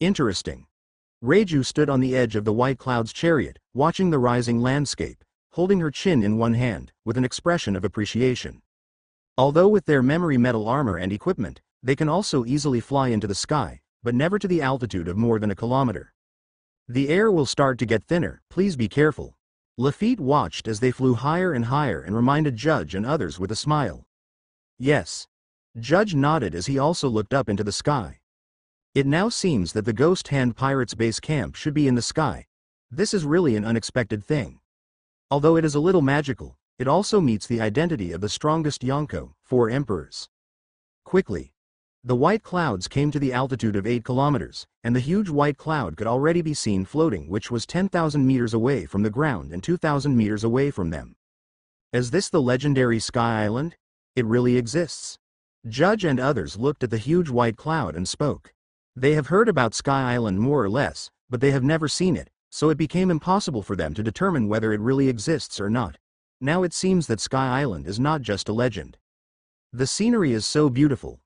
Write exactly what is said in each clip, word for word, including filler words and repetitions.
Interesting. Reiju stood on the edge of the White Cloud's chariot, watching the rising landscape, holding her chin in one hand, with an expression of appreciation. Although with their memory metal armor and equipment, they can also easily fly into the sky, but never to the altitude of more than a kilometer. The air will start to get thinner, please be careful. Lafitte watched as they flew higher and higher and reminded Judge and others with a smile. Yes. Judge nodded as he also looked up into the sky. It now seems that the Ghost Hand Pirates base camp should be in the sky. This is really an unexpected thing. Although it is a little magical, it also meets the identity of the strongest Yonko, four emperors. Quickly. The white clouds came to the altitude of eight kilometers, and the huge white cloud could already be seen floating, which was ten thousand meters away from the ground and two thousand meters away from them. Is this the legendary Sky Island? It really exists. Judge and others looked at the huge white cloud and spoke. They have heard about Sky Island more or less, but they have never seen it, so it became impossible for them to determine whether it really exists or not. Now it seems that Sky Island is not just a legend. The scenery is so beautiful.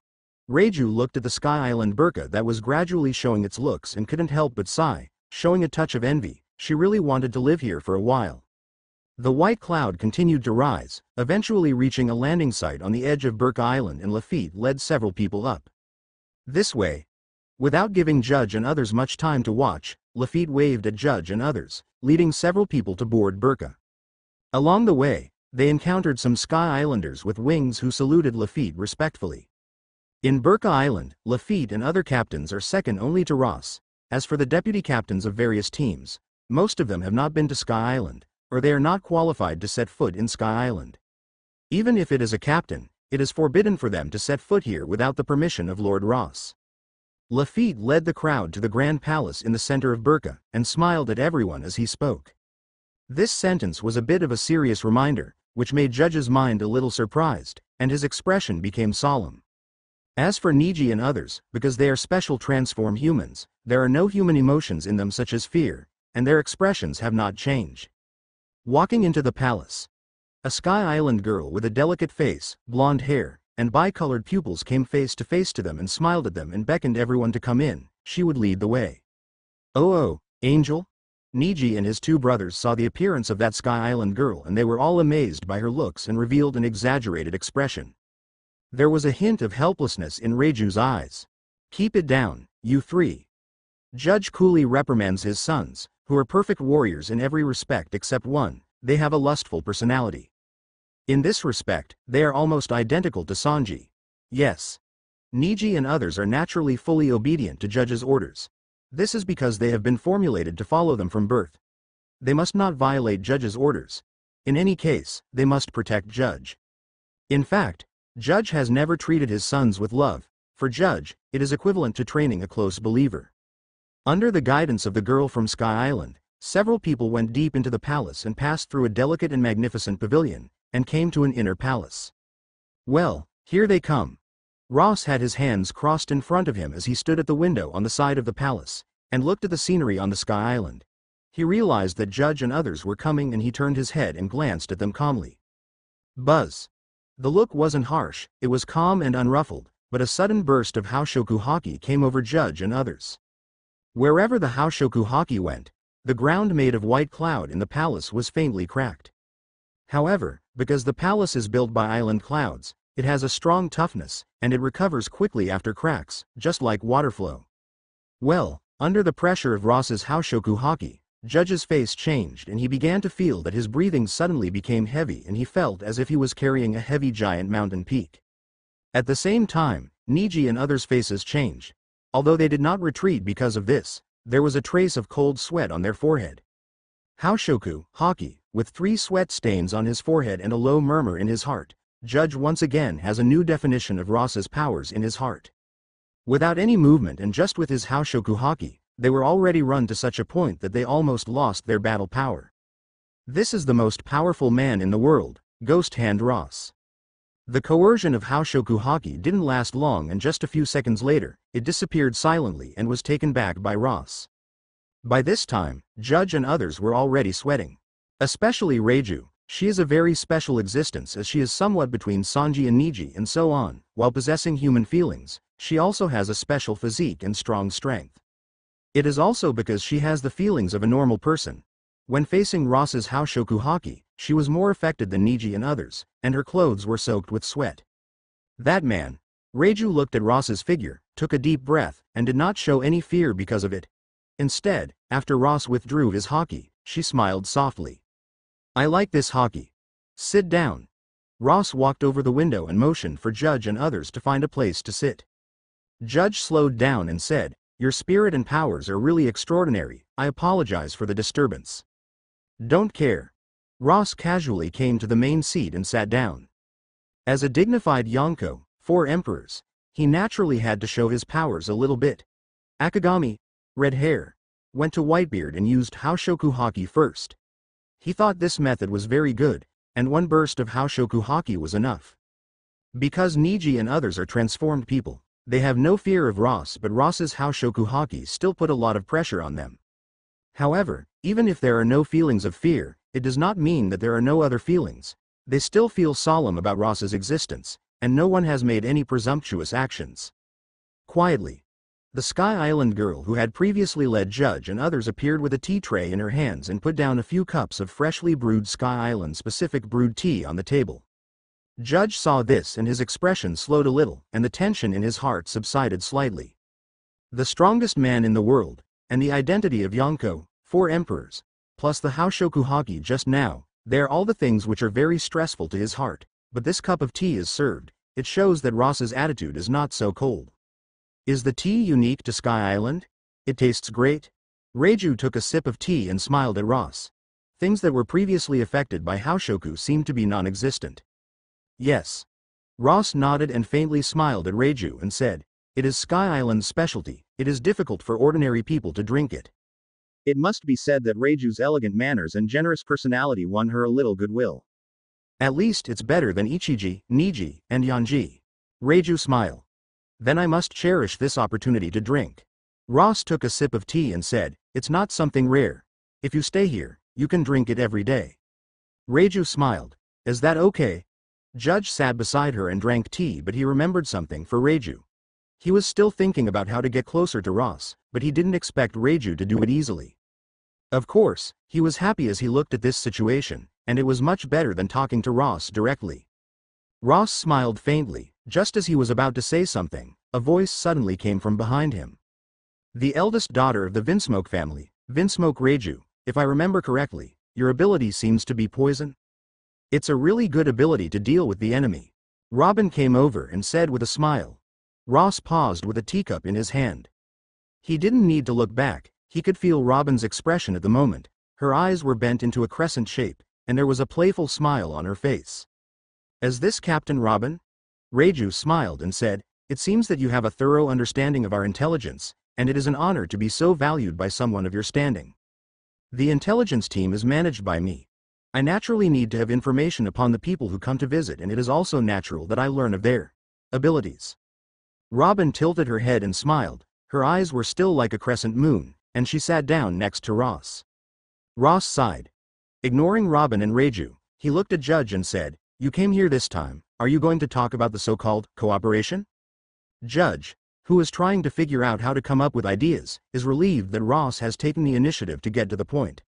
Reiju looked at the Sky Island burka that was gradually showing its looks and couldn't help but sigh, showing a touch of envy. She really wanted to live here for a while. The white cloud continued to rise, eventually reaching a landing site on the edge of Burka Island, and Lafitte led several people up. This way. Without giving Judge and others much time to watch, Lafitte waved at Judge and others, leading several people to board Burka. Along the way, they encountered some Sky Islanders with wings who saluted Lafitte respectfully. In Burka Island, Lafitte and other captains are second only to Ross. As for the deputy captains of various teams, most of them have not been to Sky Island, or they are not qualified to set foot in Sky Island. Even if it is a captain, it is forbidden for them to set foot here without the permission of Lord Ross. Lafitte led the crowd to the Grand Palace in the center of Burka, and smiled at everyone as he spoke. This sentence was a bit of a serious reminder, which made Judge's mind a little surprised, and his expression became solemn. As for Niji and others, because they are special transform humans, there are no human emotions in them such as fear, and their expressions have not changed. Walking into the palace. A Sky Island girl with a delicate face, blonde hair, and bicolored pupils came face to face to them and smiled at them and beckoned everyone to come in. She would lead the way. Oh oh, Angel? Niji and his two brothers saw the appearance of that Sky Island girl, and they were all amazed by her looks and revealed an exaggerated expression. There was a hint of helplessness in Reiju's eyes. Keep it down, you three. Judge coolly reprimands his sons, who are perfect warriors in every respect except one: they have a lustful personality. In this respect, they are almost identical to Sanji. Yes. Niji and others are naturally fully obedient to Judge's orders. This is because they have been formulated to follow them from birth. They must not violate Judge's orders. In any case, they must protect Judge. In fact, Judge has never treated his sons with love. For Judge, it is equivalent to training a close believer. Under the guidance of the girl from Sky Island, several people went deep into the palace and passed through a delicate and magnificent pavilion, and came to an inner palace. Well, here they come. Ross had his hands crossed in front of him as he stood at the window on the side of the palace, and looked at the scenery on the Sky Island. He realized that Judge and others were coming, and he turned his head and glanced at them calmly. Buzz. The look wasn't harsh, it was calm and unruffled, but a sudden burst of Haoshoku Haki came over Judge and others. Wherever the Haoshoku Haki went, the ground made of white cloud in the palace was faintly cracked. However, because the palace is built by island clouds, it has a strong toughness, and it recovers quickly after cracks, just like water flow. Well, under the pressure of Ross's Haoshoku Haki, Judge's face changed, and he began to feel that his breathing suddenly became heavy, and he felt as if he was carrying a heavy giant mountain peak. At the same time, Niji and others' faces changed. Although they did not retreat because of this, there was a trace of cold sweat on their forehead. Haoshoku Haki, with three sweat stains on his forehead and a low murmur in his heart, Judge once again has a new definition of Ross's powers in his heart. Without any movement and just with his Haoshoku Haki, they were already run to such a point that they almost lost their battle power. This is the most powerful man in the world, Ghost Hand Ross. The coercion of Haoshoku Haki didn't last long, and just a few seconds later, it disappeared silently and was taken back by Ross. By this time, Judge and others were already sweating. Especially Reiju. She is a very special existence, as she is somewhat between Sanji and Niji and so on. While possessing human feelings, she also has a special physique and strong strength. It is also because she has the feelings of a normal person. When facing Ross's Haoshoku Haki, she was more affected than Niji and others, and her clothes were soaked with sweat. That man. Reiju looked at Ross's figure, took a deep breath, and did not show any fear because of it. Instead, after Ross withdrew his haki, she smiled softly. "I like this haki. Sit down." Ross walked over the window and motioned for Judge and others to find a place to sit. Judge slowed down and said, "Your spirit and powers are really extraordinary. I apologize for the disturbance." "Don't care." Ross casually came to the main seat and sat down. As a dignified Yonko, four emperors, he naturally had to show his powers a little bit. Akagami, Red Hair, went to Whitebeard and used Haoshoku Haki first. He thought this method was very good, and one burst of Haoshoku Haki was enough. Because Niji and others are transformed people, they have no fear of Ross, but Ross's Haoshoku Haki still put a lot of pressure on them. However, even if there are no feelings of fear, it does not mean that there are no other feelings. They still feel solemn about Ross's existence, and no one has made any presumptuous actions. Quietly, the Sky Island girl who had previously led Judge and others appeared with a tea tray in her hands and put down a few cups of freshly brewed Sky Island-specific brewed tea on the table. Judge saw this and his expression slowed a little, and the tension in his heart subsided slightly. The strongest man in the world, and the identity of Yonko, four emperors, plus the Haoshoku Haki just now, they are all the things which are very stressful to his heart. But this cup of tea is served, it shows that Ross's attitude is not so cold. Is the tea unique to Sky Island? It tastes great. Reiju took a sip of tea and smiled at Ross. Things that were previously affected by Haoshoku seemed to be non-existent. Yes. Ross nodded and faintly smiled at Reiju and said, "It is Sky Island's specialty, it is difficult for ordinary people to drink it." It must be said that Reiju's elegant manners and generous personality won her a little goodwill. At least it's better than Ichiji, Niji, and Yanji. Reiju smiled. Then I must cherish this opportunity to drink. Ross took a sip of tea and said, "It's not something rare. If you stay here, you can drink it every day." Reiju smiled. "Is that okay?" Judge sat beside her and drank tea, but he remembered something for Reiju. He was still thinking about how to get closer to Ross, but he didn't expect Reiju to do it easily. Of course, he was happy as he looked at this situation, and it was much better than talking to Ross directly. Ross smiled faintly, just as he was about to say something, a voice suddenly came from behind him. "The eldest daughter of the Vinsmoke family, Vinsmoke Reiju, if I remember correctly, your ability seems to be poison? It's a really good ability to deal with the enemy." Robin came over and said with a smile. Ross paused with a teacup in his hand. He didn't need to look back, he could feel Robin's expression at the moment, her eyes were bent into a crescent shape, and there was a playful smile on her face. "Is this Captain Robin?" Reiju smiled and said, "It seems that you have a thorough understanding of our intelligence, and it is an honor to be so valued by someone of your standing. The intelligence team is managed by me. I naturally need to have information upon the people who come to visit, and it is also natural that I learn of their abilities." Robin tilted her head and smiled, her eyes were still like a crescent moon, and she sat down next to Ross. Ross sighed. Ignoring Robin and Reiju, he looked at Judge and said, "You came here this time, are you going to talk about the so-called cooperation?" Judge, who is trying to figure out how to come up with ideas, is relieved that Ross has taken the initiative to get to the point.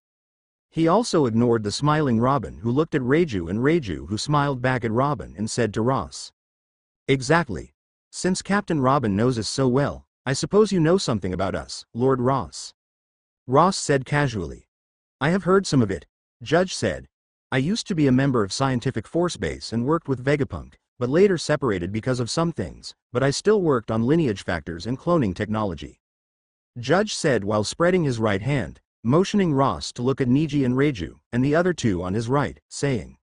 He also ignored the smiling Robin who looked at Reiju and Reiju who smiled back at Robin and said to Ross. "Exactly. Since Captain Robin knows us so well, I suppose you know something about us, Lord Ross." Ross said casually, "I have heard some of it." Judge said, "I used to be a member of Scientific Force Base and worked with Vegapunk, but later separated because of some things, but I still worked on lineage factors and cloning technology." Judge said while spreading his right hand, motioning Ross to look at Niji and Reiju, and the other two on his right, saying,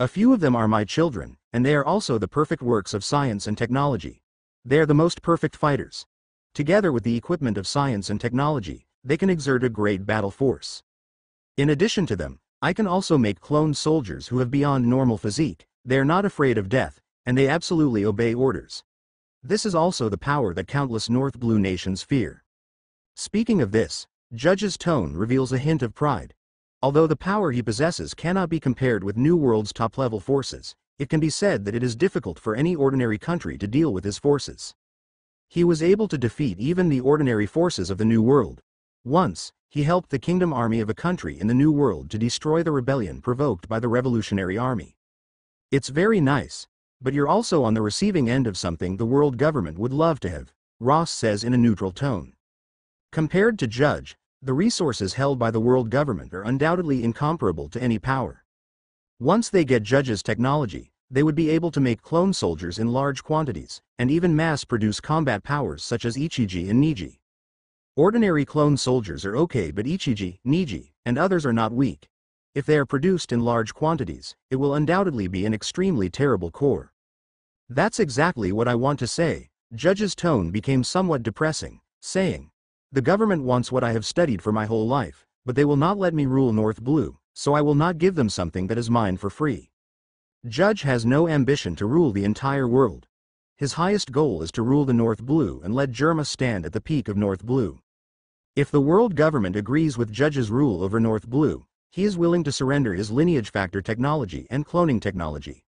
"A few of them are my children, and they are also the perfect works of science and technology. They are the most perfect fighters. Together with the equipment of science and technology, they can exert a great battle force. In addition to them, I can also make clone soldiers who have beyond normal physique, they are not afraid of death, and they absolutely obey orders. This is also the power that countless North Blue nations fear." Speaking of this, Judge's tone reveals a hint of pride. Although the power he possesses cannot be compared with New World's top-level forces, it can be said that it is difficult for any ordinary country to deal with his forces. He was able to defeat even the ordinary forces of the New World, Once, he helped the Kingdom Army of a country in the New World to destroy the rebellion provoked by the Revolutionary Army. It's very nice, but you're also on the receiving end of something the world government would love to have, Ross says in a neutral tone. Compared to Judge, the resources held by the world government are undoubtedly incomparable to any power. Once they get Judge's technology, they would be able to make clone soldiers in large quantities, and even mass-produce combat powers such as Ichiji and Niji. Ordinary clone soldiers are okay, but Ichiji, Niji, and others are not weak. If they are produced in large quantities, it will undoubtedly be an extremely terrible corps. That's exactly what I want to say. Judge's tone became somewhat depressing, saying, "The government wants what I have studied for my whole life, but they will not let me rule North Blue, so I will not give them something that is mine for free." Judge has no ambition to rule the entire world. His highest goal is to rule the North Blue and let Germa stand at the peak of North Blue. If the world government agrees with Judge's rule over North Blue, he is willing to surrender his lineage factor technology and cloning technology.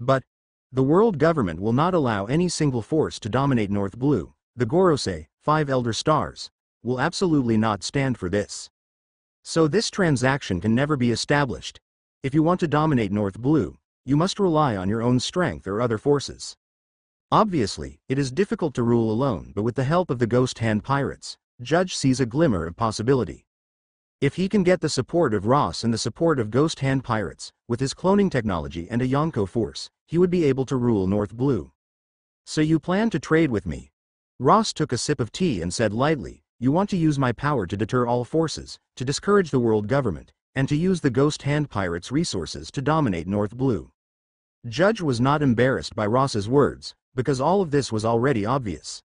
But the world government will not allow any single force to dominate North Blue. The Gorosei, Five Elder Stars, will absolutely not stand for this. So this transaction can never be established. If you want to dominate North Blue, you must rely on your own strength or other forces. Obviously, it is difficult to rule alone, but with the help of the Ghost Hand Pirates, Judge sees a glimmer of possibility. If he can get the support of Ross and the support of Ghost Hand Pirates, with his cloning technology and a Yonko force, he would be able to rule North Blue. So you plan to trade with me? Ross took a sip of tea and said lightly, "You want to use my power to deter all forces, to discourage the world government, and to use the Ghost Hand Pirates' resources to dominate North Blue." Judge was not embarrassed by Ross's words, because all of this was already obvious.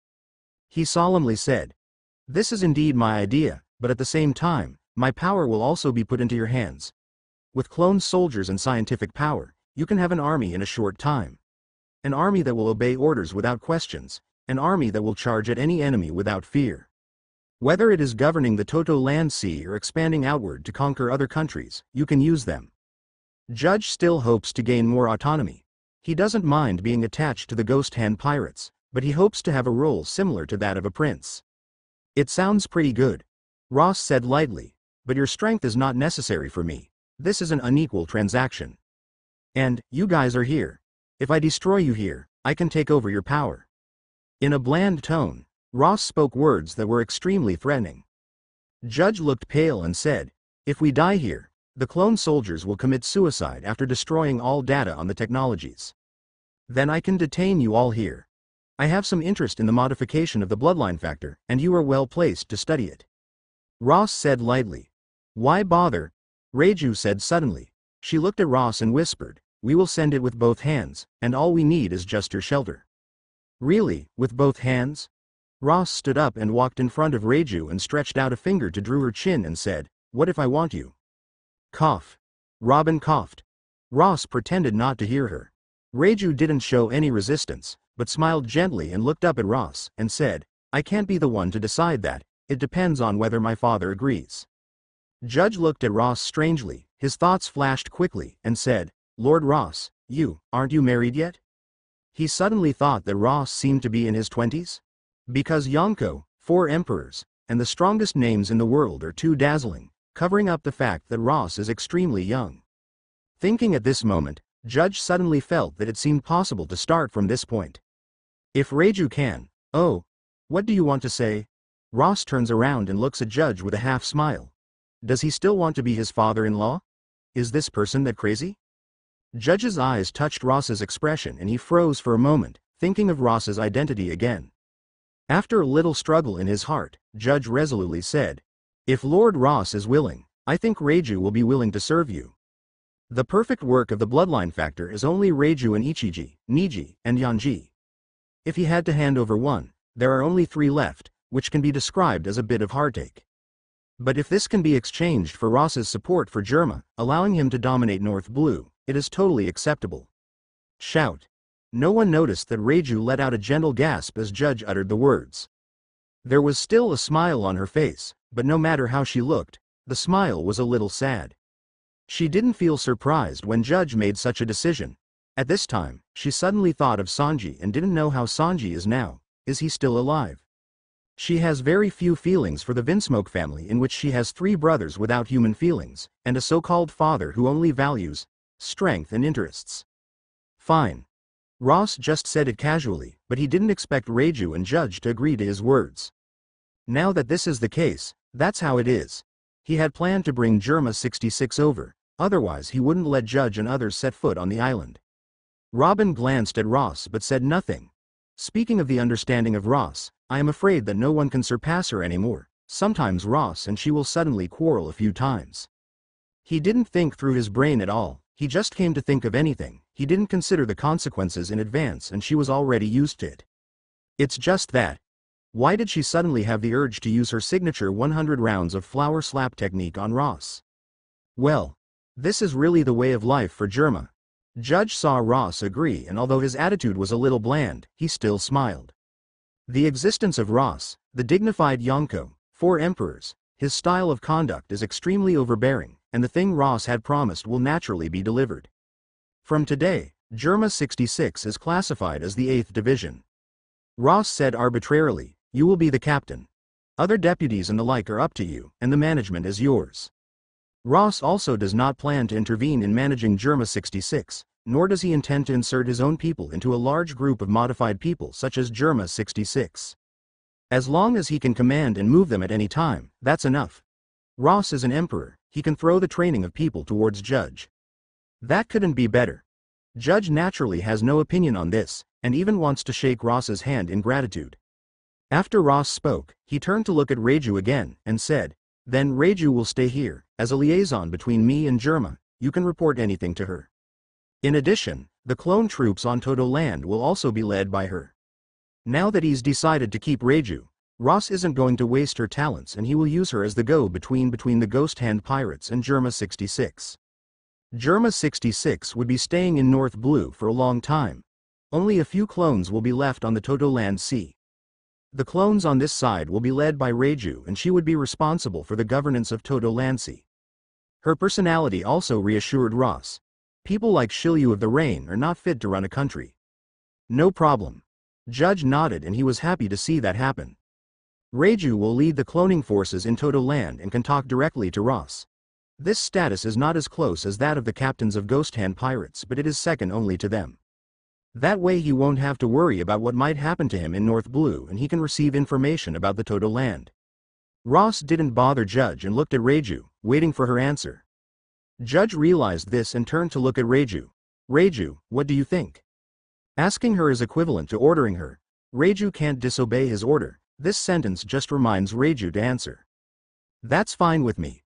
He solemnly said, "This is indeed my idea, but at the same time, my power will also be put into your hands. With cloned soldiers and scientific power, you can have an army in a short time. An army that will obey orders without questions, an army that will charge at any enemy without fear. Whether it is governing the Totto Land Sea or expanding outward to conquer other countries, you can use them." Judge still hopes to gain more autonomy. He doesn't mind being attached to the Ghost Hand Pirates, but he hopes to have a role similar to that of a prince. "It sounds pretty good," Ross said lightly, "but your strength is not necessary for me. This is an unequal transaction. And, you guys are here. If I destroy you here, I can take over your power." In a bland tone, Ross spoke words that were extremely threatening. Judge looked pale and said, "If we die here, the clone soldiers will commit suicide after destroying all data on the technologies. Then I can detain you all here. I have some interest in the modification of the bloodline factor, and you are well placed to study it." Ross said lightly, "Why bother?" Reiju said suddenly. She looked at Ross and whispered, "We will send it with both hands, and all we need is just your shelter." "Really, with both hands?" Ross stood up and walked in front of Reiju and stretched out a finger to drew her chin and said, "What if I want you?" Cough. Robin coughed. Ross pretended not to hear her. Reiju didn't show any resistance, but smiled gently and looked up at Ross, and said, "I can't be the one to decide that. It depends on whether my father agrees." Judge looked at Ross strangely, his thoughts flashed quickly, and said, "Lord Ross, you, aren't you married yet?" He suddenly thought that Ross seemed to be in his twenties. Because Yonko, four emperors, and the strongest names in the world are too dazzling, covering up the fact that Ross is extremely young. Thinking at this moment, Judge suddenly felt that it seemed possible to start from this point. "If Reiju can, oh, what do you want to say?" Ross turns around and looks at Judge with a half smile. Does he still want to be his father-in-law? Is this person that crazy? Judge's eyes touched Ross's expression and he froze for a moment, thinking of Ross's identity again. After a little struggle in his heart, Judge resolutely said, "If Lord Ross is willing, I think Reiju will be willing to serve you. The perfect work of the bloodline factor is only Reiju and Ichiji, Niji, and Yanji. If he had to hand over one, there are only three left, which can be described as a bit of heartache. But if this can be exchanged for Ross's support for Germa, allowing him to dominate North Blue, it is totally acceptable." Shout. No one noticed that Reiju let out a gentle gasp as Judge uttered the words. There was still a smile on her face, but no matter how she looked, the smile was a little sad. She didn't feel surprised when Judge made such a decision. At this time, she suddenly thought of Sanji and didn't know how Sanji is now. Is he still alive? She has very few feelings for the Vinsmoke family, in which she has three brothers without human feelings, and a so-called father who only values strength and interests. Fine. Ross just said it casually, but he didn't expect Reiju and Judge to agree to his words. Now that this is the case, that's how it is. He had planned to bring Germa sixty-six over, otherwise he wouldn't let Judge and others set foot on the island. Robin glanced at Ross but said nothing. Speaking of the understanding of Ross, I am afraid that no one can surpass her anymore. Sometimes Ross and she will suddenly quarrel a few times. He didn't think through his brain at all, he just came to think of anything, he didn't consider the consequences in advance and she was already used to it. It's just that. Why did she suddenly have the urge to use her signature one hundred rounds of flower slap technique on Ross? Well, this is really the way of life for Germa. Judge saw Ross agree, and although his attitude was a little bland, he still smiled. The existence of Ross, the dignified Yonko, four emperors, his style of conduct is extremely overbearing, and the thing Ross had promised will naturally be delivered. From today, Germa sixty-six is classified as the eighth division. Ross said arbitrarily, you will be the captain. Other deputies and the like are up to you, and the management is yours. Ross also does not plan to intervene in managing Germa sixty-six, nor does he intend to insert his own people into a large group of modified people such as Germa sixty-six. As long as he can command and move them at any time, that's enough. Ross is an emperor, he can throw the training of people towards Judge. That couldn't be better. Judge naturally has no opinion on this, and even wants to shake Ross's hand in gratitude. After Ross spoke, he turned to look at Reiju again, and said, then Reiju will stay here, as a liaison between me and Germa, you can report anything to her. In addition, the clone troops on Totto Land will also be led by her. Now that he's decided to keep Reiju, Ross isn't going to waste her talents and he will use her as the go-between between the Ghost Hand Pirates and Germa sixty-six. Germa sixty-six would be staying in North Blue for a long time. Only a few clones will be left on the Totto Land Sea. The clones on this side will be led by Reiju and she would be responsible for the governance of Totto Land Sea. Her personality also reassured Ross. People like Shiryu of the Rain are not fit to run a country. No problem. Judge nodded and he was happy to see that happen. Reiju will lead the cloning forces in Totto Land and can talk directly to Ross. This status is not as close as that of the captains of Ghost Hand Pirates, but it is second only to them. That way he won't have to worry about what might happen to him in North Blue and he can receive information about the Totto Land. Ross didn't bother Judge and looked at Reiju, waiting for her answer. Judge realized this and turned to look at Reiju. Reiju, what do you think? Asking her is equivalent to ordering her. Reiju can't disobey his order, this sentence just reminds Reiju to answer. That's fine with me.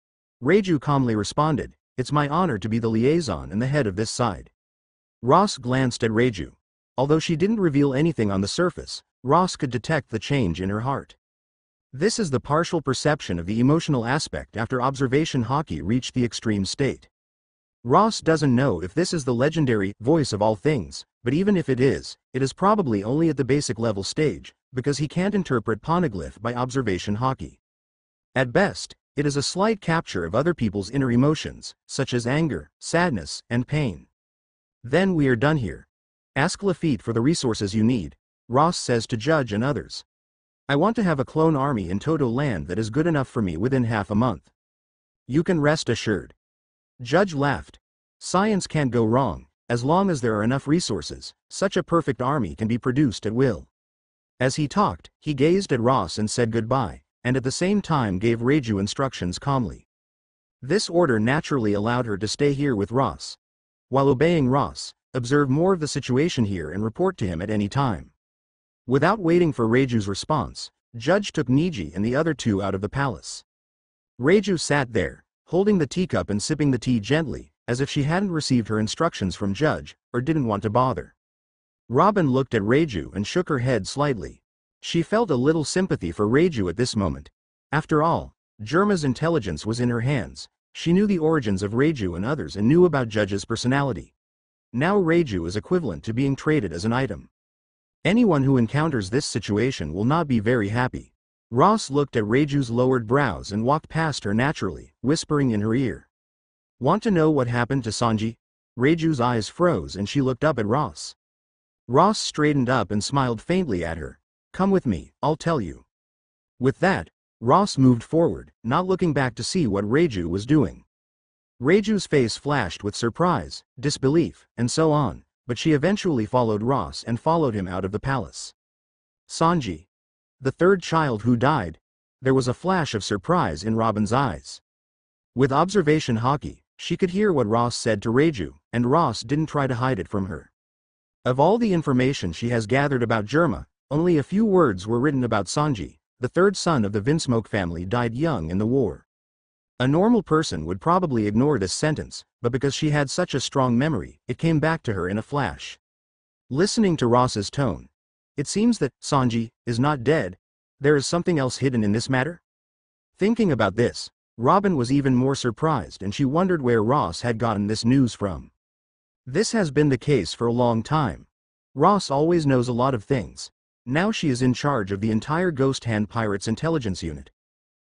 Reiju calmly responded, it's my honor to be the liaison and the head of this side. Ross glanced at Reiju. Although she didn't reveal anything on the surface, Ross could detect the change in her heart. This is the partial perception of the emotional aspect after observation haki reached the extreme state. Ross doesn't know if this is the legendary voice of all things, but even if it is, it is probably only at the basic level stage, because he can't interpret poneglyph by observation haki. At best, it is a slight capture of other people's inner emotions, such as anger, sadness, and pain. Then we are done here. Ask Lafitte for the resources you need, Ross says to Judge and others. I want to have a clone army in Totto Land that is good enough for me within half a month. You can rest assured. Judge laughed. Science can't go wrong, as long as there are enough resources, such a perfect army can be produced at will. As he talked, he gazed at Ross and said goodbye, and at the same time gave Reiju instructions calmly. This order naturally allowed her to stay here with Ross. While obeying Ross, observe more of the situation here and report to him at any time. Without waiting for Reiju's response, Judge took Niji and the other two out of the palace. Reiju sat there, holding the teacup and sipping the tea gently, as if she hadn't received her instructions from Judge, or didn't want to bother. Robin looked at Reiju and shook her head slightly. She felt a little sympathy for Reiju at this moment. After all, Germa's intelligence was in her hands. She knew the origins of Reiju and others and knew about Judge's personality. Now Reiju is equivalent to being traded as an item. Anyone who encounters this situation will not be very happy. Ross looked at Reiju's lowered brows and walked past her naturally, whispering in her ear. Want to know what happened to Sanji? Reiju's eyes froze and she looked up at Ross. Ross straightened up and smiled faintly at her. Come with me, I'll tell you. With that, Ross moved forward, not looking back to see what Reiju was doing. Reiju's face flashed with surprise, disbelief, and so on, but she eventually followed Ross and followed him out of the palace. Sanji. The third child who died. There was a flash of surprise in Robin's eyes. With observation haki, she could hear what Ross said to Reiju, and Ross didn't try to hide it from her. Of all the information she has gathered about Germa, only a few words were written about Sanji, the third son of the Vinsmoke family died young in the war. A normal person would probably ignore this sentence, but because she had such a strong memory, it came back to her in a flash. Listening to Ross's tone, it seems that Sanji is not dead. There is something else hidden in this matter? Thinking about this, Robin was even more surprised and she wondered where Ross had gotten this news from. This has been the case for a long time. Ross always knows a lot of things. Now she is in charge of the entire Ghost Hand Pirates intelligence unit.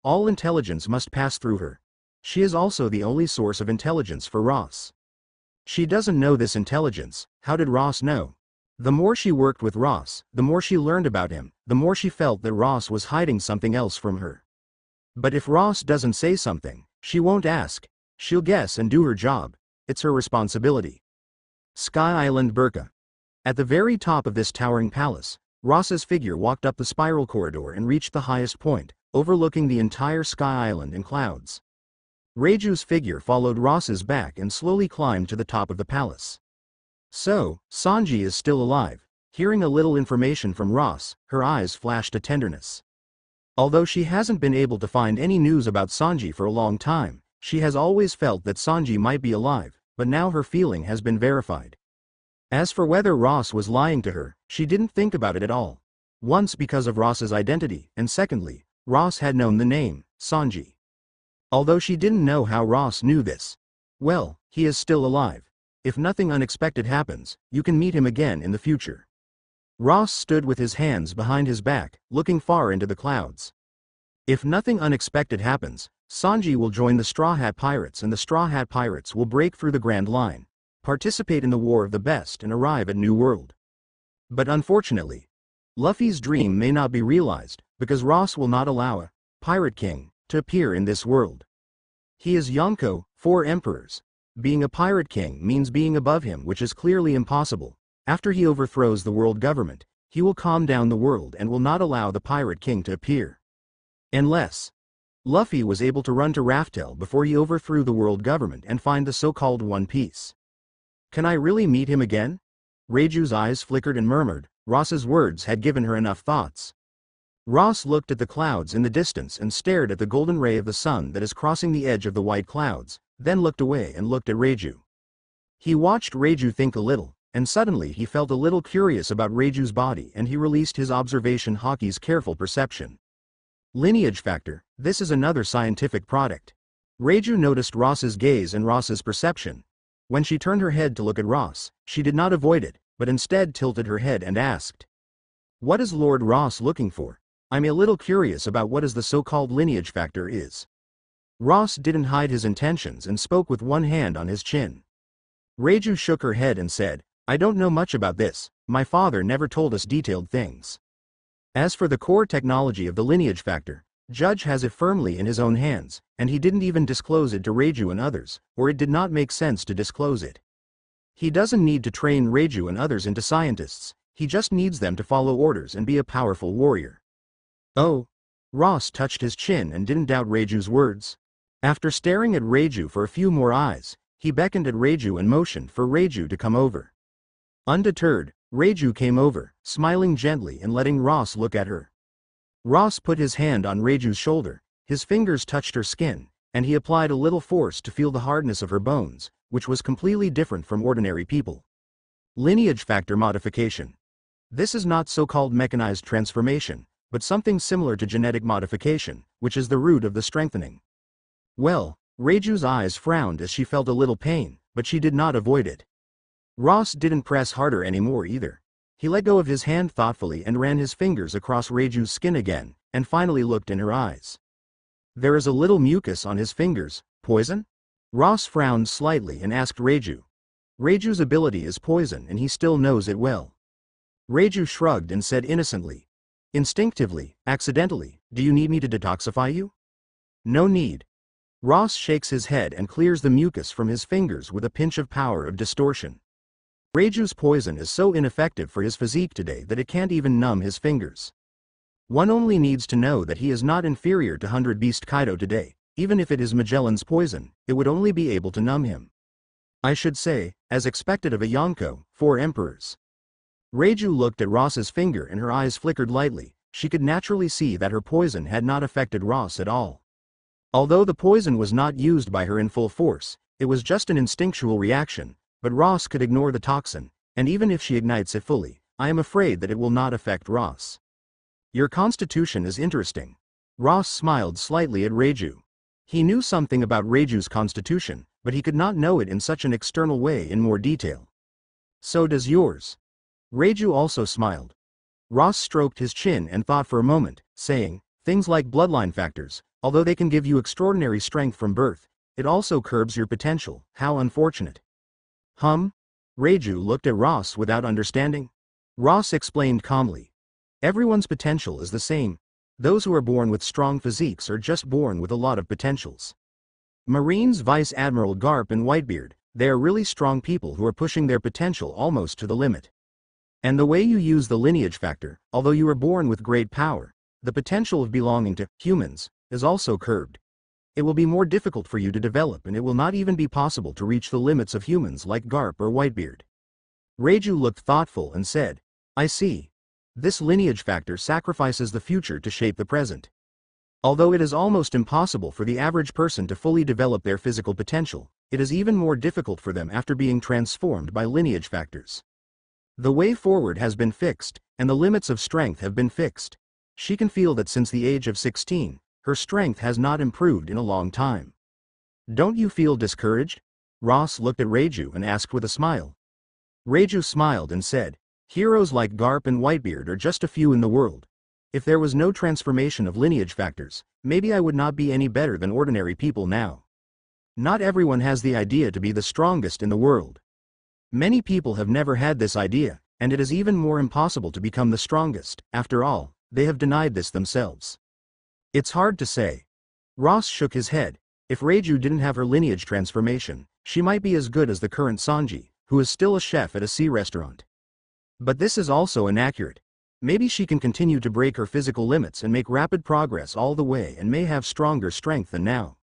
All intelligence must pass through her. She is also the only source of intelligence for Ross. She doesn't know this intelligence. How did Ross know? The more she worked with Ross, the more she learned about him, the more she felt that Ross was hiding something else from her. But if Ross doesn't say something, she won't ask. She'll guess and do her job. It's her responsibility. Sky Island Burka. At the very top of this towering palace, Ross's figure walked up the spiral corridor and reached the highest point, overlooking the entire Sky Island in clouds. Reiju's figure followed Ross's back and slowly climbed to the top of the palace. So, Sanji is still alive. Hearing a little information from Ross, her eyes flashed a tenderness. Although she hasn't been able to find any news about Sanji for a long time, she has always felt that Sanji might be alive, but now her feeling has been verified. As for whether Ross was lying to her, she didn't think about it at all. Once because of Ross's identity, and secondly, Ross had known the name, Sanji. Although she didn't know how Ross knew this. Well, he is still alive. If nothing unexpected happens, you can meet him again in the future. Ross stood with his hands behind his back, looking far into the clouds. If nothing unexpected happens, Sanji will join the Straw Hat Pirates and the Straw Hat Pirates will break through the Grand Line, participate in the War of the Best and arrive at New World. But unfortunately, Luffy's dream may not be realized, because Ross will not allow a Pirate King to appear in this world. He is Yonko, four emperors. Being a Pirate King means being above him, which is clearly impossible. After he overthrows the world government, he will calm down the world and will not allow the Pirate King to appear. Unless Luffy was able to run to Raftel before he overthrew the world government and find the so-called One Piece. Can I really meet him again? Reiju's eyes flickered and murmured. Ross's words had given her enough thoughts. Ross looked at the clouds in the distance and stared at the golden ray of the sun that is crossing the edge of the white clouds, then looked away and looked at Reiju. He watched Reiju think a little, and suddenly he felt a little curious about Reiju's body and he released his observation haki's careful perception. Lineage factor, this is another scientific product. Reiju noticed Ross's gaze and Ross's perception. When she turned her head to look at Ross, she did not avoid it, but instead tilted her head and asked, "What is Lord Ross looking for? I'm a little curious about what is the so-called lineage factor is." Ross didn't hide his intentions and spoke with one hand on his chin. Reiju shook her head and said, "I don't know much about this, my father never told us detailed things. As for the core technology of the lineage factor, Judge has it firmly in his own hands, and he didn't even disclose it to Reiju and others, or it did not make sense to disclose it. He doesn't need to train Reiju and others into scientists, he just needs them to follow orders and be a powerful warrior." "Oh." Ross touched his chin and didn't doubt Reiju's words. After staring at Reiju for a few more eyes, he beckoned at Reiju and motioned for Reiju to come over. Undeterred, Reiju came over, smiling gently and letting Ross look at her. Ross put his hand on Reiju's shoulder, his fingers touched her skin, and he applied a little force to feel the hardness of her bones, which was completely different from ordinary people. Lineage factor modification. This is not so-called mechanized transformation, but something similar to genetic modification, which is the root of the strengthening. Well, Reiju's eyes frowned as she felt a little pain, but she did not avoid it. Ross didn't press harder anymore either. He let go of his hand thoughtfully and ran his fingers across Reiju's skin again, and finally looked in her eyes. There is a little mucus on his fingers. Poison? Ross frowned slightly and asked Reiju. Reiju's ability is poison and he still knows it well. Reiju shrugged and said innocently. Instinctively, accidentally, Do you need me to detoxify you? No need. Ross shakes his head and clears the mucus from his fingers with a pinch of power of distortion. Reiju's poison is so ineffective for his physique today that it can't even numb his fingers. One only needs to know that he is not inferior to Hundred Beast Kaido today. Even if it is Magellan's poison, it would only be able to numb him. I should say, as expected of a Yonko, four emperors. Reiju looked at Ross's finger and her eyes flickered lightly. She could naturally see that her poison had not affected Ross at all. Although the poison was not used by her in full force, it was just an instinctual reaction, but Ross could ignore the toxin, and even if she ignites it fully, I am afraid that it will not affect Ross. Your constitution is interesting. Ross smiled slightly at Reiju. He knew something about Reiju's constitution, but he could not know it in such an external way in more detail. So does yours. Reiju also smiled. Ross stroked his chin and thought for a moment, saying, things like bloodline factors, although they can give you extraordinary strength from birth, it also curbs your potential. How unfortunate. Hum? Reiju looked at Ross without understanding. Ross explained calmly. Everyone's potential is the same. Those who are born with strong physiques are just born with a lot of potentials. Marines Vice Admiral Garp and Whitebeard, they are really strong people who are pushing their potential almost to the limit. And the way you use the lineage factor, although you are born with great power, the potential of belonging to humans is also curbed. It will be more difficult for you to develop, and it will not even be possible to reach the limits of humans like Garp or Whitebeard. Reiju looked thoughtful and said, I see. This lineage factor sacrifices the future to shape the present. Although it is almost impossible for the average person to fully develop their physical potential, it is even more difficult for them after being transformed by lineage factors. The way forward has been fixed, and the limits of strength have been fixed. She can feel that since the age of sixteen, her strength has not improved in a long time. Don't you feel discouraged? Ross looked at Reiju and asked with a smile. Reiju smiled and said, heroes like Garp and Whitebeard are just a few in the world. If there was no transformation of lineage factors, maybe I would not be any better than ordinary people now. Not everyone has the idea to be the strongest in the world. Many people have never had this idea, and it is even more impossible to become the strongest. After all, they have denied this themselves. It's hard to say. Ross shook his head. If Reiju didn't have her lineage transformation, she might be as good as the current Sanji, who is still a chef at a sea restaurant. But this is also inaccurate. Maybe she can continue to break her physical limits and make rapid progress all the way and may have stronger strength than now.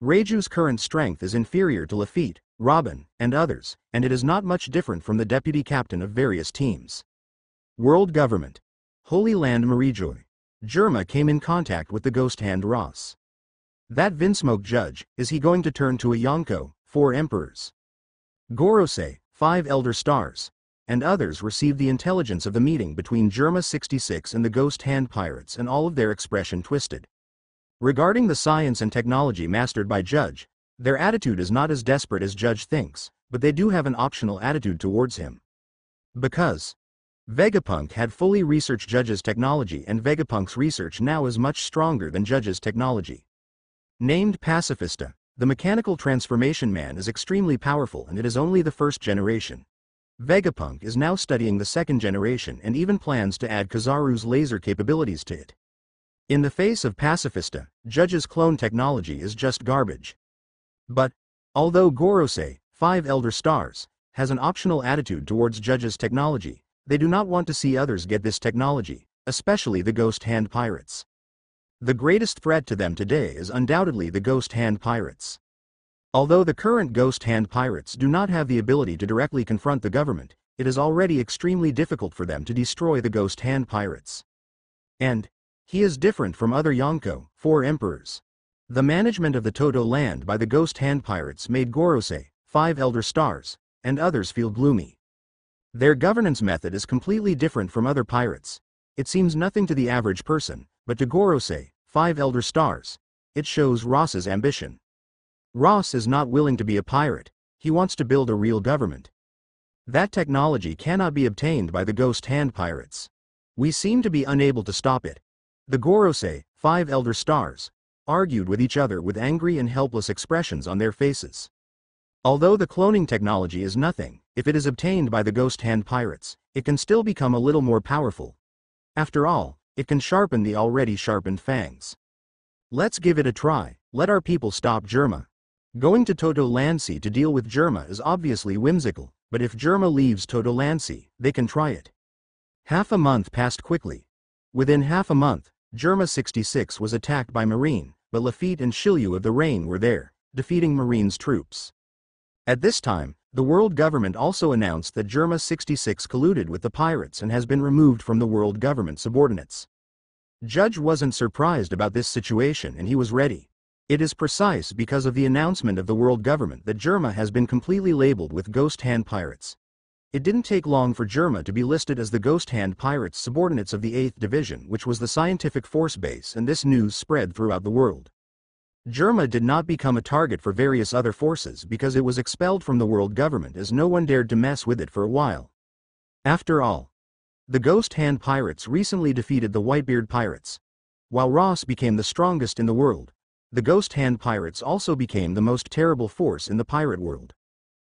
Reiju's current strength is inferior to Lafitte, Robin, and others, and it is not much different from the deputy captain of various teams. World Government. Holy Land Mary Geoise. Germa came in contact with the Ghost Hand Ross. That Vinsmoke Judge, is he going to turn to a Yonko, four emperors? Gorosei, five elder stars, and others received the intelligence of the meeting between Germa sixty-six and the Ghost Hand Pirates, and all of their expression twisted. Regarding the science and technology mastered by Judge, their attitude is not as desperate as Judge thinks, but they do have an optional attitude towards him. Because Vegapunk had fully researched Judge's technology, and Vegapunk's research now is much stronger than Judge's technology. Named Pacifista, the mechanical transformation man is extremely powerful, and it is only the first generation. Vegapunk is now studying the second generation and even plans to add Kizaru's laser capabilities to it. In the face of Pacifista, Judge's clone technology is just garbage. But, although Gorosei, five elder stars, has an optional attitude towards Judge's technology, they do not want to see others get this technology, especially the Ghost Hand Pirates. The greatest threat to them today is undoubtedly the Ghost Hand Pirates. Although the current Ghost Hand Pirates do not have the ability to directly confront the government, it is already extremely difficult for them to destroy the Ghost Hand Pirates. And he is different from other Yonko, four emperors. The management of the Totto Land by the Ghost Hand Pirates made Gorosei, five elder stars, and others feel gloomy. Their governance method is completely different from other pirates. It seems nothing to the average person, but to Gorosei, five elder stars, it shows Ross's ambition. Ross is not willing to be a pirate, he wants to build a real government. That technology cannot be obtained by the Ghost Hand Pirates. We seem to be unable to stop it. The Gorosei, five elder stars, argued with each other with angry and helpless expressions on their faces. Although the cloning technology is nothing, if it is obtained by the Ghost Hand Pirates, it can still become a little more powerful. After all, it can sharpen the already sharpened fangs. Let's give it a try, let our people stop Germa. Going to Totto Land Sea to deal with Germa is obviously whimsical, but if Germa leaves Totto Land Sea, they can try it. Half a month passed quickly. Within half a month, Germa sixty-six was attacked by Marine, but Lafitte and Shiryu of the Rain were there, defeating Marine's troops. At this time, the world government also announced that Germa sixty-six colluded with the pirates and has been removed from the world government subordinates. Judge wasn't surprised about this situation and he was ready. It is precise because of the announcement of the world government that Germa has been completely labeled with Ghost Hand Pirates. It didn't take long for Germa to be listed as the Ghost Hand Pirates subordinates of the eighth division, which was the scientific force base, and this news spread throughout the world. Germa did not become a target for various other forces because it was expelled from the world government as no one dared to mess with it for a while. After all, the Ghost Hand Pirates recently defeated the Whitebeard Pirates. While Ross became the strongest in the world, the Ghost Hand Pirates also became the most terrible force in the pirate world.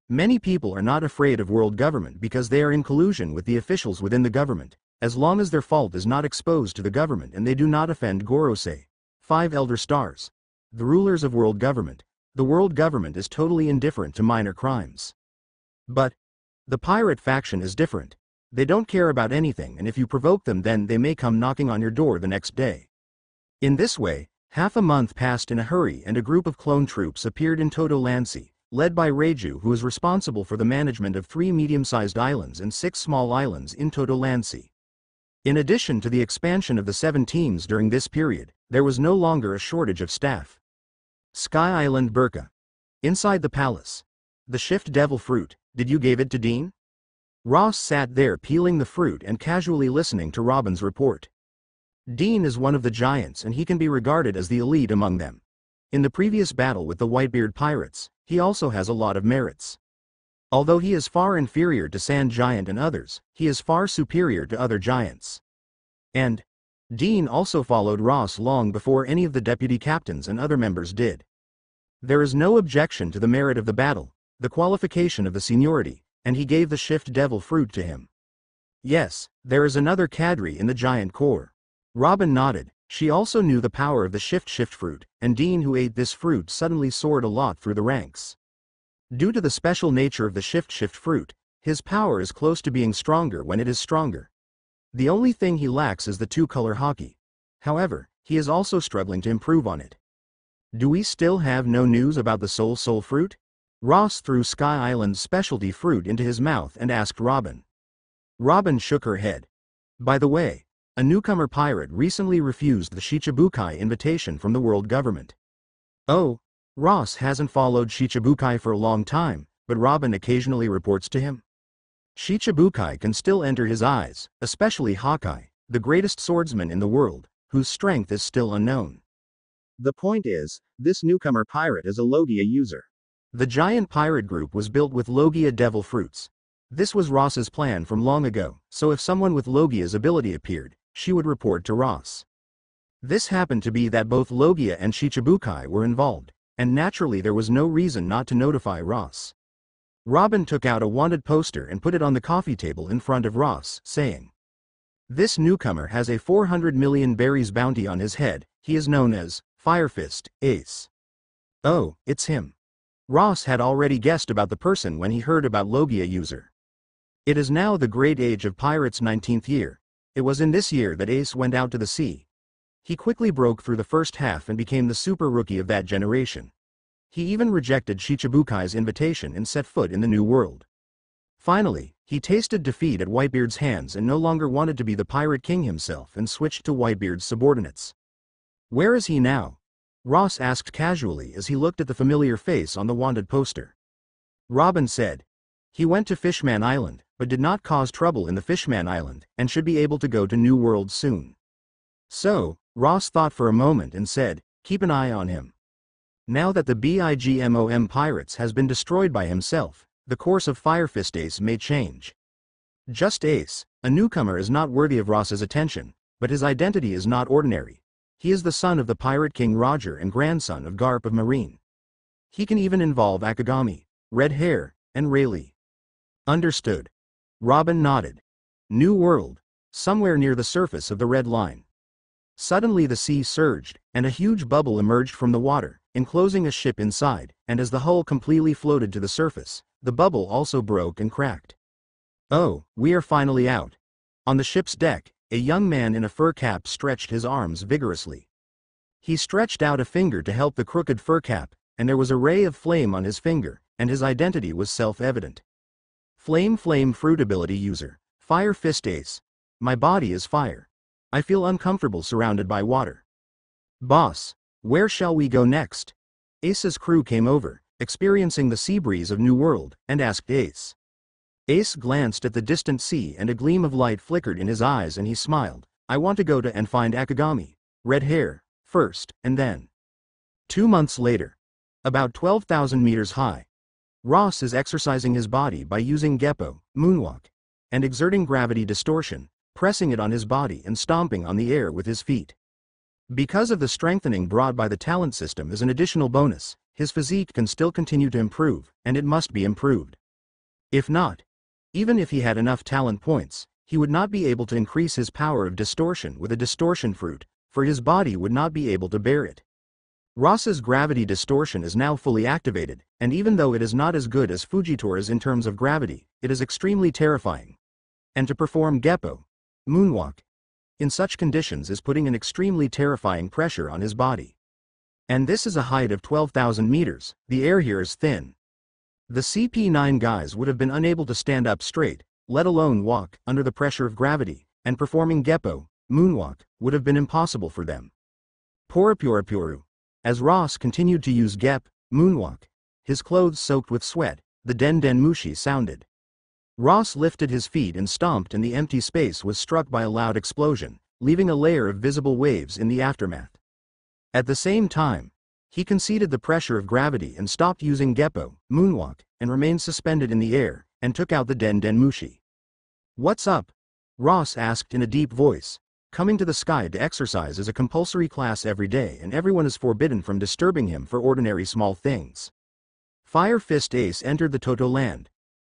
Many people are not afraid of world government because they are in collusion with the officials within the government, as long as their fault is not exposed to the government and they do not offend Gorosei, Five Elder Stars, the rulers of world government. The world government is totally indifferent to minor crimes. But the pirate faction is different. They don't care about anything, and if you provoke them, then they may come knocking on your door the next day. In this way, half a month passed in a hurry and a group of clone troops appeared in Totto Land Sea, led by Reiju, who is responsible for the management of three medium-sized islands and six small islands in Totto Land Sea. In addition to the expansion of the seven teams during this period, there was no longer a shortage of staff. Sky Island Burka. Inside the palace. The shift devil fruit, did you give it to Dean? Ross sat there peeling the fruit and casually listening to Robin's report. Dean is one of the giants and he can be regarded as the elite among them. In the previous battle with the Whitebeard Pirates, he also has a lot of merits. Although he is far inferior to Sand Giant and others, he is far superior to other giants. And Dean also followed Ross long before any of the deputy captains and other members did. There is no objection to the merit of the battle, the qualification of the seniority, and he gave the shift devil fruit to him. Yes, there is another cadre in the giant corps. Robin nodded. She also knew the power of the shift shift fruit, and Dean, who ate this fruit, suddenly soared a lot through the ranks. Due to the special nature of the shift shift fruit, his power is close to being stronger when it is stronger. The only thing he lacks is the two-color haki. However, he is also struggling to improve on it. Do we still have no news about the Soul Soul Fruit? Ross threw Sky Island's specialty fruit into his mouth and asked Robin. Robin shook her head. By the way, a newcomer pirate recently refused the Shichibukai invitation from the world government. Oh, Ross hasn't followed Shichibukai for a long time, but Robin occasionally reports to him. Shichibukai can still enter his eyes, especially Hawkeye, the greatest swordsman in the world, whose strength is still unknown. The point is, this newcomer pirate is a Logia user. The giant pirate group was built with Logia devil fruits. This was Ross's plan from long ago, so if someone with Logia's ability appeared, she would report to Ross. This happened to be that both Logia and Shichibukai were involved, and naturally there was no reason not to notify Ross. Robin took out a wanted poster and put it on the coffee table in front of Ross, saying, "This newcomer has a four hundred million berries bounty on his head. He is known as Fire Fist Ace." Oh, it's him. Ross had already guessed about the person when he heard about Logia user. It is now the great age of pirates' nineteenth year. It was in this year that Ace went out to the sea. He quickly broke through the first half and became the super rookie of that generation. He even rejected Shichibukai's invitation and set foot in the New World. Finally, he tasted defeat at Whitebeard's hands and no longer wanted to be the Pirate King himself and switched to Whitebeard's subordinates. Where is he now? Ross asked casually as he looked at the familiar face on the wanted poster. Robin said, "He went to Fishman Island, but did not cause trouble in the Fishman Island, and should be able to go to New World soon." So, Ross thought for a moment and said, "Keep an eye on him." Now that the BIGMOM Pirates has been destroyed by himself, the course of Fire Fist Ace may change. Just Ace, a newcomer, is not worthy of Ross's attention, but his identity is not ordinary. He is the son of the Pirate King Roger and grandson of Garp of Marine. He can even involve Akagami, Red Hair, and Rayleigh. Understood. Robin nodded. New World, somewhere near the surface of the Red Line, Suddenly the sea surged, and a huge bubble emerged from the water, enclosing a ship inside, and as the hull completely floated to the surface, the bubble also broke and cracked. Oh, we are finally out. On the ship's deck, a young man in a fur cap stretched his arms vigorously. He stretched out a finger to help the crooked fur cap, and there was a ray of flame on his finger, and his identity was self-evident. Flame Flame Fruit Ability User, Fire Fist Ace. My body is fire. I feel uncomfortable surrounded by water. Boss, where shall we go next? Ace's crew came over, experiencing the sea breeze of New World, and asked Ace. Ace glanced at the distant sea and a gleam of light flickered in his eyes and he smiled. I want to go to and find Akagami Red Hair first, and then. Two months later. About twelve thousand meters high. Ross is exercising his body by using Geppo, Moonwalk, and exerting gravity distortion, pressing it on his body and stomping on the air with his feet. Because of the strengthening brought by the talent system as an additional bonus, his physique can still continue to improve, and it must be improved. If not, even if he had enough talent points, he would not be able to increase his power of distortion with a distortion fruit, for his body would not be able to bear it. Ross's gravity distortion is now fully activated, and even though it is not as good as Fujitora's in terms of gravity, it is extremely terrifying. And to perform Geppo, Moonwalk, in such conditions is putting an extremely terrifying pressure on his body. And this is a height of twelve thousand meters, the air here is thin. The C P nine guys would have been unable to stand up straight, let alone walk, under the pressure of gravity, and performing Geppo, Moonwalk, would have been impossible for them. Porapurapuru. As Ross continued to use Gep, Moonwalk, his clothes soaked with sweat, the Den Den Mushi sounded. Ross lifted his feet and stomped and the empty space was struck by a loud explosion, leaving a layer of visible waves in the aftermath. At the same time, he conceded the pressure of gravity and stopped using Geppo, Moonwalk, and remained suspended in the air, and took out the Den Den Mushi. What's up? Ross asked in a deep voice. Coming to the sky to exercise is a compulsory class every day and everyone is forbidden from disturbing him for ordinary small things. Fire Fist Ace entered the Totto Land.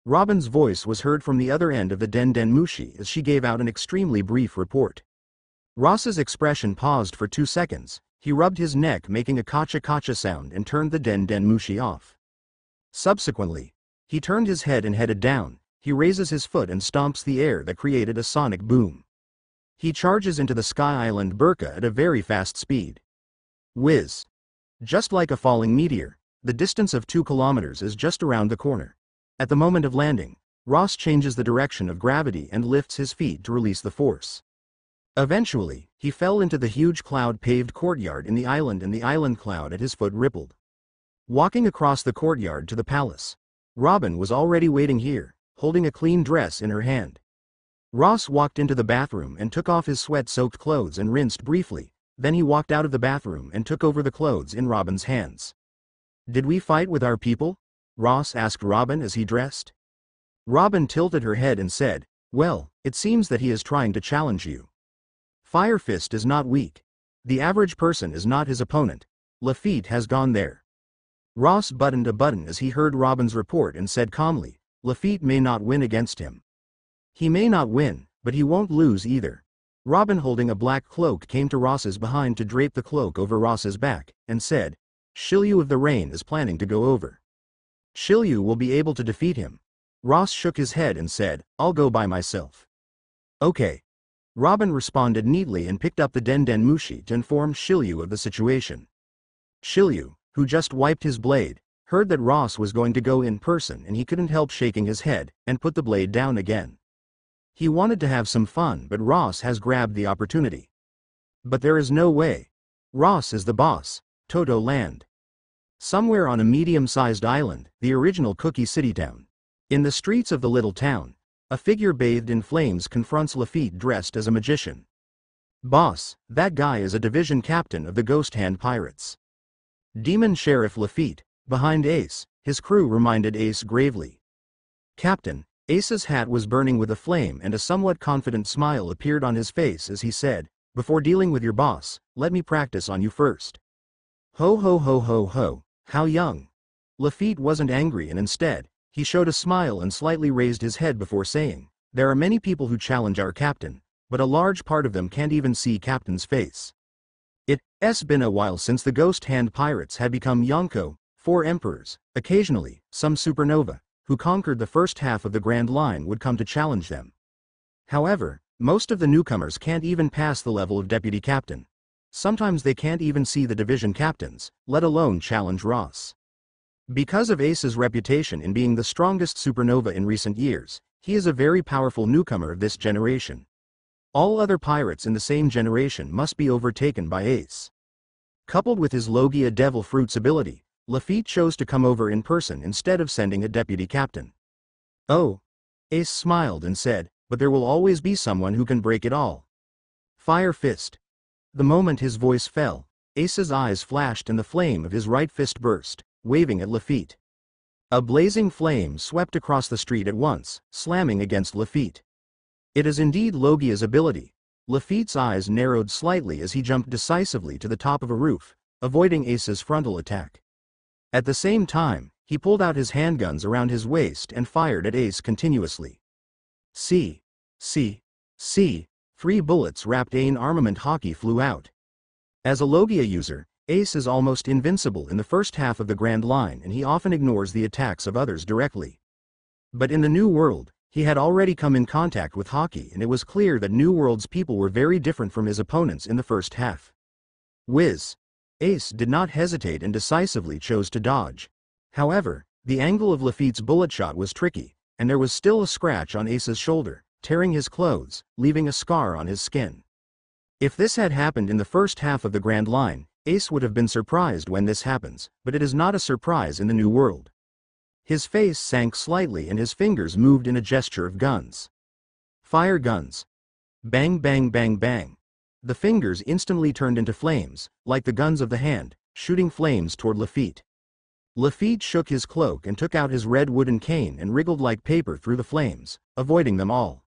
Robin's voice was heard from the other end of the Den Den Mushi as she gave out an extremely brief report. Ross's expression paused for two seconds, he rubbed his neck making a kacha kacha sound and turned the Den Den Mushi off. Subsequently, he turned his head and headed down, he raises his foot and stomps the air that created a sonic boom. He charges into the Sky Island Burka at a very fast speed. Whiz! Just like a falling meteor, the distance of two kilometers is just around the corner. At the moment of landing, Ross changes the direction of gravity and lifts his feet to release the force. Eventually, he fell into the huge cloud-paved courtyard in the island and the island cloud at his foot rippled. Walking across the courtyard to the palace, Robin was already waiting here, holding a clean dress in her hand. Ross walked into the bathroom and took off his sweat-soaked clothes and rinsed briefly, then he walked out of the bathroom and took over the clothes in Robin's hands. Did we fight with our people? Ross asked Robin as he dressed. Robin tilted her head and said, well, it seems that he is trying to challenge you. Fire Fist is not weak. The average person is not his opponent. Lafitte has gone there. Ross buttoned a button as he heard Robin's report and said calmly, Lafitte may not win against him. He may not win, but he won't lose either. Robin holding a black cloak came to Ross's behind to drape the cloak over Ross's back, and said, Shiryu of the Rain is planning to go over. Shiryu will be able to defeat him. Ross shook his head and said, I'll go by myself. Okay. Robin responded neatly and picked up the Den Den Mushi to inform Shiryu of the situation. Shiryu, who just wiped his blade, heard that Ross was going to go in person and he couldn't help shaking his head, and put the blade down again. He wanted to have some fun but Ross has grabbed the opportunity. But there is no way. Ross is the boss, Totto Land. Somewhere on a medium-sized island, the original Cookie City town. In the streets of the little town, a figure bathed in flames confronts Lafitte dressed as a magician. Boss, that guy is a division captain of the Ghost Hand Pirates. Demon Sheriff Lafitte, behind Ace, his crew reminded Ace gravely. Captain, Ace's hat was burning with a flame and a somewhat confident smile appeared on his face as he said, before dealing with your boss, let me practice on you first. Ho ho ho ho ho, how young. Lafitte wasn't angry and instead, he showed a smile and slightly raised his head before saying, there are many people who challenge our captain, but a large part of them can't even see Captain's face. It's been a while since the Ghost Hand Pirates had become Yonko, four emperors. Occasionally, some supernova, who conquered the first half of the Grand Line would come to challenge them. However, most of the newcomers can't even pass the level of Deputy Captain. Sometimes they can't even see the division captains, let alone challenge Ross. Because of Ace's reputation in being the strongest supernova in recent years, he is a very powerful newcomer of this generation. All other pirates in the same generation must be overtaken by Ace. Coupled with his Logia Devil Fruit's ability, Lafitte chose to come over in person instead of sending a deputy captain. Oh. Ace smiled and said, but there will always be someone who can break it all. Fire Fist. The moment his voice fell, Ace's eyes flashed and the flame of his right fist burst, waving at Lafitte. A blazing flame swept across the street at once, slamming against Lafitte. It is indeed Logia's ability. Lafitte's eyes narrowed slightly as he jumped decisively to the top of a roof, avoiding Ace's frontal attack. At the same time, he pulled out his handguns around his waist and fired at Ace continuously. C. C. C. Three bullets wrapped in armament haki flew out. As a Logia user, Ace is almost invincible in the first half of the Grand Line and he often ignores the attacks of others directly. But in the New World, he had already come in contact with Haki and it was clear that New World's people were very different from his opponents in the first half. Whiz! Ace did not hesitate and decisively chose to dodge. However, the angle of Lafitte's bullet shot was tricky, and there was still a scratch on Ace's shoulder, tearing his clothes, leaving a scar on his skin. If this had happened in the first half of the Grand Line, Ace would have been surprised when this happens, but it is not a surprise in the New World. His face sank slightly and his fingers moved in a gesture of guns. Fire guns. Bang bang bang bang. The fingers instantly turned into flames, like the guns of the hand, shooting flames toward Lafitte. Lafitte shook his cloak and took out his red wooden cane and wriggled like paper through the flames, avoiding them all.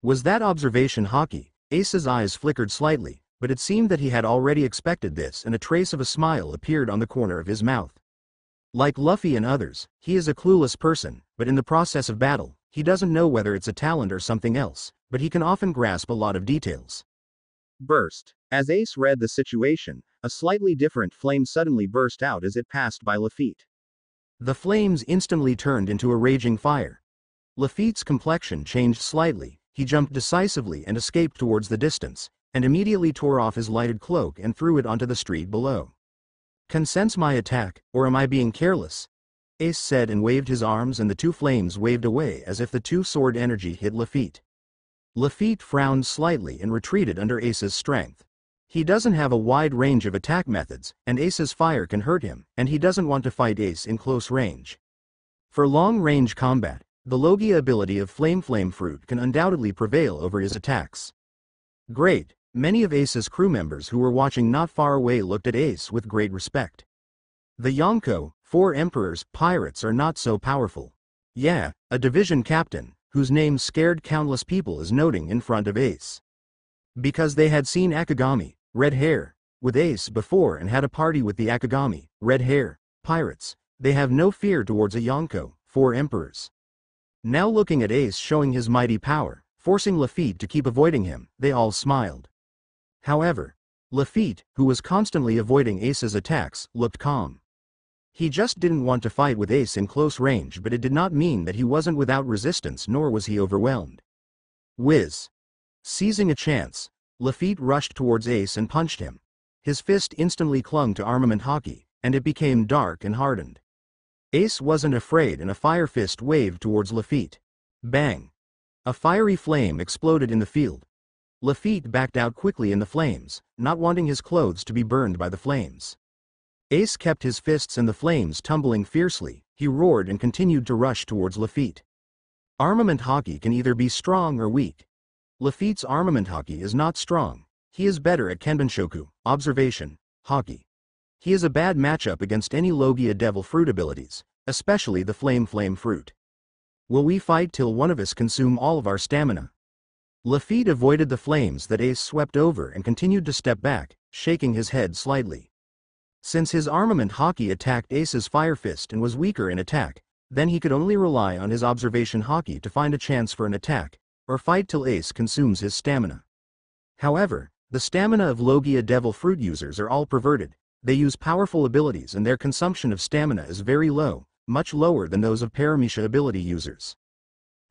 Was that observation Haki? Ace's eyes flickered slightly, but it seemed that he had already expected this and a trace of a smile appeared on the corner of his mouth. Like Luffy and others, he is a clueless person, but in the process of battle, he doesn't know whether it's a talent or something else, but he can often grasp a lot of details. Burst. As Ace read the situation, a slightly different flame suddenly burst out as it passed by Lafitte. The flames instantly turned into a raging fire. Lafitte's complexion changed slightly, he jumped decisively and escaped towards the distance, and immediately tore off his lighted cloak and threw it onto the street below. Can sense my attack, or am I being careless? Ace said and waved his arms and the two flames waved away as if the two sword energy hit Lafitte. Lafitte frowned slightly and retreated under Ace's strength. He doesn't have a wide range of attack methods, and Ace's fire can hurt him, and he doesn't want to fight Ace in close range. For long-range combat, the Logia ability of Flame Flame Fruit can undoubtedly prevail over his attacks. Great. Many of Ace's crew members who were watching not far away looked at Ace with great respect. The Yonko, four emperors, pirates are not so powerful. Yeah, a division captain, whose name scared countless people is noting in front of Ace. Because they had seen Akagami, Red Hair, with Ace before and had a party with the Akagami, Red Hair, pirates, they have no fear towards a Yonko, four emperors. Now looking at Ace showing his mighty power, forcing Lafitte to keep avoiding him, they all smiled. However, Lafitte, who was constantly avoiding Ace's attacks, looked calm. He just didn't want to fight with Ace in close range, but it did not mean that he wasn't without resistance nor was he overwhelmed. Whiz! Seizing a chance, Lafitte rushed towards Ace and punched him. His fist instantly clung to armament haki, and it became dark and hardened. Ace wasn't afraid and a fire fist waved towards Lafitte. Bang! A fiery flame exploded in the field. Lafitte backed out quickly in the flames, not wanting his clothes to be burned by the flames. Ace kept his fists and the flames tumbling fiercely, he roared and continued to rush towards Lafitte. Armament haki can either be strong or weak. Lafitte's armament haki is not strong, he is better at Kenbunshoku, observation, haki. He is a bad matchup against any Logia Devil Fruit abilities, especially the Flame Flame Fruit. Will we fight till one of us consume all of our stamina? Lafitte avoided the flames that Ace swept over and continued to step back, shaking his head slightly. Since his armament haki attacked Ace's fire fist and was weaker in attack, then he could only rely on his observation haki to find a chance for an attack, or fight till Ace consumes his stamina. However, the stamina of Logia Devil Fruit users are all perverted. They use powerful abilities and their consumption of stamina is very low, much lower than those of Paramecia ability users.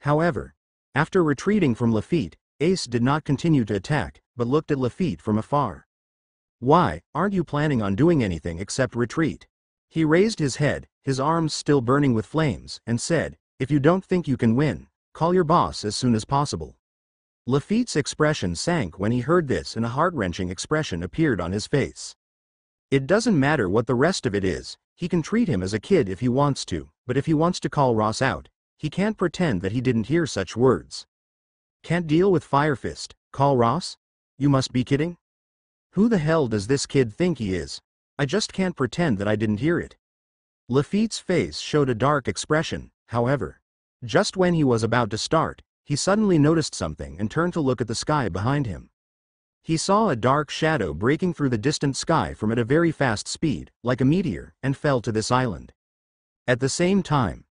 However, after retreating from Lafitte, Ace did not continue to attack, but looked at Lafitte from afar. "Why, aren't you planning on doing anything except retreat?" He raised his head, his arms still burning with flames, and said, "If you don't think you can win, call your boss as soon as possible." Lafitte's expression sank when he heard this and a heart-wrenching expression appeared on his face. It doesn't matter what the rest of it is, he can treat him as a kid if he wants to, but if he wants to call Ross out, he can't pretend that he didn't hear such words. "Can't deal with Fire Fist, call Ross? You must be kidding. Who the hell does this kid think he is? I just can't pretend that I didn't hear it." Lafitte's face showed a dark expression, however. Just when he was about to start, he suddenly noticed something and turned to look at the sky behind him. He saw a dark shadow breaking through the distant sky from at a very fast speed, like a meteor, and fell to this island. At the same time,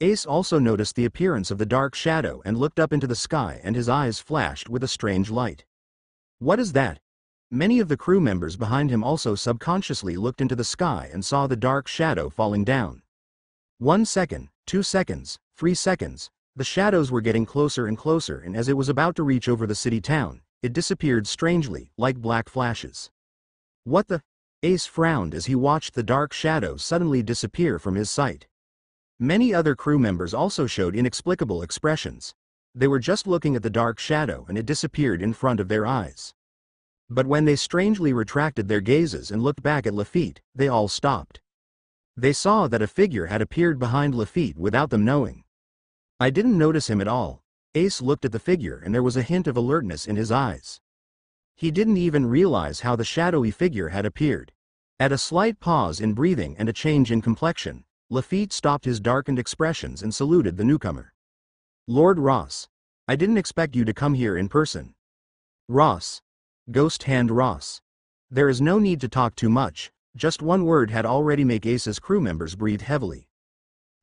Ace also noticed the appearance of the dark shadow and looked up into the sky and his eyes flashed with a strange light. "What is that?" Many of the crew members behind him also subconsciously looked into the sky and saw the dark shadow falling down. One second, two seconds, three seconds, the shadows were getting closer and closer, and as it was about to reach over the city town, it disappeared strangely, like black flashes. "What the?" Ace frowned as he watched the dark shadow suddenly disappear from his sight. Many other crew members also showed inexplicable expressions. They were just looking at the dark shadow and it disappeared in front of their eyes. But when they strangely retracted their gazes and looked back at Lafitte, they all stopped. They saw that a figure had appeared behind Lafitte without them knowing. "I didn't notice him at all." Ace looked at the figure and there was a hint of alertness in his eyes. He didn't even realize how the shadowy figure had appeared. At a slight pause in breathing and a change in complexion, Lafitte stopped his darkened expressions and saluted the newcomer. "Lord Ross, I didn't expect you to come here in person." "Ross. Ghost Hand Ross." There is no need to talk too much, just one word had already made Ace's crew members breathe heavily.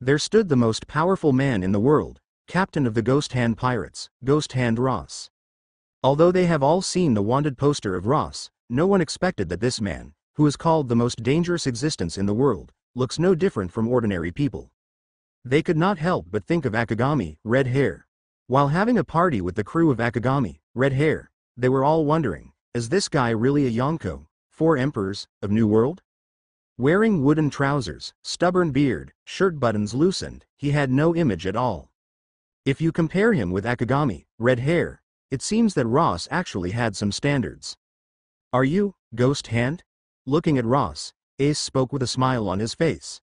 There stood the most powerful man in the world, captain of the Ghost Hand Pirates, Ghost Hand Ross. Although they have all seen the wanted poster of Ross, no one expected that this man, who is called the most dangerous existence in the world, looks no different from ordinary people. They could not help but think of Akagami Red Hair. While having a party with the crew of Akagami Red Hair, they were all wondering, is this guy really a Yonko, four emperors, of New World? Wearing wooden trousers, stubborn beard, shirt buttons loosened, he had no image at all. If you compare him with Akagami Red Hair, it seems that Ross actually had some standards. "Are you Ghost Hand?" Looking at Ross, Ace spoke with a smile on his face.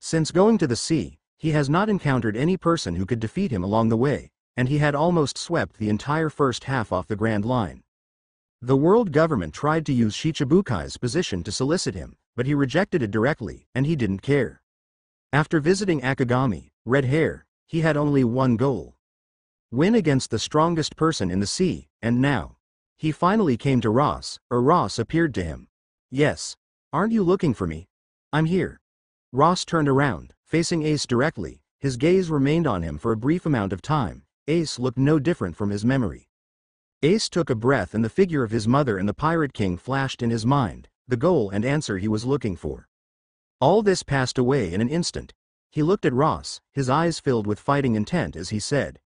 Since going to the sea, he has not encountered any person who could defeat him along the way, and he had almost swept the entire first half off the Grand Line. The world government tried to use Shichibukai's position to solicit him, but he rejected it directly, and he didn't care. After visiting Akagami Red Hair, he had only one goal. Win against the strongest person in the sea, and now. He finally came to Ross, or Ross appeared to him. "Yes. Aren't you looking for me? I'm here." Ross turned around, facing Ace directly, his gaze remained on him for a brief amount of time, Ace looked no different from his memory. Ace took a breath and the figure of his mother and the Pirate King flashed in his mind, the goal and answer he was looking for. All this passed away in an instant. He looked at Ross, his eyes filled with fighting intent as he said.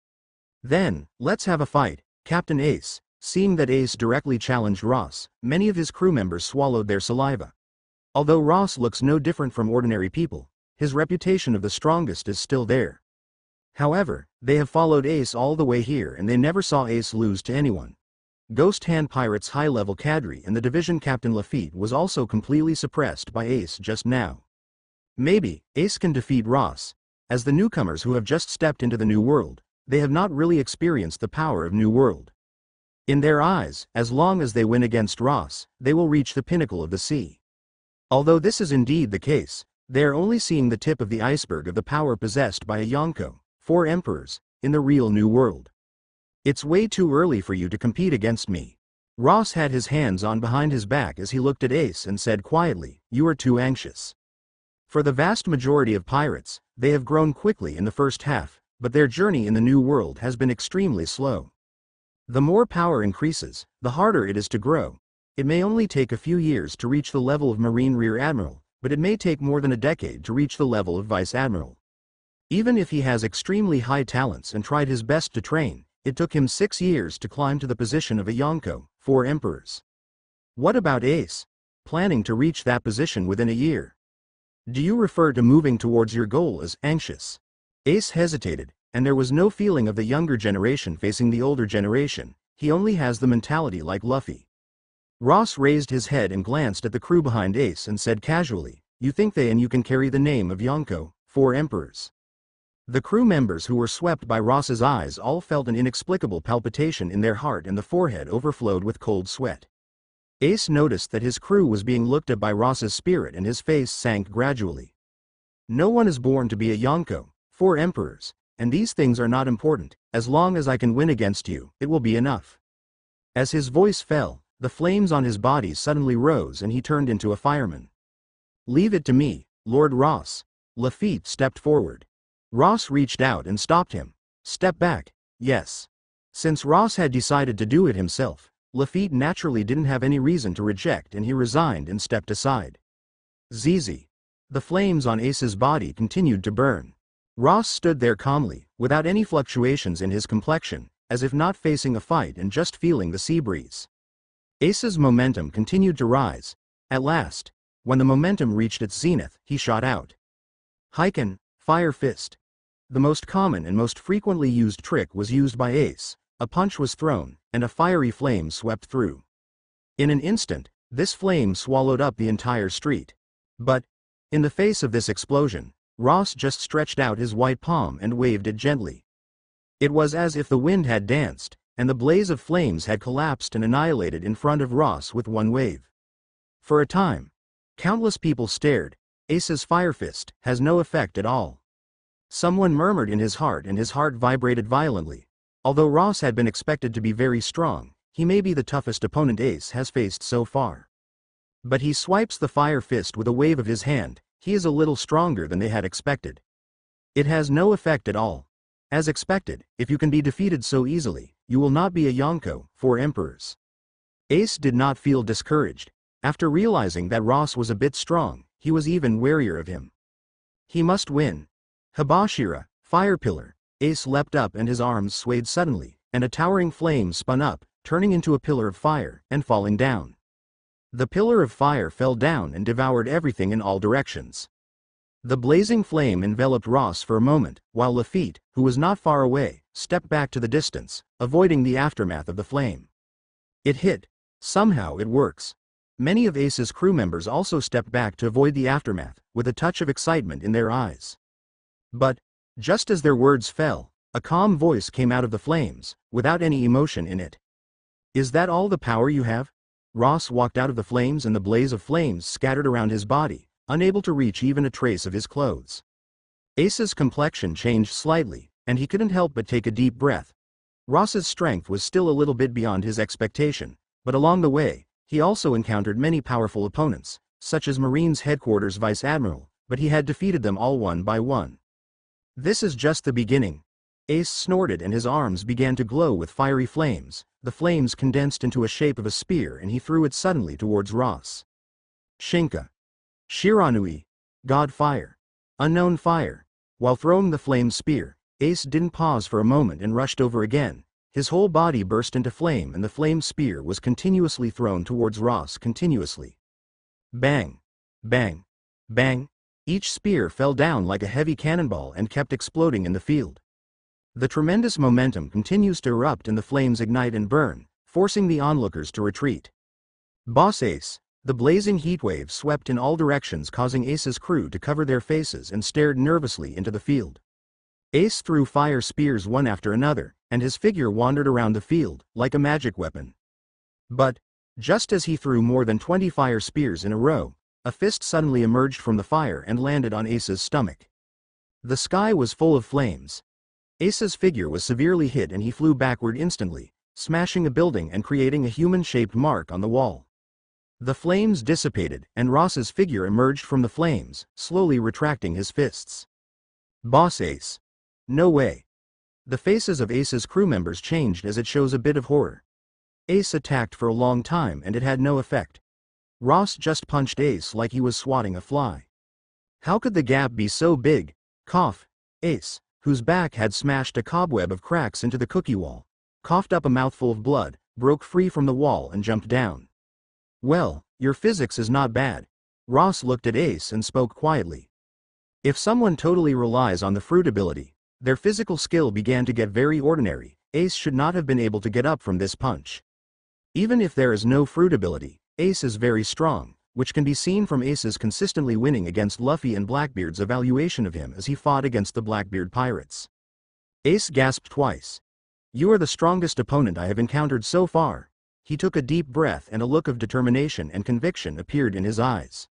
"Then, let's have a fight, Captain Ace." Seeing that Ace directly challenged Ross, many of his crew members swallowed their saliva. Although Ross looks no different from ordinary people, his reputation of the strongest is still there. However, they have followed Ace all the way here and they never saw Ace lose to anyone. Ghost Hand Pirates' high-level cadre and the division captain Lafitte was also completely suppressed by Ace just now. Maybe Ace can defeat Ross. As the newcomers who have just stepped into the New World, they have not really experienced the power of New World. In their eyes, as long as they win against Ross, they will reach the pinnacle of the sea. Although this is indeed the case, they are only seeing the tip of the iceberg of the power possessed by a Yonko, four emperors, in the real New World. "It's way too early for you to compete against me." Ross had his hands on behind his back as he looked at Ace and said quietly, "You are too anxious." For the vast majority of pirates, they have grown quickly in the first half, but their journey in the New World has been extremely slow. The more power increases, the harder it is to grow. It may only take a few years to reach the level of Marine Rear Admiral, but it may take more than a decade to reach the level of Vice Admiral. Even if he has extremely high talents and tried his best to train, it took him six years to climb to the position of a Yonko, four emperors. What about Ace? Planning to reach that position within a year? Do you refer to moving towards your goal as anxious? Ace hesitated, and there was no feeling of the younger generation facing the older generation, he only has the mentality like Luffy. Ross raised his head and glanced at the crew behind Ace and said casually, "You think they and you can carry the name of Yonko, four emperors." The crew members who were swept by Ross's eyes all felt an inexplicable palpitation in their heart and the forehead overflowed with cold sweat. Ace noticed that his crew was being looked at by Ross's spirit and his face sank gradually. No one is born to be a Yonko, four emperors, and these things are not important, as long as I can win against you, it will be enough. As his voice fell, the flames on his body suddenly rose and he turned into a fireman. Leave it to me, Lord Ross. Lafitte stepped forward. Ross reached out and stopped him. Step back, yes. Since Ross had decided to do it himself, Lafitte naturally didn't have any reason to reject and he resigned and stepped aside. Zizi. The flames on Ace's body continued to burn. Ross stood there calmly, without any fluctuations in his complexion, as if not facing a fight and just feeling the sea breeze. Ace's momentum continued to rise. At last, when the momentum reached its zenith, he shot out. Haiken, Fire Fist. The most common and most frequently used trick was used by Ace. A punch was thrown, and a fiery flame swept through. In an instant, this flame swallowed up the entire street. But, in the face of this explosion, Ross just stretched out his white palm and waved it gently. It was as if the wind had danced, and the blaze of flames had collapsed and annihilated in front of Ross with one wave. For a time, countless people stared. Ace's Fire Fist has no effect at all. Someone murmured in his heart and his heart vibrated violently. Although Ross had been expected to be very strong, he may be the toughest opponent Ace has faced so far. But he swipes the Fire Fist with a wave of his hand, he is a little stronger than they had expected. It has no effect at all. As expected, if you can be defeated so easily, you will not be a Yonko, four emperors. Ace did not feel discouraged. After realizing that Ross was a bit strong, he was even warier of him. He must win. Hibashira, Fire Pillar. Ace leapt up and his arms swayed suddenly, and a towering flame spun up, turning into a pillar of fire, and falling down. The pillar of fire fell down and devoured everything in all directions. The blazing flame enveloped Ross for a moment, while Lafitte, who was not far away, stepped back to the distance, avoiding the aftermath of the flame. It hit. Somehow it works. Many of Ace's crew members also stepped back to avoid the aftermath, with a touch of excitement in their eyes. But, just as their words fell, a calm voice came out of the flames, without any emotion in it. Is that all the power you have? Ross walked out of the flames and the blaze of flames scattered around his body, unable to reach even a trace of his clothes. Ace's complexion changed slightly, and he couldn't help but take a deep breath. Ross's strength was still a little bit beyond his expectation, but along the way, he also encountered many powerful opponents, such as Marines Headquarters Vice Admiral, but he had defeated them all one by one. This is just the beginning. Ace snorted and his arms began to glow with fiery flames, the flames condensed into a shape of a spear and he threw it suddenly towards Ross. Shinka. Shiranui. God Fire. Unknown Fire. While throwing the flame spear, Ace didn't pause for a moment and rushed over again. His whole body burst into flame and the flame spear was continuously thrown towards Ross continuously. Bang. Bang. Bang. Each spear fell down like a heavy cannonball and kept exploding in the field. The tremendous momentum continues to erupt and the flames ignite and burn, forcing the onlookers to retreat. Boss Ace. The blazing heatwave swept in all directions, causing Ace's crew to cover their faces and stared nervously into the field. Ace threw fire spears one after another, and his figure wandered around the field, like a magic weapon. But, just as he threw more than twenty fire spears in a row, a fist suddenly emerged from the fire and landed on Ace's stomach. The sky was full of flames. Ace's figure was severely hit and he flew backward instantly, smashing a building and creating a human-shaped mark on the wall. The flames dissipated and Ross's figure emerged from the flames, slowly retracting his fists. Boss Ace. No way. The faces of Ace's crew members changed as it shows a bit of horror. Ace attacked for a long time and it had no effect. Ross just punched Ace like he was swatting a fly. How could the gap be so big? Cough. Ace, whose back had smashed a cobweb of cracks into the cookie wall, coughed up a mouthful of blood, broke free from the wall and jumped down. Well, your physics is not bad. Ross looked at Ace and spoke quietly. If someone totally relies on the fruit ability, their physical skill began to get very ordinary. Ace should not have been able to get up from this punch. Even if there is no fruit ability, Ace is very strong, which can be seen from Ace's consistently winning against Luffy and Blackbeard's evaluation of him as he fought against the Blackbeard pirates. Ace gasped twice. You are the strongest opponent I have encountered so far. He took a deep breath and a look of determination and conviction appeared in his eyes.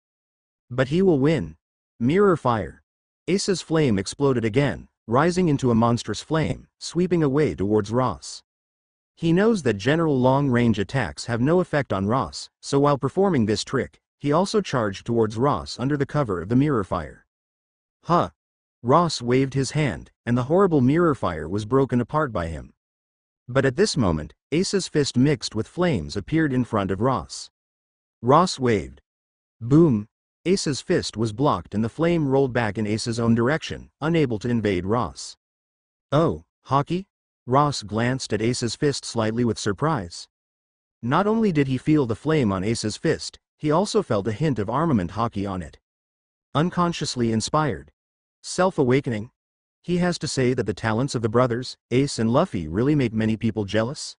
But he will win. Mirror fire. Ace's flame exploded again, rising into a monstrous flame, sweeping away towards Ross. He knows that general long-range attacks have no effect on Ross, so while performing this trick, he also charged towards Ross under the cover of the mirror fire. Huh. Ross waved his hand, and the horrible mirror fire was broken apart by him. But at this moment, Ace's fist mixed with flames appeared in front of Ross. Ross waved. Boom! Ace's fist was blocked and the flame rolled back in Ace's own direction, unable to invade Ross. Oh, Haki? Ross glanced at Ace's fist slightly with surprise. Not only did he feel the flame on Ace's fist, he also felt a hint of armament haki on it. Unconsciously inspired. Self-awakening? He has to say that the talents of the brothers, Ace and Luffy, really make many people jealous?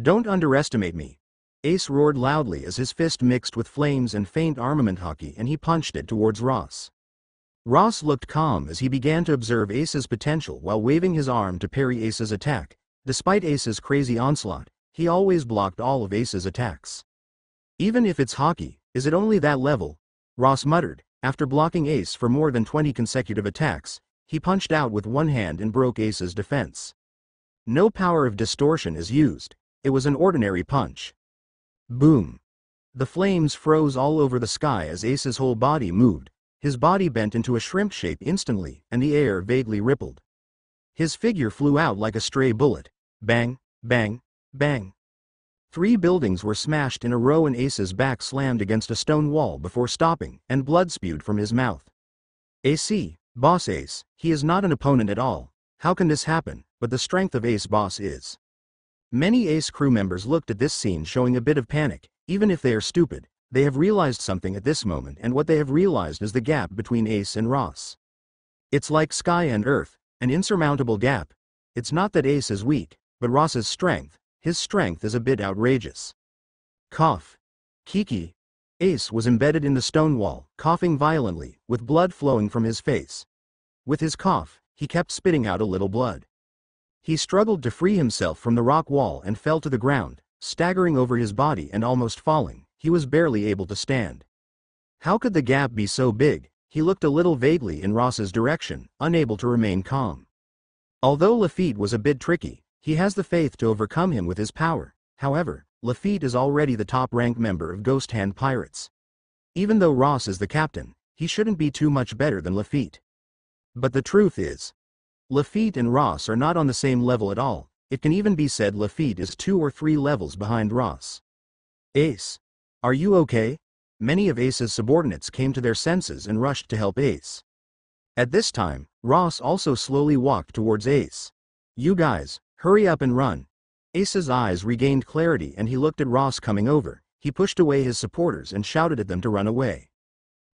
Don't underestimate me. Ace roared loudly as his fist mixed with flames and faint armament haki and he punched it towards Ross. Ross looked calm as he began to observe Ace's potential while waving his arm to parry Ace's attack. Despite Ace's crazy onslaught, he always blocked all of Ace's attacks. Even if it's haki, is it only that level? Ross muttered. After blocking Ace for more than twenty consecutive attacks, he punched out with one hand and broke Ace's defense. No power of distortion is used, it was an ordinary punch. Boom! The flames froze all over the sky as Ace's whole body moved, his body bent into a shrimp shape instantly, and the air vaguely rippled. His figure flew out like a stray bullet. Bang, bang, bang. Three buildings were smashed in a row and Ace's back slammed against a stone wall before stopping, and blood spewed from his mouth. Ace. Boss Ace, he is not an opponent at all. How can this happen? But the strength of Ace Boss is. Many Ace crew members looked at this scene showing a bit of panic. Even if they are stupid, they have realized something at this moment, and what they have realized is the gap between Ace and Ross. It's like sky and earth, an insurmountable gap. It's not that Ace is weak, but Ross's strength, his strength is a bit outrageous. Cough. Kiki. Ace was embedded in the stone wall, coughing violently, with blood flowing from his face. With his cough, he kept spitting out a little blood. He struggled to free himself from the rock wall and fell to the ground, staggering over his body and almost falling. He was barely able to stand. How could the gap be so big? He looked a little vaguely in Ross's direction, unable to remain calm. Although Lafitte was a bit tricky, he has the faith to overcome him with his power. However, Lafitte is already the top-ranked member of Ghost Hand Pirates. Even though Ross is the captain, he shouldn't be too much better than Lafitte. But the truth is, Lafitte and Ross are not on the same level at all. It can even be said Lafitte is two or three levels behind Ross. Ace. Are you okay? Many of Ace's subordinates came to their senses and rushed to help Ace. At this time, Ross also slowly walked towards Ace. You guys, hurry up and run. Ace's eyes regained clarity and he looked at Ross coming over. He pushed away his supporters and shouted at them to run away.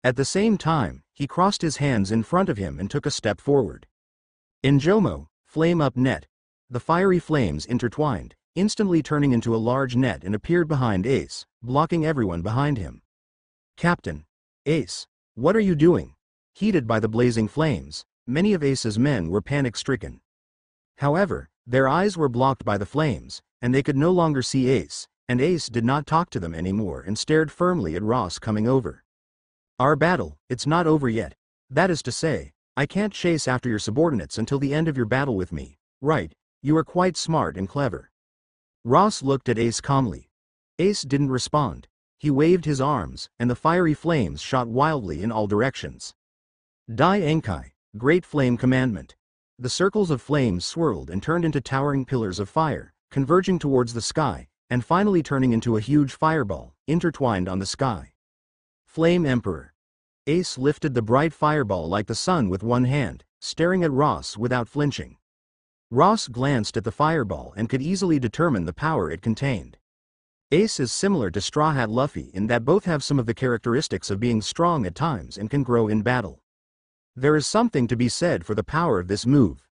At the same time, he crossed his hands in front of him and took a step forward. Injomo, flame up net. The fiery flames intertwined, instantly turning into a large net and appeared behind Ace, blocking everyone behind him. Captain. Ace, what are you doing? Heated by the blazing flames, many of Ace's men were panic-stricken. However, their eyes were blocked by the flames, and they could no longer see Ace, and Ace did not talk to them anymore and stared firmly at Ross coming over. Our battle, it's not over yet. That is to say, I can't chase after your subordinates until the end of your battle with me, right? You are quite smart and clever. Ross looked at Ace calmly. Ace didn't respond. He waved his arms, and the fiery flames shot wildly in all directions. Dai Enkai, Great Flame Commandment. The circles of flames swirled and turned into towering pillars of fire, converging towards the sky, and finally turning into a huge fireball, intertwined on the sky. Flame Emperor. Ace lifted the bright fireball like the sun with one hand, staring at Ross without flinching. Ross glanced at the fireball and could easily determine the power it contained. Ace is similar to Straw Hat Luffy in that both have some of the characteristics of being strong at times and can grow in battle. There is something to be said for the power of this move.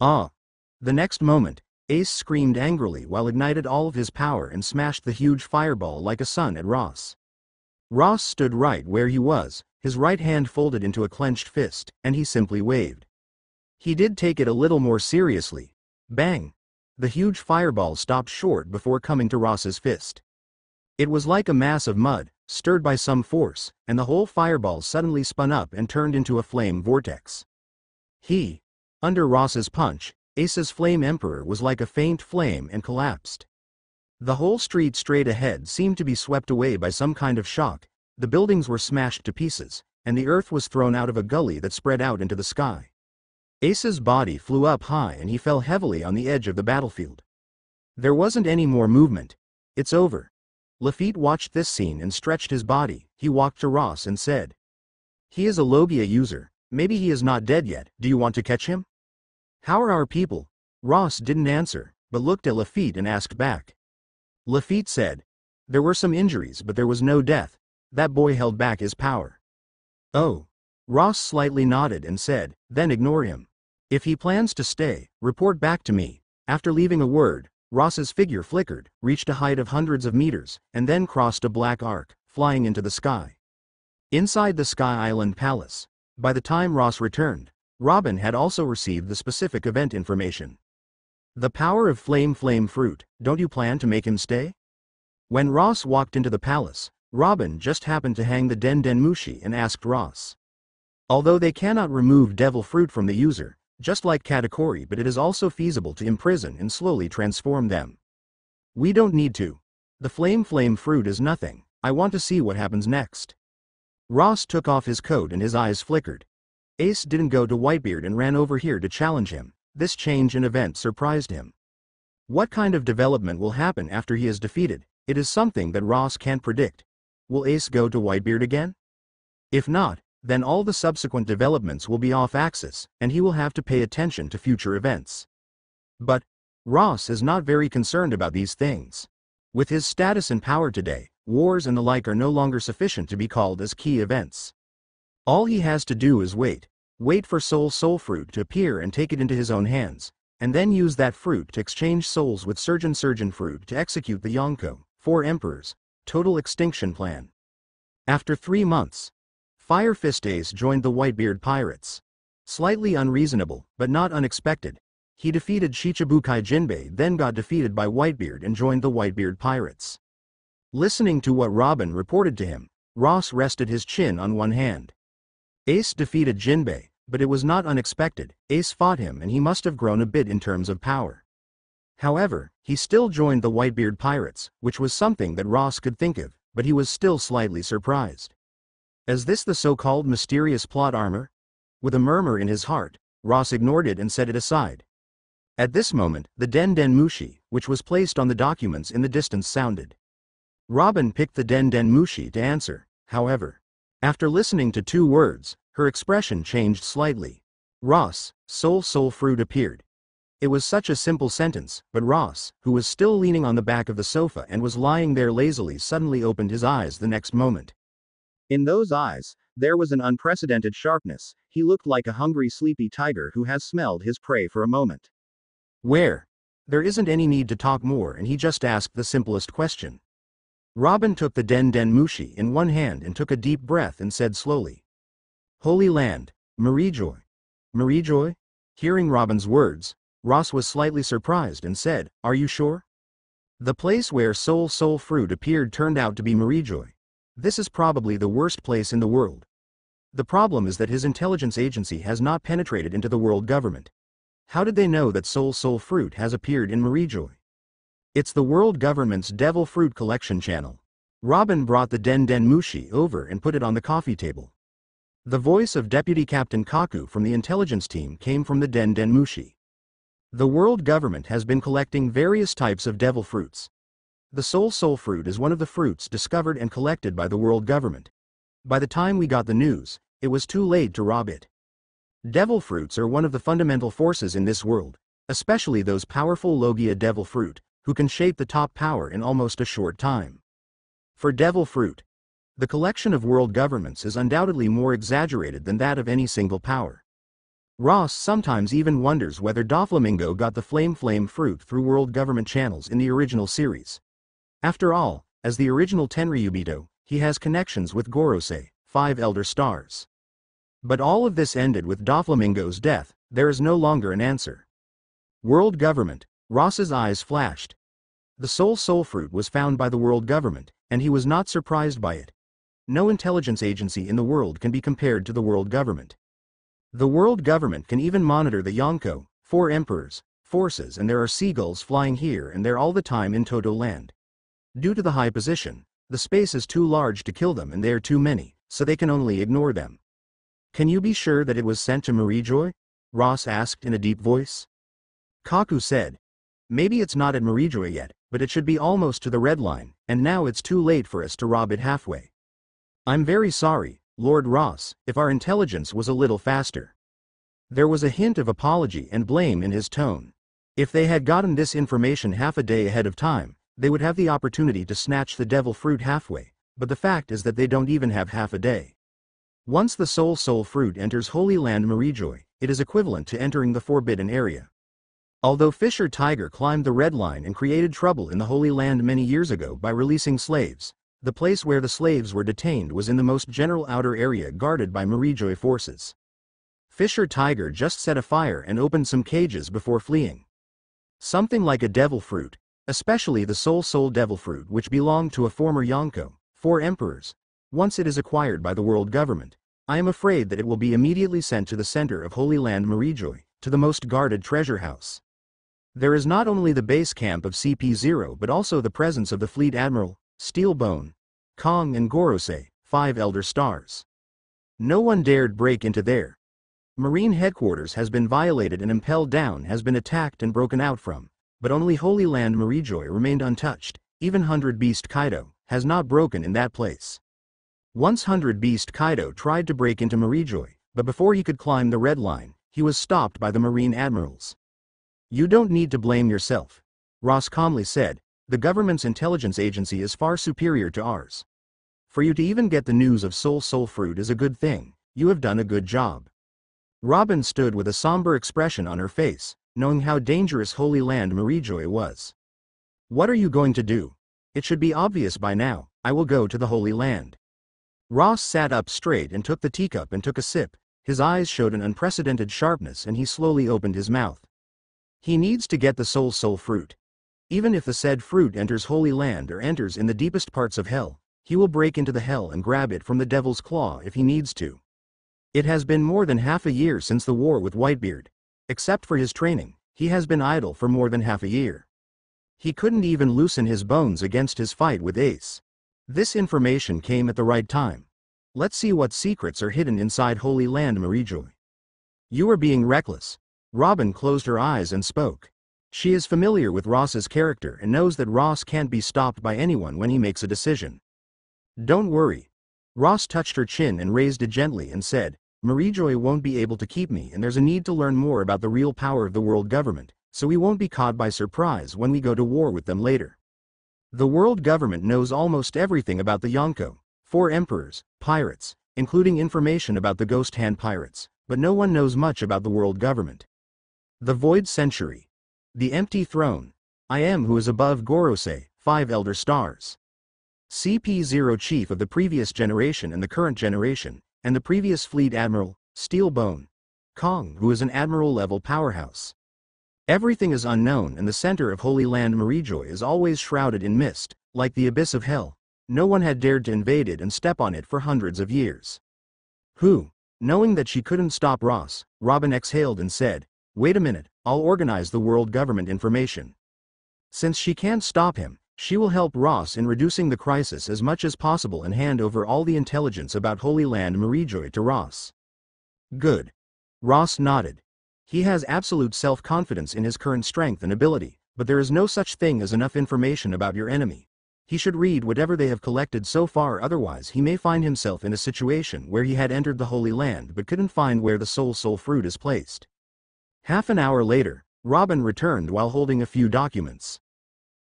Ah! The next moment, Ace screamed angrily while ignited all of his power and smashed the huge fireball like a sun at Ross. Ross stood right where he was, his right hand folded into a clenched fist, and he simply waved. He did take it a little more seriously. Bang! The huge fireball stopped short before coming to Ross's fist. It was like a mass of mud, stirred by some force, and the whole fireball suddenly spun up and turned into a flame vortex. He! Under Ross's punch, Ace's Flame Emperor was like a faint flame and collapsed. The whole street straight ahead seemed to be swept away by some kind of shock, the buildings were smashed to pieces, and the earth was thrown out of a gully that spread out into the sky. Ace's body flew up high and he fell heavily on the edge of the battlefield. There wasn't any more movement. It's over. Lafitte watched this scene and stretched his body. He walked to Ross and said, "He is a Logia user, maybe he is not dead yet, do you want to catch him?" "How are our people?" Ross didn't answer, but looked at Lafitte and asked back. Lafitte said, "There were some injuries but there was no death, that boy held back his power." "Oh." Ross slightly nodded and said, "Then ignore him. If he plans to stay, report back to me." After leaving a word, Ross's figure flickered, reached a height of hundreds of meters, and then crossed a black arc, flying into the sky. Inside the Sky Island Palace. By the time Ross returned, Robin had also received the specific event information. "The power of Flame Flame Fruit, don't you plan to make him stay?" When Ross walked into the palace, Robin just happened to hang the Den Den Mushi and asked Ross. Although they cannot remove Devil Fruit from the user, just like Katakuri, but it is also feasible to imprison and slowly transform them. "We don't need to. The Flame Flame Fruit is nothing, I want to see what happens next." Ross took off his coat and his eyes flickered. Ace didn't go to Whitebeard and ran over here to challenge him, this change in event surprised him. What kind of development will happen after he is defeated, it is something that Ross can't predict. Will Ace go to Whitebeard again? If not, then all the subsequent developments will be off-axis, and he will have to pay attention to future events. But Ross is not very concerned about these things. With his status and power today, wars and the like are no longer sufficient to be called as key events. All he has to do is wait, wait for Soul Soul Fruit to appear and take it into his own hands, and then use that fruit to exchange souls with Surgeon Surgeon Fruit to execute the Yonko, Four Emperors, Total Extinction Plan. After three months, Fire Fist Ace joined the Whitebeard Pirates. Slightly unreasonable, but not unexpected. He defeated Shichibukai Jinbei, then got defeated by Whitebeard and joined the Whitebeard Pirates. Listening to what Robin reported to him, Ross rested his chin on one hand. Ace defeated Jinbei, but it was not unexpected. Ace fought him and he must have grown a bit in terms of power. However, he still joined the Whitebeard Pirates, which was something that Ross could think of, but he was still slightly surprised. Is this the so-called mysterious plot armor? With a murmur in his heart, Ross ignored it and set it aside. At this moment, the Den Den Mushi, which was placed on the documents in the distance, sounded. Robin picked the Den Den Mushi to answer, however. After listening to two words, her expression changed slightly. Ross, Soul Soul Fruit appeared. It was such a simple sentence, but Ross, who was still leaning on the back of the sofa and was lying there lazily, suddenly opened his eyes the next moment. In those eyes, there was an unprecedented sharpness. He looked like a hungry, sleepy tiger who has smelled his prey for a moment. "Where?" There isn't any need to talk more, and he just asked the simplest question. Robin took the Den Den Mushi in one hand and took a deep breath and said slowly, "Holy Land, Mary Geoise." "Mary Geoise?" Hearing Robin's words, Ross was slightly surprised and said, "Are you sure?" The place where Soul Soul Fruit appeared turned out to be Mary Geoise. This is probably the worst place in the world. The problem is that his intelligence agency has not penetrated into the world government. How did they know that Soul Soul Fruit has appeared in Mary Geoise? It's the world government's Devil Fruit collection channel. Robin brought the Den Den Mushi over and put it on the coffee table. The voice of Deputy Captain Kaku from the intelligence team came from the Den Denmushi. The world government has been collecting various types of devil fruits. The Soul Soul Fruit is one of the fruits discovered and collected by the world government. By the time we got the news, it was too late to rob it. Devil fruits are one of the fundamental forces in this world, especially those powerful Logia devil fruit, who can shape the top power in almost a short time. For devil fruit, the collection of world governments is undoubtedly more exaggerated than that of any single power. Ross sometimes even wonders whether Doflamingo got the Flame Flame fruit through world government channels in the original series. After all, as the original Tenryubito, he has connections with Gorosei, five elder stars. But all of this ended with Doflamingo's death. There is no longer an answer. World government, Ross's eyes flashed. The Soul Soul Fruit was found by the world government, and he was not surprised by it. No intelligence agency in the world can be compared to the world government. The world government can even monitor the Yonko, four emperors, forces, and there are seagulls flying here and there all the time in Totto Land. Due to the high position, the space is too large to kill them and they are too many, so they can only ignore them. Can you be sure that it was sent to Mary Geoise? Ross asked in a deep voice. Kaku said, maybe it's not at Mary Geoise yet, but it should be almost to the Red Line, and now it's too late for us to rob it halfway. I'm very sorry, Lord Ross, if our intelligence was a little faster. There was a hint of apology and blame in his tone. If they had gotten this information half a day ahead of time, they would have the opportunity to snatch the devil fruit halfway, but the fact is that they don't even have half a day. Once the Soul Soul Fruit enters Holy Land Mary Geoise, it is equivalent to entering the Forbidden Area. Although Fisher Tiger climbed the Red Line and created trouble in the Holy Land many years ago by releasing slaves, the place where the slaves were detained was in the most general outer area guarded by Mary Geoise forces. Fisher Tiger just set a fire and opened some cages before fleeing. Something like a devil fruit, especially the Soul Soul Devil Fruit which belonged to a former Yonko, four emperors, once it is acquired by the world government, I am afraid that it will be immediately sent to the center of Holy Land Mary Geoise, to the most guarded treasure house. There is not only the base camp of C P zero but also the presence of the Fleet Admiral, Steel Bone, Kong and Gorosei, five elder stars. No one dared break into there. Marine Headquarters has been violated and Impel Down has been attacked and broken out from, but only Holy Land Mary Geoise remained untouched. Even Hundred Beast Kaido has not broken in that place. Once Hundred Beast Kaido tried to break into Mary Geoise, but before he could climb the Red Line, he was stopped by the Marine Admirals. You don't need to blame yourself, Ross calmly said. The government's intelligence agency is far superior to ours. For you to even get the news of Soul Soul Fruit is a good thing. You have done a good job. Robin stood with a somber expression on her face, knowing how dangerous Holy Land Mary Geoise was. What are you going to do? It should be obvious by now. I will go to the Holy Land. Ross sat up straight and took the teacup and took a sip. His eyes showed an unprecedented sharpness and he slowly opened his mouth. He needs to get the Soul Soul Fruit. Even if the said fruit enters Holy Land or enters in the deepest parts of hell, he will break into the hell and grab it from the devil's claw if he needs to. It has been more than half a year since the war with Whitebeard. Except for his training, he has been idle for more than half a year. He couldn't even loosen his bones against his fight with Ace. This information came at the right time. Let's see what secrets are hidden inside Holy Land Mary Geoise. You are being reckless. Robin closed her eyes and spoke. She is familiar with Ross's character and knows that Ross can't be stopped by anyone when he makes a decision. Don't worry. Ross touched her chin and raised it gently and said, Mary Geoise won't be able to keep me and there's a need to learn more about the real power of the world government, so we won't be caught by surprise when we go to war with them later. The world government knows almost everything about the Yonko, four emperors, pirates, including information about the Ghost Hand pirates, but no one knows much about the world government. The Void Century. The Empty Throne. I am who is above Gorosei, five elder stars. C P zero chief of the previous generation and the current generation, and the previous fleet admiral, Steel Bone Kong, who is an admiral level powerhouse. Everything is unknown and the center of Holy Land Mary Geoise is always shrouded in mist, like the abyss of hell. No one had dared to invade it and step on it for hundreds of years. Who? Knowing that she couldn't stop Ross, Robin exhaled and said, wait a minute, I'll organize the world government information. Since she can't stop him, She will help Ross in reducing the crisis as much as possible and hand over all the intelligence about Holy Land Mary Geoise to Ross. Good. Ross nodded. He has absolute self-confidence in his current strength and ability, but there is no such thing as enough information about your enemy. He should read whatever they have collected so far, otherwise he may find himself in a situation where he had entered the Holy Land but couldn't find where the Soul Soul Fruit is placed. Half an hour later, Robin returned while holding a few documents.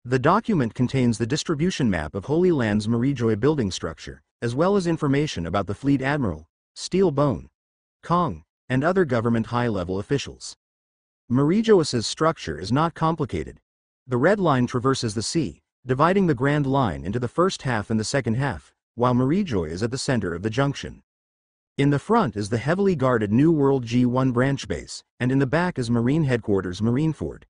The document contains the distribution map of Holy Land's Mary Geoise building structure, as well as information about the Fleet Admiral, Steel Bone Kong, and other government high-level officials. Mary Geoise's structure is not complicated. The Red Line traverses the sea, dividing the Grand Line into the first half and the second half, while Mary Geoise is at the center of the junction. In the front is the heavily guarded New World G one branch base, and in the back is Marine Headquarters Marineford.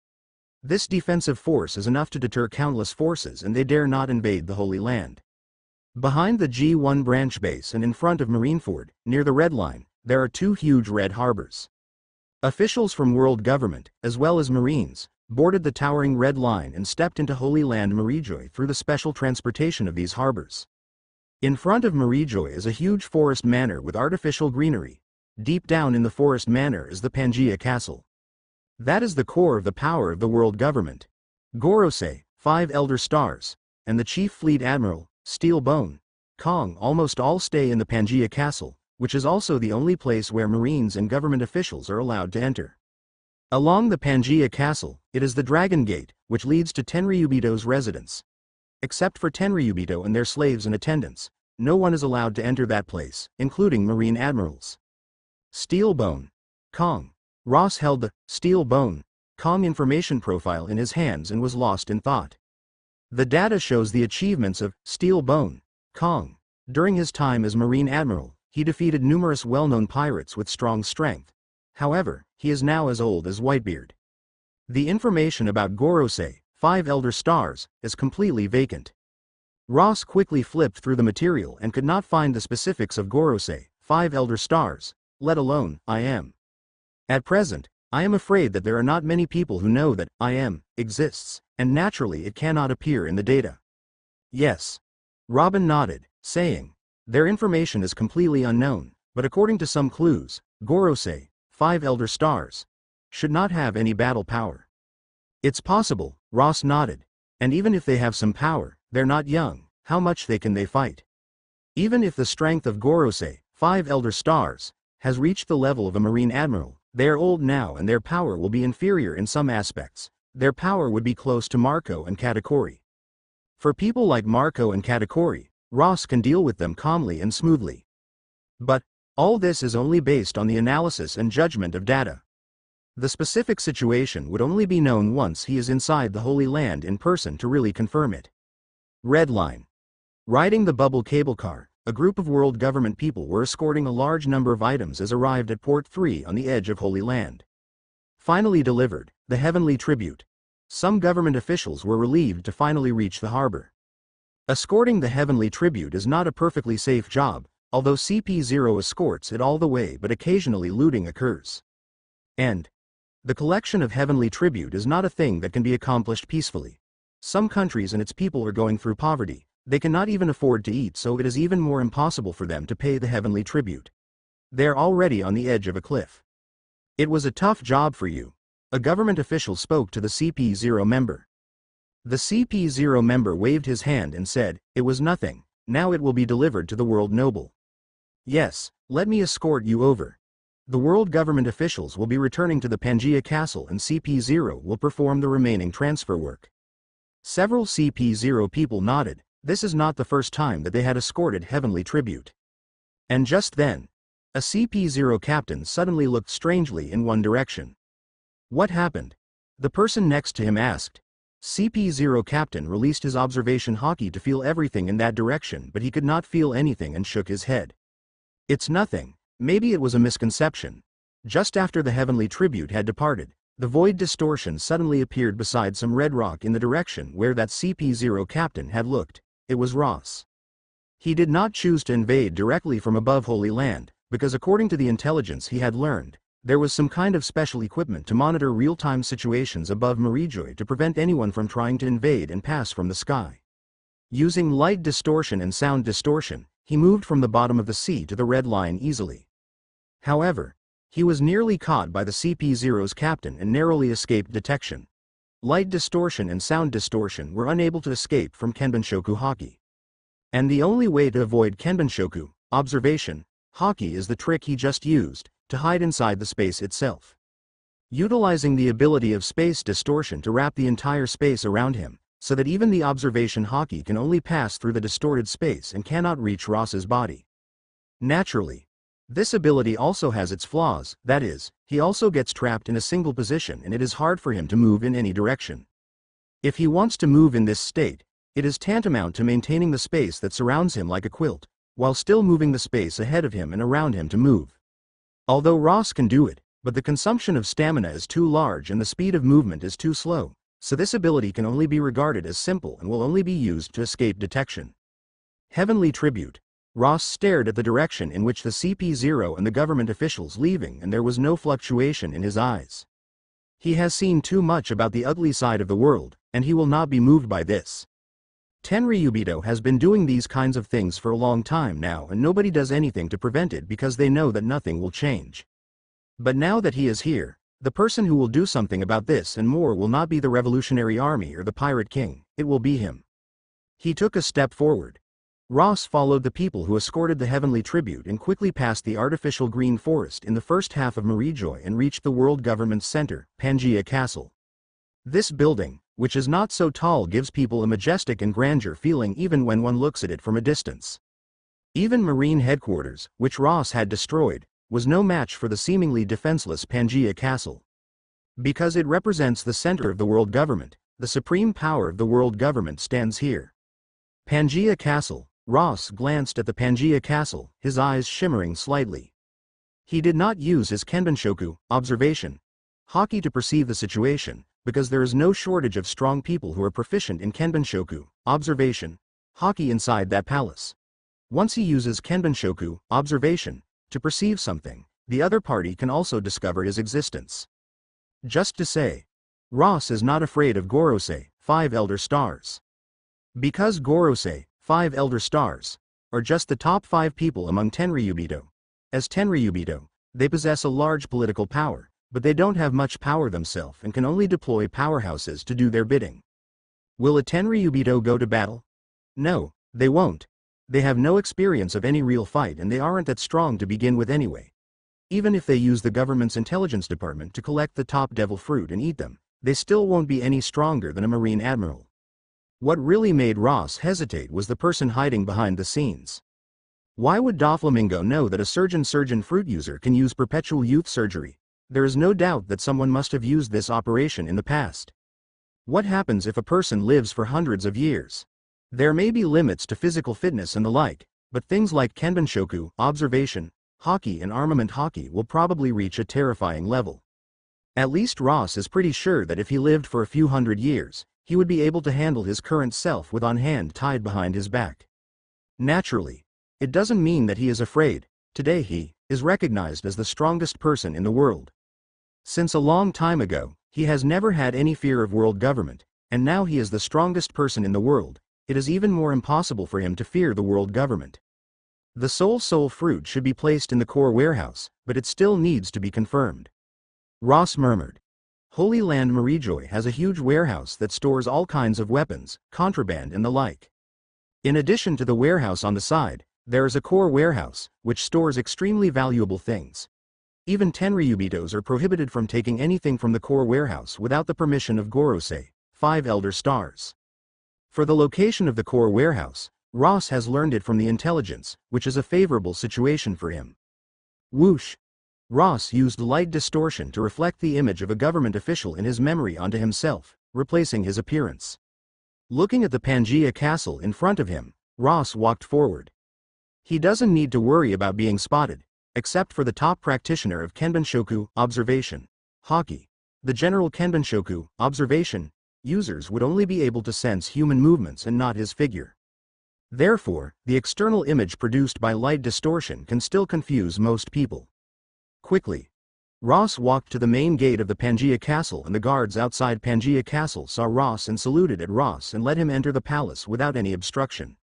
This defensive force is enough to deter countless forces, and they dare not invade the Holy Land. Behind the G one branch base and in front of Marineford, near the Red Line, there are two huge red harbors. Officials from world government, as well as Marines, boarded the towering Red Line and stepped into Holy Land Mary Geoise through the special transportation of these harbors. In front of Mary Geoise is a huge forest manor with artificial greenery. Deep down in the forest manor is the Pangaea Castle. That is the core of the power of the world government. Gorosei, Five Elder Stars, and the Chief Fleet Admiral, Steel Bone Kong, almost all stay in the Pangaea Castle, which is also the only place where Marines and government officials are allowed to enter. Along the Pangaea Castle, it is the Dragon Gate, which leads to Tenryubito's residence. Except for Tenryubito and their slaves and attendants, no one is allowed to enter that place, including Marine Admirals. Steel Bone Kong. Ross held the Steel Bone Kong information profile in his hands and was lost in thought. The data shows the achievements of Steel Bone Kong. During his time as Marine Admiral, he defeated numerous well-known pirates with strong strength. However, he is now as old as Whitebeard. The information about Gorosei, Five Elder Stars, is completely vacant. Ross quickly flipped through the material and could not find the specifics of Gorosei, Five Elder Stars, let alone I am. At present, I am afraid that there are not many people who know that I am exists, and naturally it cannot appear in the data. Yes. Robin nodded, saying, their information is completely unknown, but according to some clues, Gorosei, Five Elder Stars, should not have any battle power. It's possible, Ross nodded, and even if they have some power, they're not young, how much they can they fight? Even if the strength of Gorosei, Five Elder Stars, has reached the level of a Marine Admiral, they are old now and their power will be inferior in some aspects, their power would be close to Marco and Katakuri. For people like Marco and Katakuri, Ross can deal with them calmly and smoothly. But, all this is only based on the analysis and judgment of data. The specific situation would only be known once he is inside the Holy Land in person to really confirm it. Red Line. Riding the bubble cable car, a group of world government people were escorting a large number of items as arrived at Port three on the edge of Holy Land. Finally delivered, the heavenly tribute. Some government officials were relieved to finally reach the harbor. Escorting the heavenly tribute is not a perfectly safe job, although C P zero escorts it all the way, but occasionally looting occurs. End. The collection of heavenly tribute is not a thing that can be accomplished peacefully. Some countries and its people are going through poverty, they cannot even afford to eat, so it is even more impossible for them to pay the heavenly tribute. They are already on the edge of a cliff. It was a tough job for you. A government official spoke to the C P zero member. The C P zero member waved his hand and said, it was nothing, now it will be delivered to the world noble. Yes, let me escort you over. The world government officials will be returning to the Pangaea Castle and C P zero will perform the remaining transfer work. Several C P zero people nodded, this is not the first time that they had escorted heavenly tribute. And just then, a C P zero captain suddenly looked strangely in one direction. What happened? The person next to him asked. C P zero captain released his observation haki to feel everything in that direction, but he could not feel anything and shook his head. It's nothing, maybe it was a misconception. Just after the heavenly tribute had departed, the void distortion suddenly appeared beside some red rock in the direction where that C P zero captain had looked. It was Ross. He did not choose to invade directly from above Holy Land, because according to the intelligence he had learned, There was some kind of special equipment to monitor real-time situations above Mary Geoise to prevent anyone from trying to invade and pass from the sky. Using light distortion and sound distortion, he moved from the bottom of the sea to the Red Line easily. However, he was nearly caught by the C P zero's captain and narrowly escaped detection. Light distortion and sound distortion were unable to escape from Kenbunshoku Haki. And the only way to avoid Kenbunshoku, observation, Haki is the trick he just used, to hide inside the space itself. Utilizing the ability of space distortion to wrap the entire space around him, so that even the observation Haki can only pass through the distorted space and cannot reach Ross's body. Naturally, this ability also has its flaws, that is, he also gets trapped in a single position and it is hard for him to move in any direction. If he wants to move in this state, it is tantamount to maintaining the space that surrounds him like a quilt, while still moving the space ahead of him and around him to move. Although Ross can do it, but the consumption of stamina is too large and the speed of movement is too slow. So this ability can only be regarded as simple and will only be used to escape detection. Heavenly Tribute. Ross stared at the direction in which the C P zero and the government officials leaving, and there was no fluctuation in his eyes. He has seen too much about the ugly side of the world, and he will not be moved by this. Tenryubito has been doing these kinds of things for a long time now, and nobody does anything to prevent it because they know that nothing will change. But now that he is here, the person who will do something about this and more will not be the Revolutionary Army or the Pirate King, it will be him. He took a step forward. Ross followed the people who escorted the Heavenly Tribute and quickly passed the artificial green forest in the first half of Mary Geoise and reached the World Government Center, Pangaea Castle. This building, which is not so tall, gives people a majestic and grandeur feeling even when one looks at it from a distance. Even Marine Headquarters, which Ross had destroyed, was no match for the seemingly defenseless Pangaea Castle. Because it represents the center of the world government, the supreme power of the world government stands here. Pangaea Castle. Ross glanced at the Pangaea Castle, his eyes shimmering slightly. He did not use his Kenbunshoku, observation, Haki to perceive the situation, because there is no shortage of strong people who are proficient in Kenbunshoku, observation, Haki inside that palace. Once he uses Kenbunshoku, observation, to perceive something, the other party can also discover his existence. Just to say, Ross is not afraid of Gorosei, five Elder Stars. Because Gorosei, five Elder Stars, are just the top five people among Tenryubito. As Tenryubito, they possess a large political power, but they don't have much power themselves and can only deploy powerhouses to do their bidding. Will a Tenryubito go to battle? No, they won't. They have no experience of any real fight and they aren't that strong to begin with anyway. Even if they use the government's intelligence department to collect the top devil fruit and eat them, they still won't be any stronger than a Marine Admiral. What really made Ross hesitate was the person hiding behind the scenes. Why would Doflamingo know that a surgeon surgeon fruit user can use perpetual youth surgery? There is no doubt that someone must have used this operation in the past. What happens if a person lives for hundreds of years? There may be limits to physical fitness and the like, but things like Kenbunshoku, observation, Haki and armament Haki will probably reach a terrifying level. At least Ross is pretty sure that if he lived for a few hundred years, he would be able to handle his current self with one hand tied behind his back. Naturally, it doesn't mean that he is afraid. Today he is recognized as the strongest person in the world. Since a long time ago, he has never had any fear of world government, and now he is the strongest person in the world. It is even more impossible for him to fear the world government. The Soul Soul Fruit should be placed in the core warehouse, but it still needs to be confirmed. Ross murmured. Holy Land Mary Geoise has a huge warehouse that stores all kinds of weapons, contraband and the like. In addition to the warehouse on the side, there is a core warehouse, which stores extremely valuable things. Even Tenryubitos are prohibited from taking anything from the core warehouse without the permission of Gorosei, five Elder Stars. For the location of the core warehouse, Ross has learned it from the intelligence, which is a favorable situation for him. Whoosh! Ross used light distortion to reflect the image of a government official in his memory onto himself, replacing his appearance. Looking at the Pangaea Castle in front of him, Ross walked forward. He doesn't need to worry about being spotted, except for the top practitioner of Kenbunshoku, observation, Haki. The general Kenbunshoku, observation, users would only be able to sense human movements and not his figure. Therefore, the external image produced by light distortion can still confuse most people. Quickly, Ross walked to the main gate of the Pangaea Castle, and the guards outside Pangaea Castle saw Ross and saluted at Ross and let him enter the palace without any obstruction.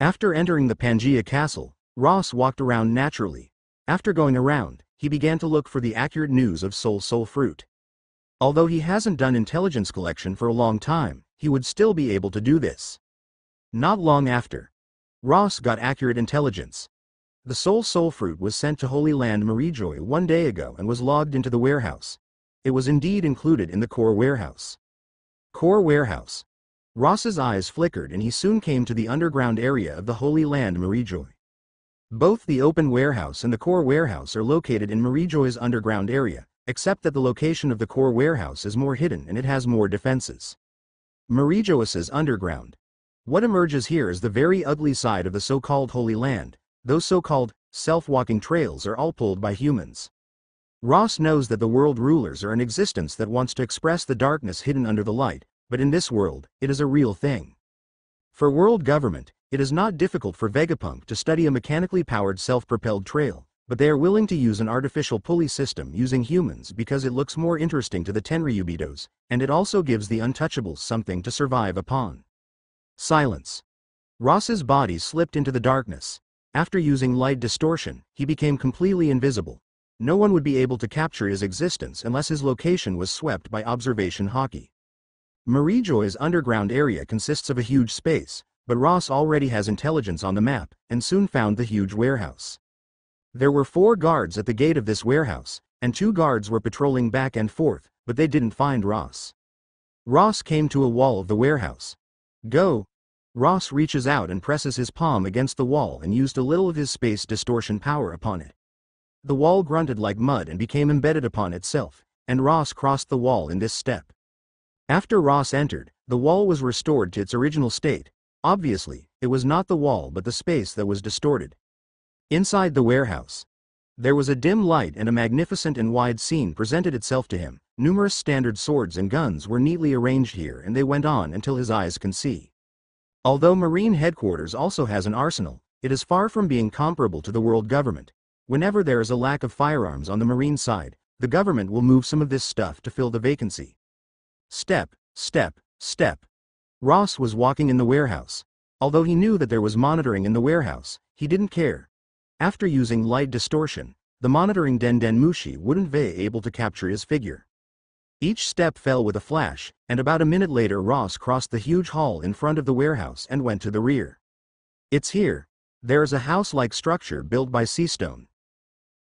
After entering the Pangaea Castle, Ross walked around naturally. After going around, he began to look for the accurate news of Soul Soul Fruit. Although he hasn't done intelligence collection for a long time, he would still be able to do this. Not long after, Ross got accurate intelligence. The Soul Soul Fruit was sent to Holy Land Mary Geoise one day ago and was logged into the warehouse. It was indeed included in the core warehouse. Core warehouse. Ross's eyes flickered and he soon came to the underground area of the Holy Land Mary Geoise. Both the open warehouse and the core warehouse are located in Mary Geoise's underground area, except that the location of the core warehouse is more hidden and it has more defenses. Mary Geoise's underground. What emerges here is the very ugly side of the so-called Holy Land. Those so-called self-walking trails are all pulled by humans. Ross knows that the world rulers are an existence that wants to express the darkness hidden under the light, but in this world, it is a real thing. For world government, it is not difficult for Vegapunk to study a mechanically powered self-propelled trail, but they are willing to use an artificial pulley system using humans because it looks more interesting to the Tenryubitos, and it also gives the untouchables something to survive upon. Silence. Ross's body slipped into the darkness. After using light distortion, he became completely invisible. No one would be able to capture his existence unless his location was swept by observation haki. Mary Geoise's underground area consists of a huge space, but Ross already has intelligence on the map, and soon found the huge warehouse. There were four guards at the gate of this warehouse, and two guards were patrolling back and forth, but they didn't find Ross. Ross came to a wall of the warehouse. Go! Ross reaches out and presses his palm against the wall and used a little of his space distortion power upon it. The wall grunted like mud and became embedded upon itself, and Ross crossed the wall in this step. After Ross entered, the wall was restored to its original state. Obviously, it was not the wall but the space that was distorted. Inside the warehouse, there was a dim light and a magnificent and wide scene presented itself to him. Numerous standard swords and guns were neatly arranged here and they went on until his eyes can see. Although Marine Headquarters also has an arsenal, it is far from being comparable to the world government. Whenever there is a lack of firearms on the Marine side, the government will move some of this stuff to fill the vacancy. Step, step, step. Ross was walking in the warehouse. Although he knew that there was monitoring in the warehouse, he didn't care. After using light distortion, the monitoring Dendenmushi wouldn't be able to capture his figure. Each step fell with a flash, and about a minute later Ross crossed the huge hall in front of the warehouse and went to the rear. It's here. There is a house-like structure built by sea stone.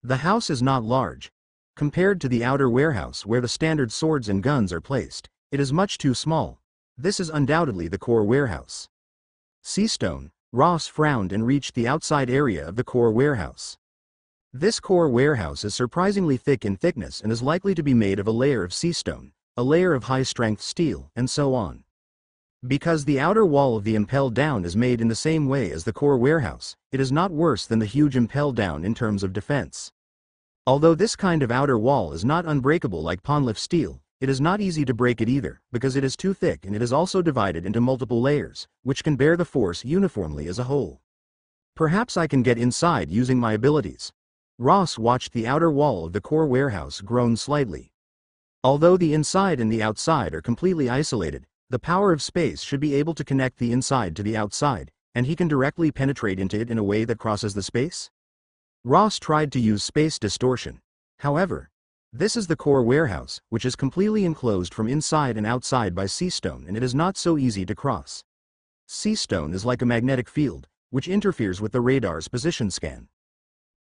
The house is not large. Compared to the outer warehouse where the standard swords and guns are placed, it is much too small. This is undoubtedly the core warehouse. Sea stone. Ross frowned and reached the outside area of the core warehouse. This core warehouse is surprisingly thick in thickness and is likely to be made of a layer of sea stone, a layer of high-strength steel, and so on. Because the outer wall of the impel down is made in the same way as the core warehouse, it is not worse than the huge impel down in terms of defense. Although this kind of outer wall is not unbreakable like Ponliff steel, it is not easy to break it either, because it is too thick and it is also divided into multiple layers, which can bear the force uniformly as a whole. Perhaps I can get inside using my abilities. Ross watched the outer wall of the core warehouse groan slightly. Although the inside and the outside are completely isolated, the power of space should be able to connect the inside to the outside, and he can directly penetrate into it in a way that crosses the space? Ross tried to use space distortion. However, this is the core warehouse, which is completely enclosed from inside and outside by sea stone, and it is not so easy to cross. Sea stone is like a magnetic field, which interferes with the radar's position scan.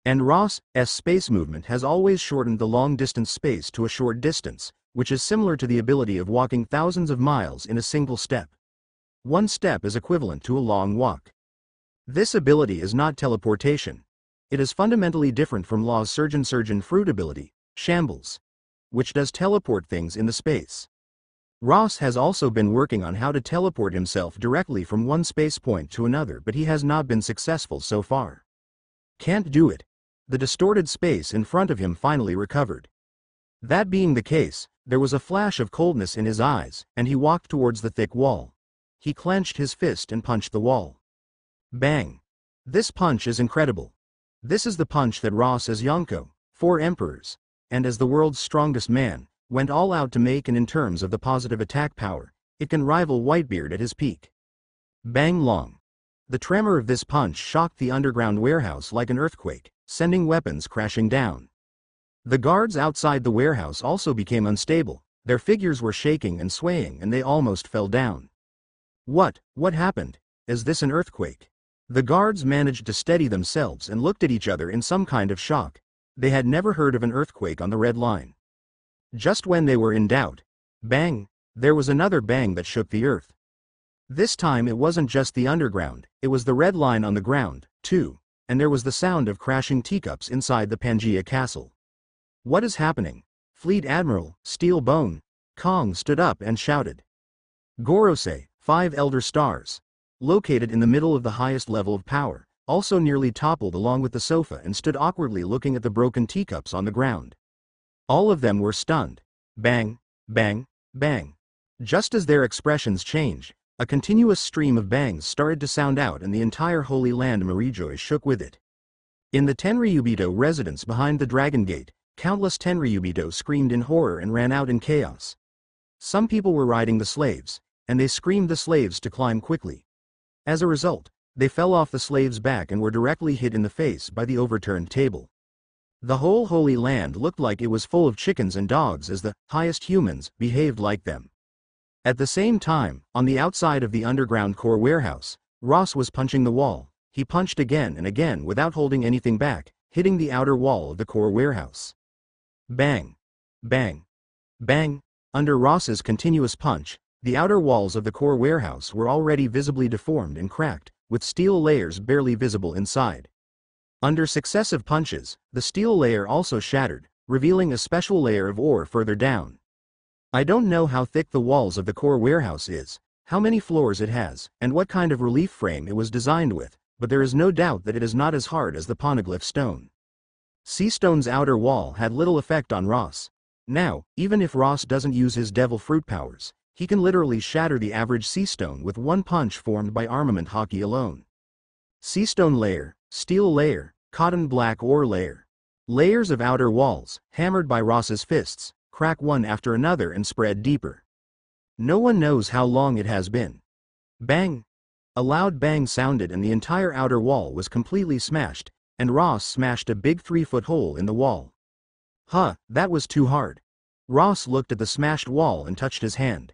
And Ross's space movement has always shortened the long-distance space to a short distance, which is similar to the ability of walking thousands of miles in a single step. One step is equivalent to a long walk. This ability is not teleportation. It is fundamentally different from Law's Surgeon Surgeon Fruit ability, Shambles, which does teleport things in the space. Ross has also been working on how to teleport himself directly from one space point to another, but he has not been successful so far. Can't do it. The distorted space in front of him finally recovered. That being the case, there was a flash of coldness in his eyes, and he walked towards the thick wall. He clenched his fist and punched the wall. Bang! This punch is incredible. This is the punch that Ross as Yonko, four emperors, and as the world's strongest man, went all out to make an in terms of the positive attack power, it can rival Whitebeard at his peak. Bang long. The tremor of this punch shocked the underground warehouse like an earthquake, sending weapons crashing down. The guards outside the warehouse also became unstable, their figures were shaking and swaying and they almost fell down. What, what happened? Is this an earthquake? The guards managed to steady themselves and looked at each other in some kind of shock. They had never heard of an earthquake on the Red Line. Just when they were in doubt, bang, there was another bang that shook the earth. This time it wasn't just the underground, it was the Red Line on the ground, too, and there was the sound of crashing teacups inside the Pangaea Castle. What is happening? Fleet Admiral, Steel Bone Kong stood up and shouted. Gorosei, five Elder Stars, located in the middle of the highest level of power, also nearly toppled along with the sofa and stood awkwardly looking at the broken teacups on the ground. All of them were stunned. Bang, bang, bang. Just as their expressions changed, a continuous stream of bangs started to sound out and the entire Holy Land Mary Geoise shook with it. In the Tenryubito residence behind the Dragon Gate, countless Tenryubito screamed in horror and ran out in chaos. Some people were riding the slaves, and they screamed the slaves to climb quickly. As a result, they fell off the slave's back and were directly hit in the face by the overturned table. The whole Holy Land looked like it was full of chickens and dogs as the highest humans behaved like them. At the same time, on the outside of the underground core warehouse, Ross was punching the wall. He punched again and again without holding anything back, hitting the outer wall of the core warehouse. Bang! Bang! Bang! Under Ross's continuous punch, the outer walls of the core warehouse were already visibly deformed and cracked, with steel layers barely visible inside. Under successive punches, the steel layer also shattered, revealing a special layer of ore further down. I don't know how thick the walls of the core warehouse is, how many floors it has, and what kind of relief frame it was designed with, but there is no doubt that it is not as hard as the Poneglyph Stone. Sea Stone's outer wall had little effect on Ross. Now, even if Ross doesn't use his Devil Fruit powers, he can literally shatter the average Sea Stone with one punch formed by Armament Haki alone. Sea Stone layer, steel layer, cotton black ore layer. Layers of outer walls, hammered by Ross's fists, crack one after another and spread deeper. No one knows how long it has been. Bang! A loud bang sounded and the entire outer wall was completely smashed, and Ross smashed a big three-foot hole in the wall. Huh, that was too hard. Ross looked at the smashed wall and touched his hand.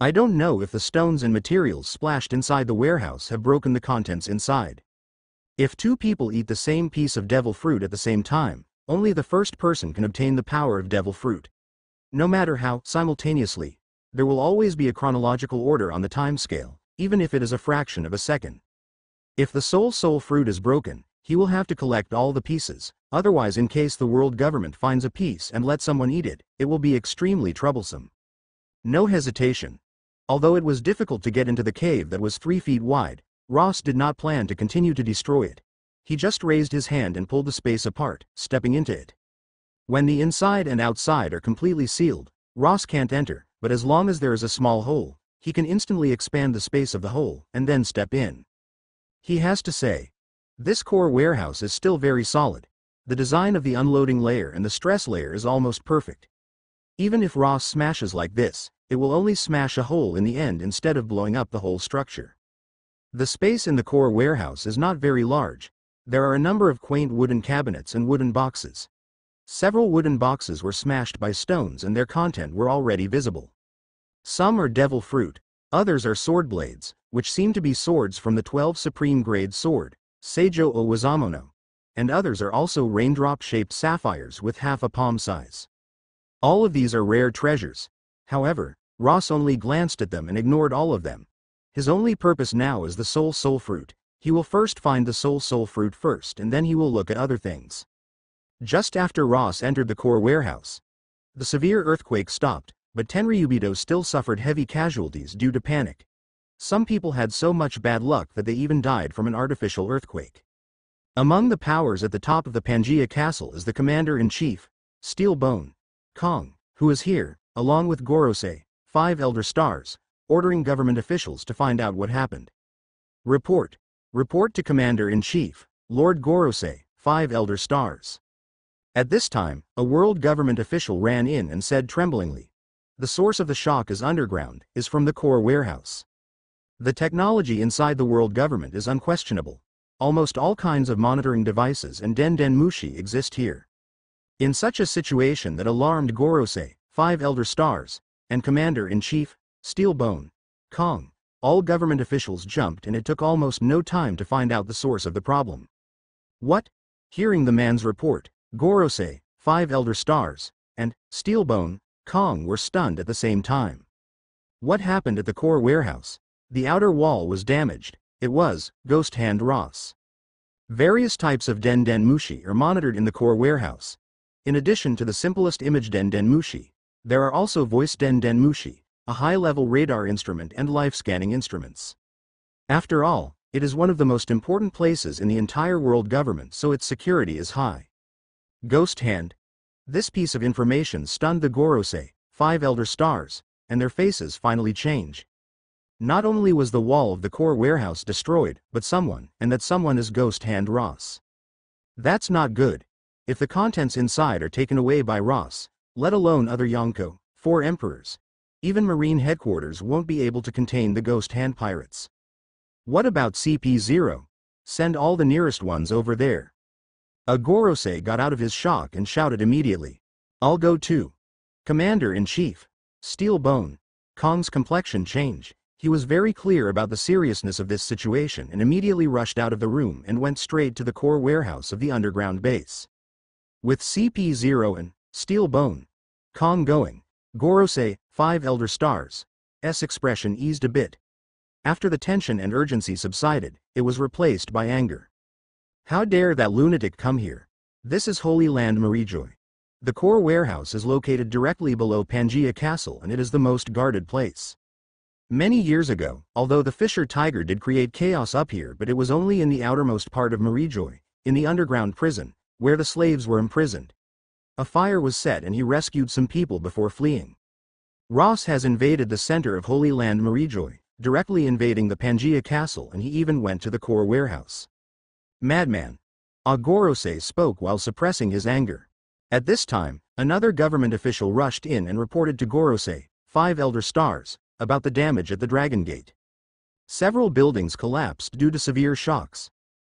I don't know if the stones and materials splashed inside the warehouse have broken the contents inside. If two people eat the same piece of devil fruit at the same time, only the first person can obtain the power of devil fruit. No matter how, simultaneously, there will always be a chronological order on the timescale, even if it is a fraction of a second. If the Soul Soul Fruit is broken, he will have to collect all the pieces, otherwise in case the world government finds a piece and lets someone eat it, it will be extremely troublesome. No hesitation. Although it was difficult to get into the cave that was three feet wide, Ross did not plan to continue to destroy it. He just raised his hand and pulled the space apart, stepping into it. When the inside and outside are completely sealed, Ross can't enter, but as long as there is a small hole, he can instantly expand the space of the hole and then step in. He has to say, this core warehouse is still very solid. The design of the unloading layer and the stress layer is almost perfect. Even if Ross smashes like this, it will only smash a hole in the end instead of blowing up the whole structure. The space in the core warehouse is not very large. There are a number of quaint wooden cabinets and wooden boxes. Several wooden boxes were smashed by stones and their content were already visible. Some are devil fruit, others are sword blades, which seem to be swords from the twelfth Supreme Grade Sword, Seijo Owazamono, and others are also raindrop-shaped sapphires with half a palm size. All of these are rare treasures. However, Ross only glanced at them and ignored all of them. His only purpose now is the Soul Soul Fruit. He will first find the Soul Soul Fruit first and then he will look at other things. Just after Ross entered the core warehouse, the severe earthquake stopped, but Tenryubito still suffered heavy casualties due to panic. Some people had so much bad luck that they even died from an artificial earthquake. Among the powers at the top of the Pangaea Castle is the Commander-in-Chief, Steel Bone Kong, who is here, along with Gorosei, five Elder Stars, ordering government officials to find out what happened. Report. Report to Commander-in-Chief, Lord Gorosei, five Elder Stars. At this time, a world government official ran in and said tremblingly, "The source of the shock is underground, is from the core warehouse. The technology inside the world government is unquestionable. Almost all kinds of monitoring devices and Dendenmushi exist here." In such a situation that alarmed Gorosei, Five Elder Stars, and Commander-in-Chief, Steel Bone Kong, all government officials jumped, and it took almost no time to find out the source of the problem. What? Hearing the man's report, Gorosei, Five Elder Stars, and Steel Bone Kong were stunned at the same time. What happened at the core warehouse? The outer wall was damaged. It was Ghost Hand Ross. Various types of Dendenmushi are monitored in the core warehouse. In addition to the simplest image Dendenmushi, there are also voice Dendenmushi, a high-level radar instrument, and life-scanning instruments. After all, it is one of the most important places in the entire world government, so its security is high. Ghost Hand. This piece of information stunned the Gorosei, Five Elder Stars, and their faces finally changed. Not only was the wall of the core warehouse destroyed, but someone, and that someone is Ghost Hand Ross. That's not good. If the contents inside are taken away by Ross, let alone other Yonko, four emperors, even Marine Headquarters won't be able to contain the Ghost Hand pirates. What about C P zero? Send all the nearest ones over there. A Gorosei got out of his shock and shouted immediately, "I'll go too." Commander-in-Chief Steel Bone Kong's complexion changed. He was very clear about the seriousness of this situation and immediately rushed out of the room and went straight to the core warehouse of the underground base. With C P zero and Steel Bone Kong going, Gorosei, Five Elder Stars' expression eased a bit. After the tension and urgency subsided, it was replaced by anger. How dare that lunatic come here? This is Holy Land Mary Geoise. The core warehouse is located directly below Pangaea Castle, and it is the most guarded place. Many years ago, although the Fisher Tiger did create chaos up here, but it was only in the outermost part of Mary Geoise, in the underground prison, where the slaves were imprisoned. A fire was set and he rescued some people before fleeing. Ross has invaded the center of Holy Land Mary Geoise, directly invading the Pangaea Castle, and he even went to the core warehouse. Madman. Gorosei spoke while suppressing his anger. At this time, another government official rushed in and reported to Gorosei, Five Elder Stars, about the damage at the Dragon Gate. Several buildings collapsed due to severe shocks.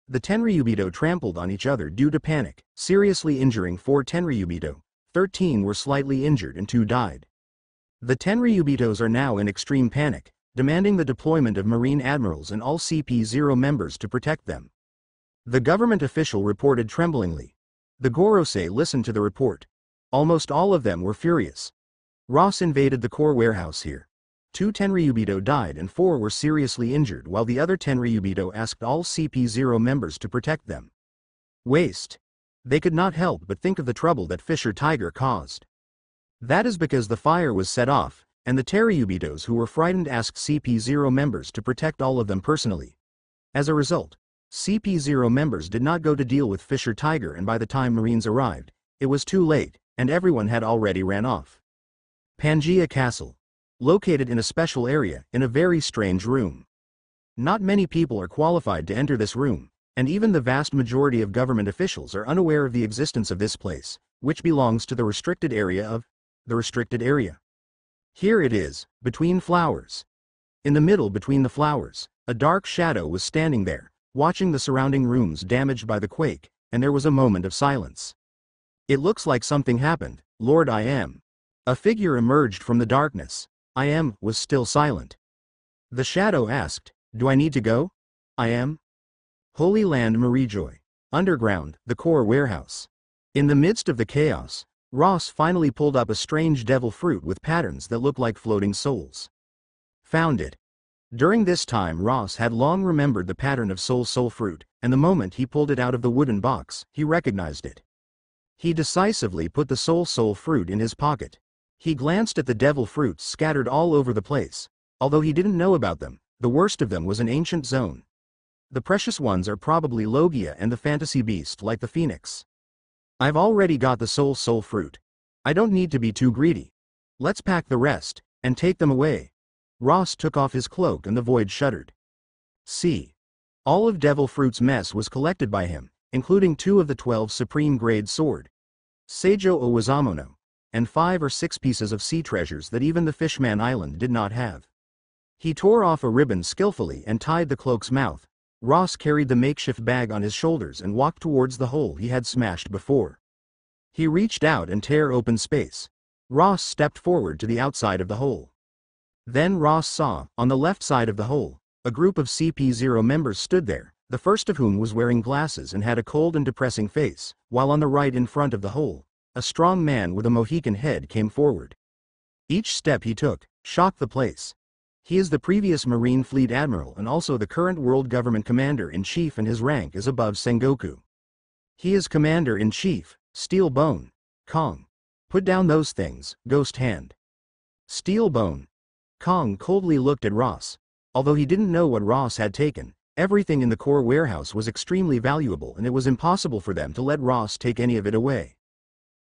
The Tenryubito trampled on each other due to panic, seriously injuring four Tenryubito, thirteen were slightly injured and two died. The Tenryubitos are now in extreme panic, demanding the deployment of Marine Admirals and all C P zero members to protect them. The government official reported tremblingly. The Gorosei listened to the report. Almost all of them were furious. Ross invaded the core warehouse here. Two Tenryubito died and four were seriously injured, while the other Tenryubito asked all C P zero members to protect them. Waste. They could not help but think of the trouble that Fisher Tiger caused. That is because the fire was set off, and the Tenryubitos who were frightened asked C P zero members to protect all of them personally. As a result, C P zero members did not go to deal with Fisher Tiger, and by the time Marines arrived, it was too late, and everyone had already ran off. Pangaea Castle. Located in a special area, in a very strange room. Not many people are qualified to enter this room, and even the vast majority of government officials are unaware of the existence of this place, which belongs to the restricted area of the restricted area. Here it is, between flowers. In the middle between the flowers, a dark shadow was standing there, watching the surrounding rooms damaged by the quake, and there was a moment of silence. "It looks like something happened, Lord I Am." A figure emerged from the darkness. I Am was still silent. The shadow asked, "Do I need to go?" I Am. Holy Land Mary Geoise. Underground, the core warehouse. In the midst of the chaos, Ross finally pulled up a strange devil fruit with patterns that looked like floating souls. Found it. During this time Ross had long remembered the pattern of Soul Soul Fruit, and the moment he pulled it out of the wooden box, he recognized it. He decisively put the Soul Soul Fruit in his pocket. He glanced at the devil fruits scattered all over the place. Although he didn't know about them, the worst of them was an ancient zone. The precious ones are probably Logia and the fantasy beast like the Phoenix. "I've already got the Soul Soul Fruit. I don't need to be too greedy. Let's pack the rest, and take them away." Ross took off his cloak and the void shuddered. C. All of Devil Fruit's mess was collected by him, including two of the twelve supreme grade sword. Seijo Owazamono, and five or six pieces of sea treasures that even the Fishman Island did not have. He tore off a ribbon skillfully and tied the cloak's mouth. Ross carried the makeshift bag on his shoulders and walked towards the hole he had smashed before. He reached out and tore open space. Ross stepped forward to the outside of the hole. Then Ross saw, on the left side of the hole, a group of C P zero members stood there, the first of whom was wearing glasses and had a cold and depressing face, while on the right in front of the hole, a strong man with a Mohican head came forward. Each step he took shocked the place. He is the previous Marine Fleet Admiral and also the current World Government Commander-in-Chief, and his rank is above Sengoku. He is Commander-in-Chief, Steel Bone Kong. Put down those things, Ghost Hand. Steel Bone Kong coldly looked at Ross. Although he didn't know what Ross had taken, everything in the core warehouse was extremely valuable and it was impossible for them to let Ross take any of it away.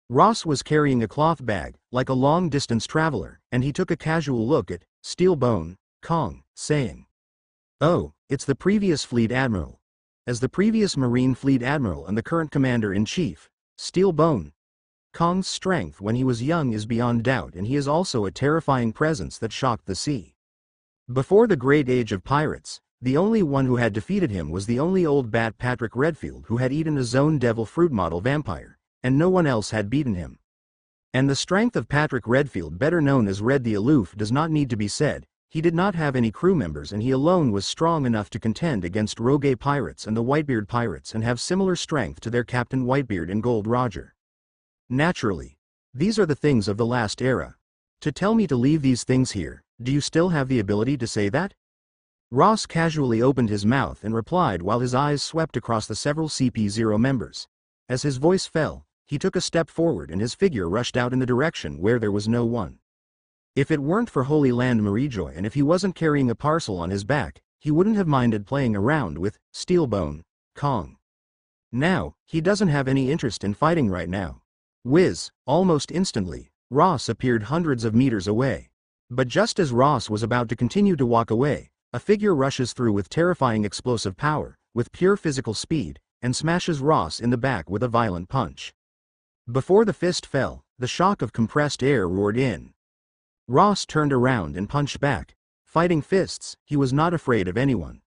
Ross was carrying a cloth bag, like a long-distance traveler, and he took a casual look at Steel Bone Kong, saying, "Oh, it's the previous Fleet Admiral." As the previous Marine Fleet Admiral and the current Commander-in-Chief, Steel Bone Kong's strength when he was young is beyond doubt, and he is also a terrifying presence that shocked the sea. Before the great age of pirates, the only one who had defeated him was the only old bat Patrick Redfield, who had eaten a Zone Devil Fruit model vampire, and no one else had beaten him. And the strength of Patrick Redfield, better known as Red the Aloof, does not need to be said. He did not have any crew members and he alone was strong enough to contend against Rogue Pirates and the Whitebeard Pirates and have similar strength to their Captain Whitebeard and Gold Roger. Naturally. These are the things of the last era. To tell me to leave these things here, do you still have the ability to say that? Ross casually opened his mouth and replied while his eyes swept across the several C P zero members. As his voice fell, he took a step forward and his figure rushed out in the direction where there was no one. If it weren't for Holy Land Mary Geoise and if he wasn't carrying a parcel on his back, he wouldn't have minded playing around with Steelbone Kong. Now, he doesn't have any interest in fighting right now. Whiz, almost instantly, Ross appeared hundreds of meters away. But just as Ross was about to continue to walk away, a figure rushes through with terrifying explosive power, with pure physical speed, and smashes Ross in the back with a violent punch. Before the fist fell, the shock of compressed air roared in. Ross turned around and punched back. Fighting fists, he was not afraid of anyone.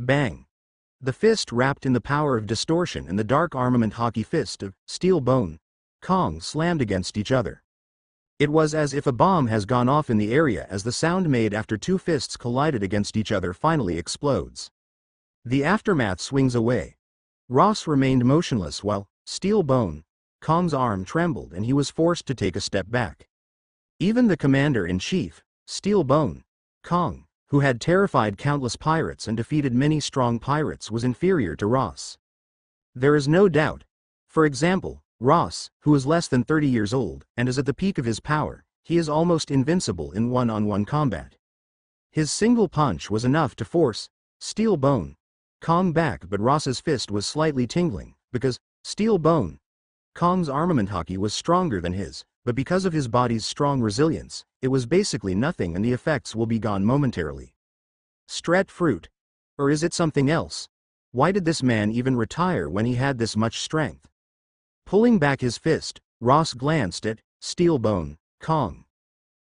Bang! The fist wrapped in the power of distortion and the dark armament hockey fist of Steel Bone Kong slammed against each other. It was as if a bomb has gone off in the area, as the sound made after two fists collided against each other finally explodes. The aftermath swings away. Ross remained motionless while Steel Bone Kong's arm trembled and he was forced to take a step back. Even the Commander-in-Chief, Steel Bone Kong, who had terrified countless pirates and defeated many strong pirates, was inferior to Ross. There is no doubt. For example, Ross, who is less than thirty years old, and is at the peak of his power, he is almost invincible in one-on-one combat. His single punch was enough to force Steel Bone Kong back, but Ross's fist was slightly tingling, because Steel Bone Kong's armament haki was stronger than his, but because of his body's strong resilience, it was basically nothing and the effects will be gone momentarily. Strat Fruit. Or is it something else? Why did this man even retire when he had this much strength? Pulling back his fist, Ross glanced at Steel Bone Kong.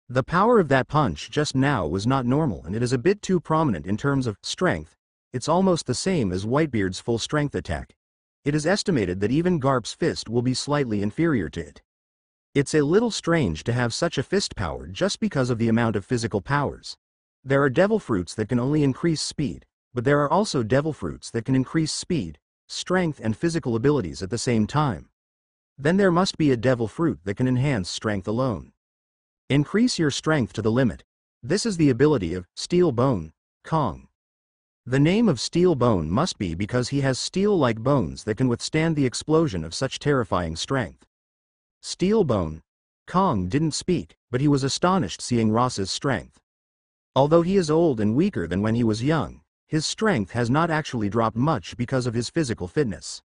The power of that punch just now was not normal and it is a bit too prominent in terms of strength. It's almost the same as Whitebeard's full strength attack. It is estimated that even Garp's fist will be slightly inferior to it. It's a little strange to have such a fist power just because of the amount of physical powers. There are devil fruits that can only increase speed, but there are also devil fruits that can increase speed, strength and physical abilities at the same time. Then there must be a devil fruit that can enhance strength alone. Increase your strength to the limit. This is the ability of Steel Bone Kong. The name of Steel Bone must be because he has steel-like bones that can withstand the explosion of such terrifying strength. Steel Bone Kong didn't speak, but he was astonished seeing Ross's strength. Although he is old and weaker than when he was young, his strength has not actually dropped much because of his physical fitness.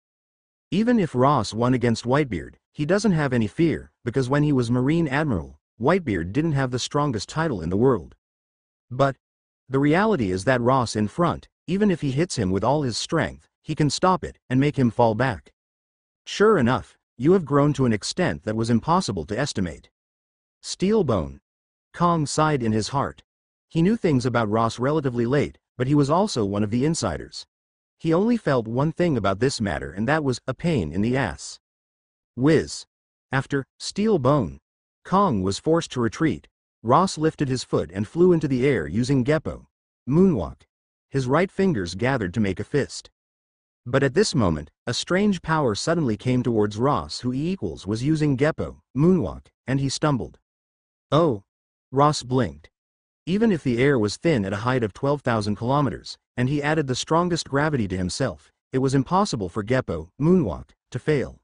Even if Ross won against Whitebeard, he doesn't have any fear, because when he was Marine Admiral, Whitebeard didn't have the strongest title in the world. But the reality is that Ross in front, even if he hits him with all his strength, he can stop it and make him fall back. Sure enough, You have grown to an extent that was impossible to estimate. Steel Bone Kong sighed in his heart. He knew things about Ross relatively late, but he was also one of the insiders. He only felt one thing about this matter, and that was a pain in the ass. Whiz. After Steel Bone Kong was forced to retreat, Ross lifted his foot and flew into the air using Geppo Moonwalk. His right fingers gathered to make a fist. But at this moment, a strange power suddenly came towards Ross, who he equals was using Geppo Moonwalk, and he stumbled. Oh. Ross blinked. Even if the air was thin at a height of twelve thousand kilometers, and he added the strongest gravity to himself, it was impossible for Geppo Moonwalk to fail.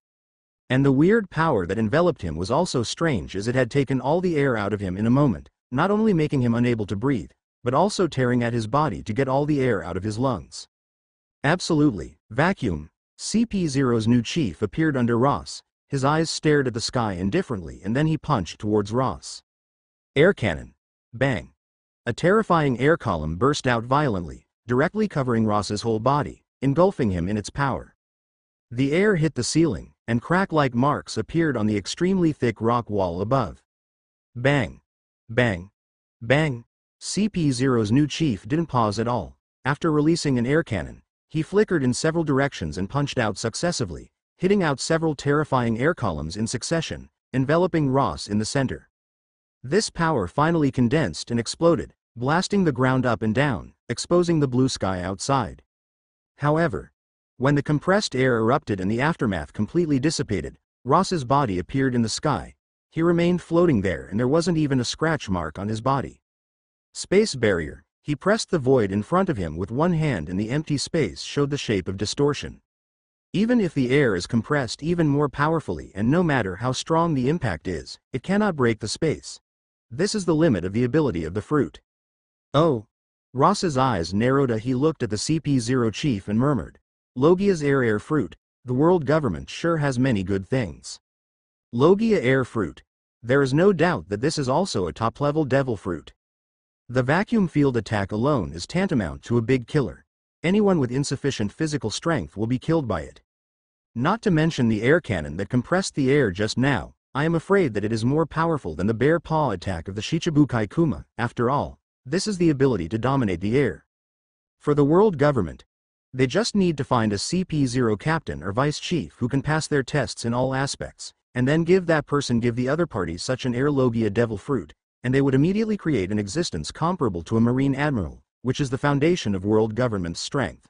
And the weird power that enveloped him was also strange, as it had taken all the air out of him in a moment, not only making him unable to breathe, but also tearing at his body to get all the air out of his lungs. Absolutely. Vacuum. C P zero's new chief appeared under Ross. His eyes stared at the sky indifferently, and then he punched towards Ross. Air cannon. Bang. A terrifying air column burst out violently, directly covering Ross's whole body, engulfing him in its power. The air hit the ceiling, and crack-like marks appeared on the extremely thick rock wall above. Bang. Bang. Bang. C P zero's new chief didn't pause at all. After releasing an air cannon, he flickered in several directions and punched out successively, hitting out several terrifying air columns in succession, enveloping Ross in the center. This power finally condensed and exploded, blasting the ground up and down, exposing the blue sky outside. However, when the compressed air erupted and the aftermath completely dissipated, Ross's body appeared in the sky. He remained floating there, and there wasn't even a scratch mark on his body. Space barrier. He pressed the void in front of him with one hand, and the empty space showed the shape of distortion. Even if the air is compressed even more powerfully, and no matter how strong the impact is, it cannot break the space. This is the limit of the ability of the fruit. Oh. Ross's eyes narrowed as he looked at the C P zero chief and murmured. Logia's air air fruit. The world government sure has many good things. Logia air fruit. There is no doubt that this is also a top-level devil fruit. The vacuum field attack alone is tantamount to a big killer. Anyone with insufficient physical strength will be killed by it. Not to mention the air cannon that compressed the air just now. I am afraid that it is more powerful than the bare paw attack of the Shichibukai Kuma. After all, this is the ability to dominate the air. For the world government, they just need to find a C P zero captain or vice chief who can pass their tests in all aspects, and then give that person give the other party such an air logia devil fruit, and they would immediately create an existence comparable to a marine admiral, which is the foundation of world government's strength.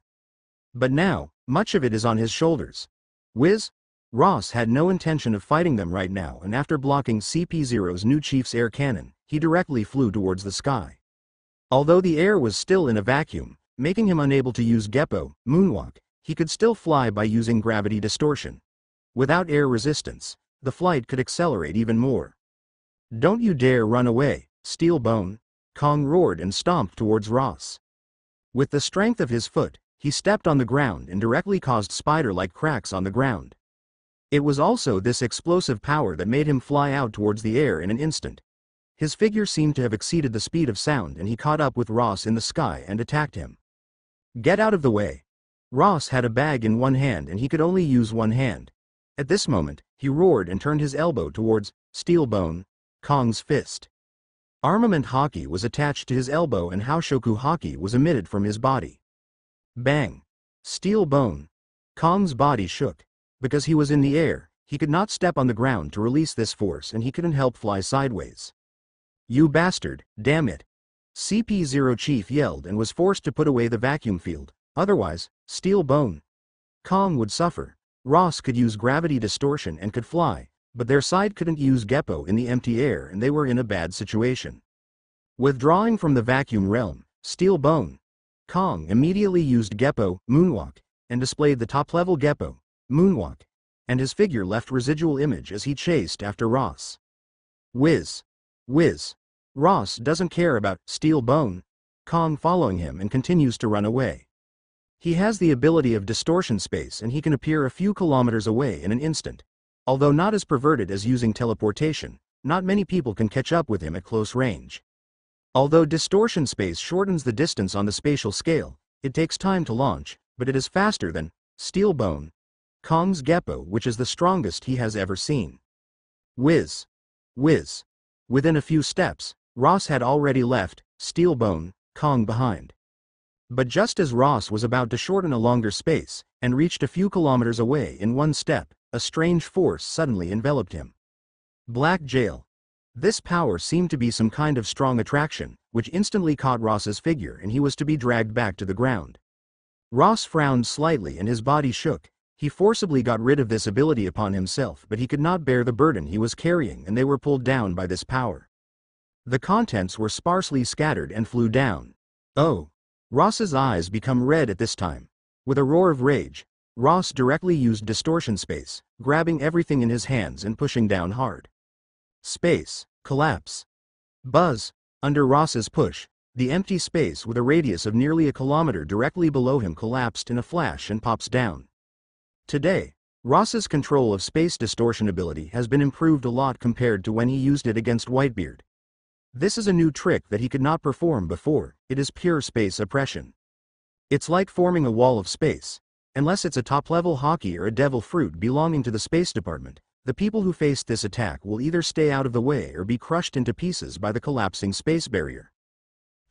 But now, much of it is on his shoulders. Whiz! Ross had no intention of fighting them right now, and after blocking C P zero's new chief's air cannon, he directly flew towards the sky. Although the air was still in a vacuum, making him unable to use Geppo Moonwalk, he could still fly by using gravity distortion. Without air resistance, the flight could accelerate even more. Don't you dare run away, Steel Bone Kong roared and stomped towards Ross. With the strength of his foot, he stepped on the ground and directly caused spider-like cracks on the ground. It was also this explosive power that made him fly out towards the air in an instant. His figure seemed to have exceeded the speed of sound, and he caught up with Ross in the sky and attacked him. Get out of the way. Ross had a bag in one hand, and he could only use one hand. At this moment, he roared and turned his elbow towards Steel Bone Kong's fist. Armament Haki was attached to his elbow, and Haoshoku Haki was emitted from his body. Bang. Steel Bone Kong's body shook. Because he was in the air, he could not step on the ground to release this force, and he couldn't help fly sideways. You bastard, damn it. C P zero chief yelled and was forced to put away the vacuum field, otherwise, Steel Bone Kong would suffer. Ross could use gravity distortion and could fly, but their side couldn't use Geppo in the empty air, and they were in a bad situation. Withdrawing from the vacuum realm, Steel Bone Kong immediately used Geppo Moonwalk, and displayed the top-level Geppo Moonwalk, and his figure left residual image as he chased after Ross. Whiz. Whiz. Ross doesn't care about Steel Bone Kong following him and continues to run away. He has the ability of distortion space, and he can appear a few kilometers away in an instant. Although not as perverted as using teleportation, not many people can catch up with him at close range. Although distortion space shortens the distance on the spatial scale, it takes time to launch, but it is faster than Steel Bone Kong's Geppo, which is the strongest he has ever seen. Whiz. Whiz. Within a few steps, Ross had already left Steel Bone Kong behind. But just as Ross was about to shorten a longer space, and reached a few kilometers away in one step, a strange force suddenly enveloped him. Black Jail. This power seemed to be some kind of strong attraction, which instantly caught Ross's figure and he was to be dragged back to the ground. Ross frowned slightly and his body shook. He forcibly got rid of this ability upon himself, but he could not bear the burden he was carrying and they were pulled down by this power. The contents were sparsely scattered and flew down. Oh! Ross's eyes become red at this time. With a roar of rage, Ross directly used distortion space, grabbing everything in his hands and pushing down hard. Space. Collapse. Buzz. Under Ross's push, the empty space with a radius of nearly a kilometer directly below him collapsed in a flash and pops down. Today, Ross's control of space distortion ability has been improved a lot compared to when he used it against Whitebeard. This is a new trick that he could not perform before. It is pure space oppression. It's like forming a wall of space. Unless it's a top-level haki or a devil fruit belonging to the space department, the people who face this attack will either stay out of the way or be crushed into pieces by the collapsing space barrier.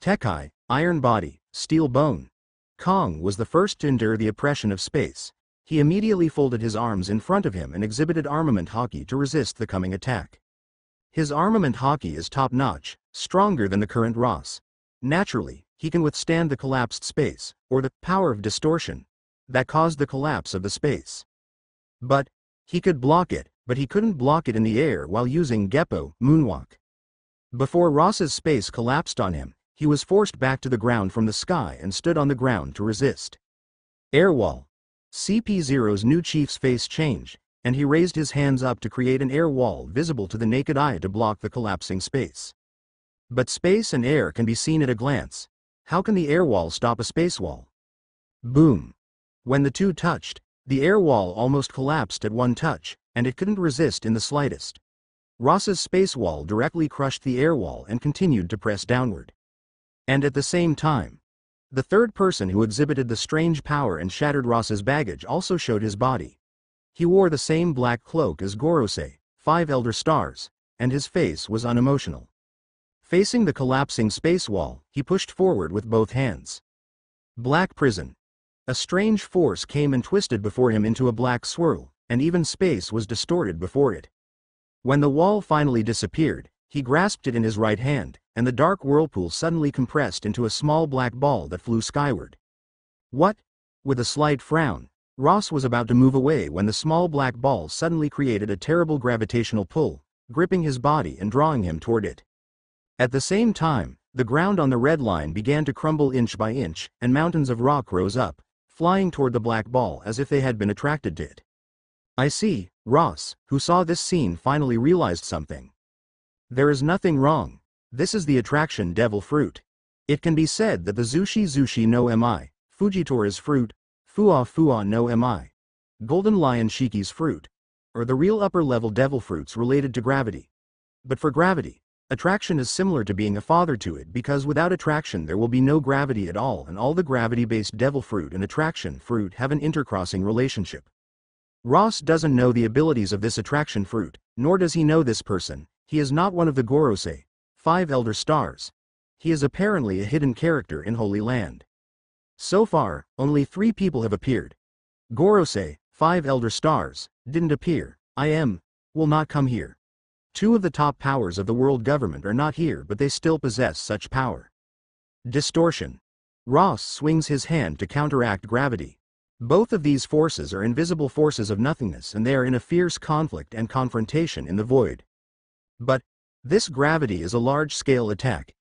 Tekkai, Iron Body, Steel Bone. Kong was the first to endure the oppression of space. He immediately folded his arms in front of him and exhibited Armament Haki to resist the coming attack. His Armament Haki is top-notch, stronger than the current Ross. Naturally, he can withstand the collapsed space, or the power of distortion, that caused the collapse of the space. But, he could block it. But he couldn't block it in the air while using Geppo, Moonwalk. Before Ross's space collapsed on him, he was forced back to the ground from the sky and stood on the ground to resist. Airwall. C P zero's new chief's face changed, and he raised his hands up to create an air wall visible to the naked eye to block the collapsing space. But space and air can be seen at a glance. How can the air wall stop a space wall? Boom. When the two touched, the air wall almost collapsed at one touch, and it couldn't resist in the slightest. Ross's space wall directly crushed the air wall and continued to press downward. And at the same time, the third person who exhibited the strange power and shattered Ross's baggage also showed his body. He wore the same black cloak as Gorosei, Five Elder Stars, and his face was unemotional. Facing the collapsing space wall, he pushed forward with both hands. Black Prison. A strange force came and twisted before him into a black swirl, and even space was distorted before it. When the wall finally disappeared, he grasped it in his right hand, and the dark whirlpool suddenly compressed into a small black ball that flew skyward. What? With a slight frown, Ross was about to move away when the small black ball suddenly created a terrible gravitational pull, gripping his body and drawing him toward it. At the same time, the ground on the Red Line began to crumble inch by inch, and mountains of rock rose up, flying toward the black ball as if they had been attracted to it. I see. Ross, who saw this scene, finally realized something. There is nothing wrong. This is the attraction Devil Fruit. It can be said that the Zushi Zushi no Mi, Fujitora's fruit, Fua Fua no Mi, Golden Lion Shiki's fruit, are the real upper-level devil fruits related to gravity. But for gravity, attraction is similar to being a father to it, because without attraction there will be no gravity at all, and all the gravity-based devil fruit and attraction fruit have an intercrossing relationship. Ross doesn't know the abilities of this attraction fruit, nor does he know this person. He is not one of the Gorosei, Five Elder Stars. He is apparently a hidden character in Holy Land. So far, only three people have appeared. Gorosei, Five Elder Stars, didn't appear. I am, will not come here. Two of the top powers of the world government are not here, but they still possess such power. Distortion. Ross swings his hand to counteract gravity. Both of these forces are invisible forces of nothingness, and they are in a fierce conflict and confrontation in the void. But, this gravity is a large-scale attack.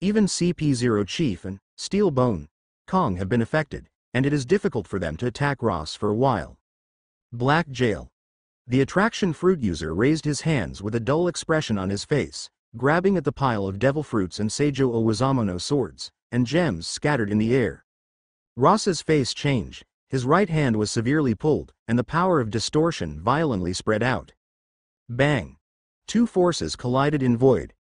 Even C P zero Chief and Steel Bone Kong have been affected, and it is difficult for them to attack Ross for a while. Black Jail. The attraction fruit user raised his hands with a dull expression on his face, grabbing at the pile of devil fruits and Seijo Owazamono swords, and gems scattered in the air. Ross's face changed. His right hand was severely pulled, and the power of distortion violently spread out. Bang! Two forces collided in void.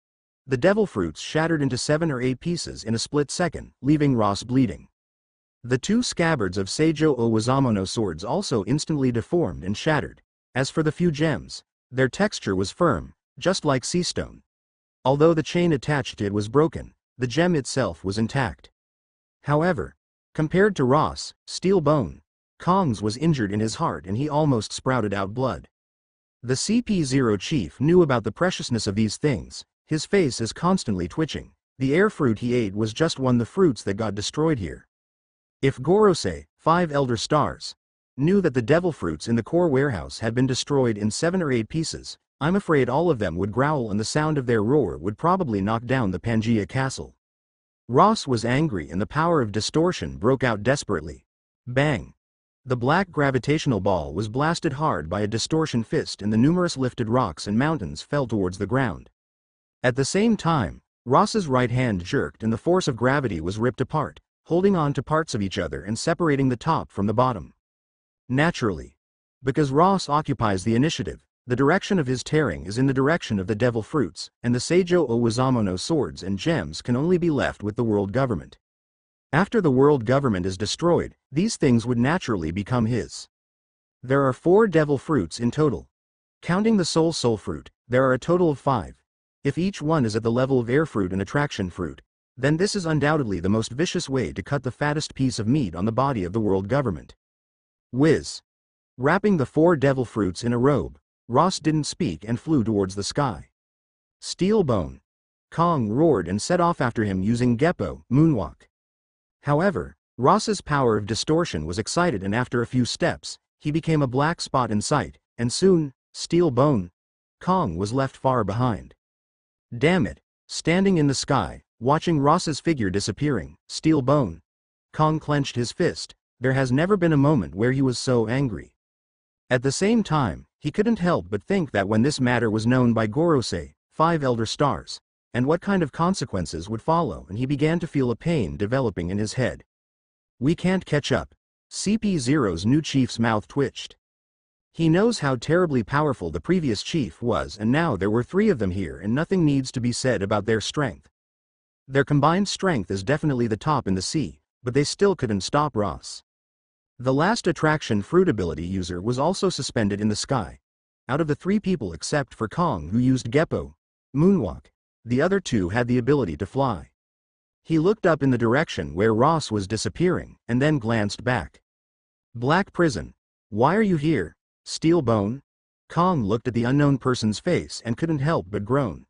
The devil fruits shattered into seven or eight pieces in a split second, leaving Ross bleeding. The two scabbards of Seijo Owazamono swords also instantly deformed and shattered. As for the few gems, their texture was firm, just like sea stone. Although the chain attached to it was broken, the gem itself was intact. However, compared to Ross, Steel Bone Kong's was injured in his heart and he almost sprouted out blood. The C P zero chief knew about the preciousness of these things, his face is constantly twitching. The air fruit he ate was just one of the fruits that got destroyed here. If Gorosei, five elder stars, knew that the devil fruits in the core warehouse had been destroyed in seven or eight pieces, I'm afraid all of them would growl and the sound of their roar would probably knock down the Pangaea Castle. Ross was angry and the power of distortion broke out desperately. Bang! The black gravitational ball was blasted hard by a distortion fist and the numerous lifted rocks and mountains fell towards the ground. At the same time, Ross's right hand jerked and the force of gravity was ripped apart, holding on to parts of each other and separating the top from the bottom. Naturally, because Ross occupies the initiative, the direction of his tearing is in the direction of the devil fruits, and the Seijo Owazamono swords and gems can only be left with the world government. After the world government is destroyed, these things would naturally become his. There are four devil fruits in total. Counting the Soul Soul Fruit, there are a total of five. If each one is at the level of air fruit and attraction fruit, then this is undoubtedly the most vicious way to cut the fattest piece of meat on the body of the world government. Whiz! Wrapping the four devil fruits in a robe, Ross didn't speak and flew towards the sky. Steel Bone Kong roared and set off after him using Geppo, Moonwalk. However, Ross's power of distortion was excited and after a few steps, he became a black spot in sight, and soon, Steel Bone Kong was left far behind. Damn it! Standing in the sky, watching Ross's figure disappearing, Steel Bone Kong clenched his fist. There has never been a moment where he was so angry. At the same time, he couldn't help but think that when this matter was known by Gorosei, five elder stars, and what kind of consequences would follow, and he began to feel a pain developing in his head. We can't catch up. C P zero's new chief's mouth twitched. He knows how terribly powerful the previous chief was, and now there were three of them here and nothing needs to be said about their strength. Their combined strength is definitely the top in the sea, but they still couldn't stop Ross. The last attraction fruit ability user was also suspended in the sky. Out of the three people except for Kong who used Geppo, Moonwalk, the other two had the ability to fly. He looked up in the direction where Ross was disappearing, and then glanced back. Black Prison. Why are you here? Steel Bone Kong looked at the unknown person's face and couldn't help but groan.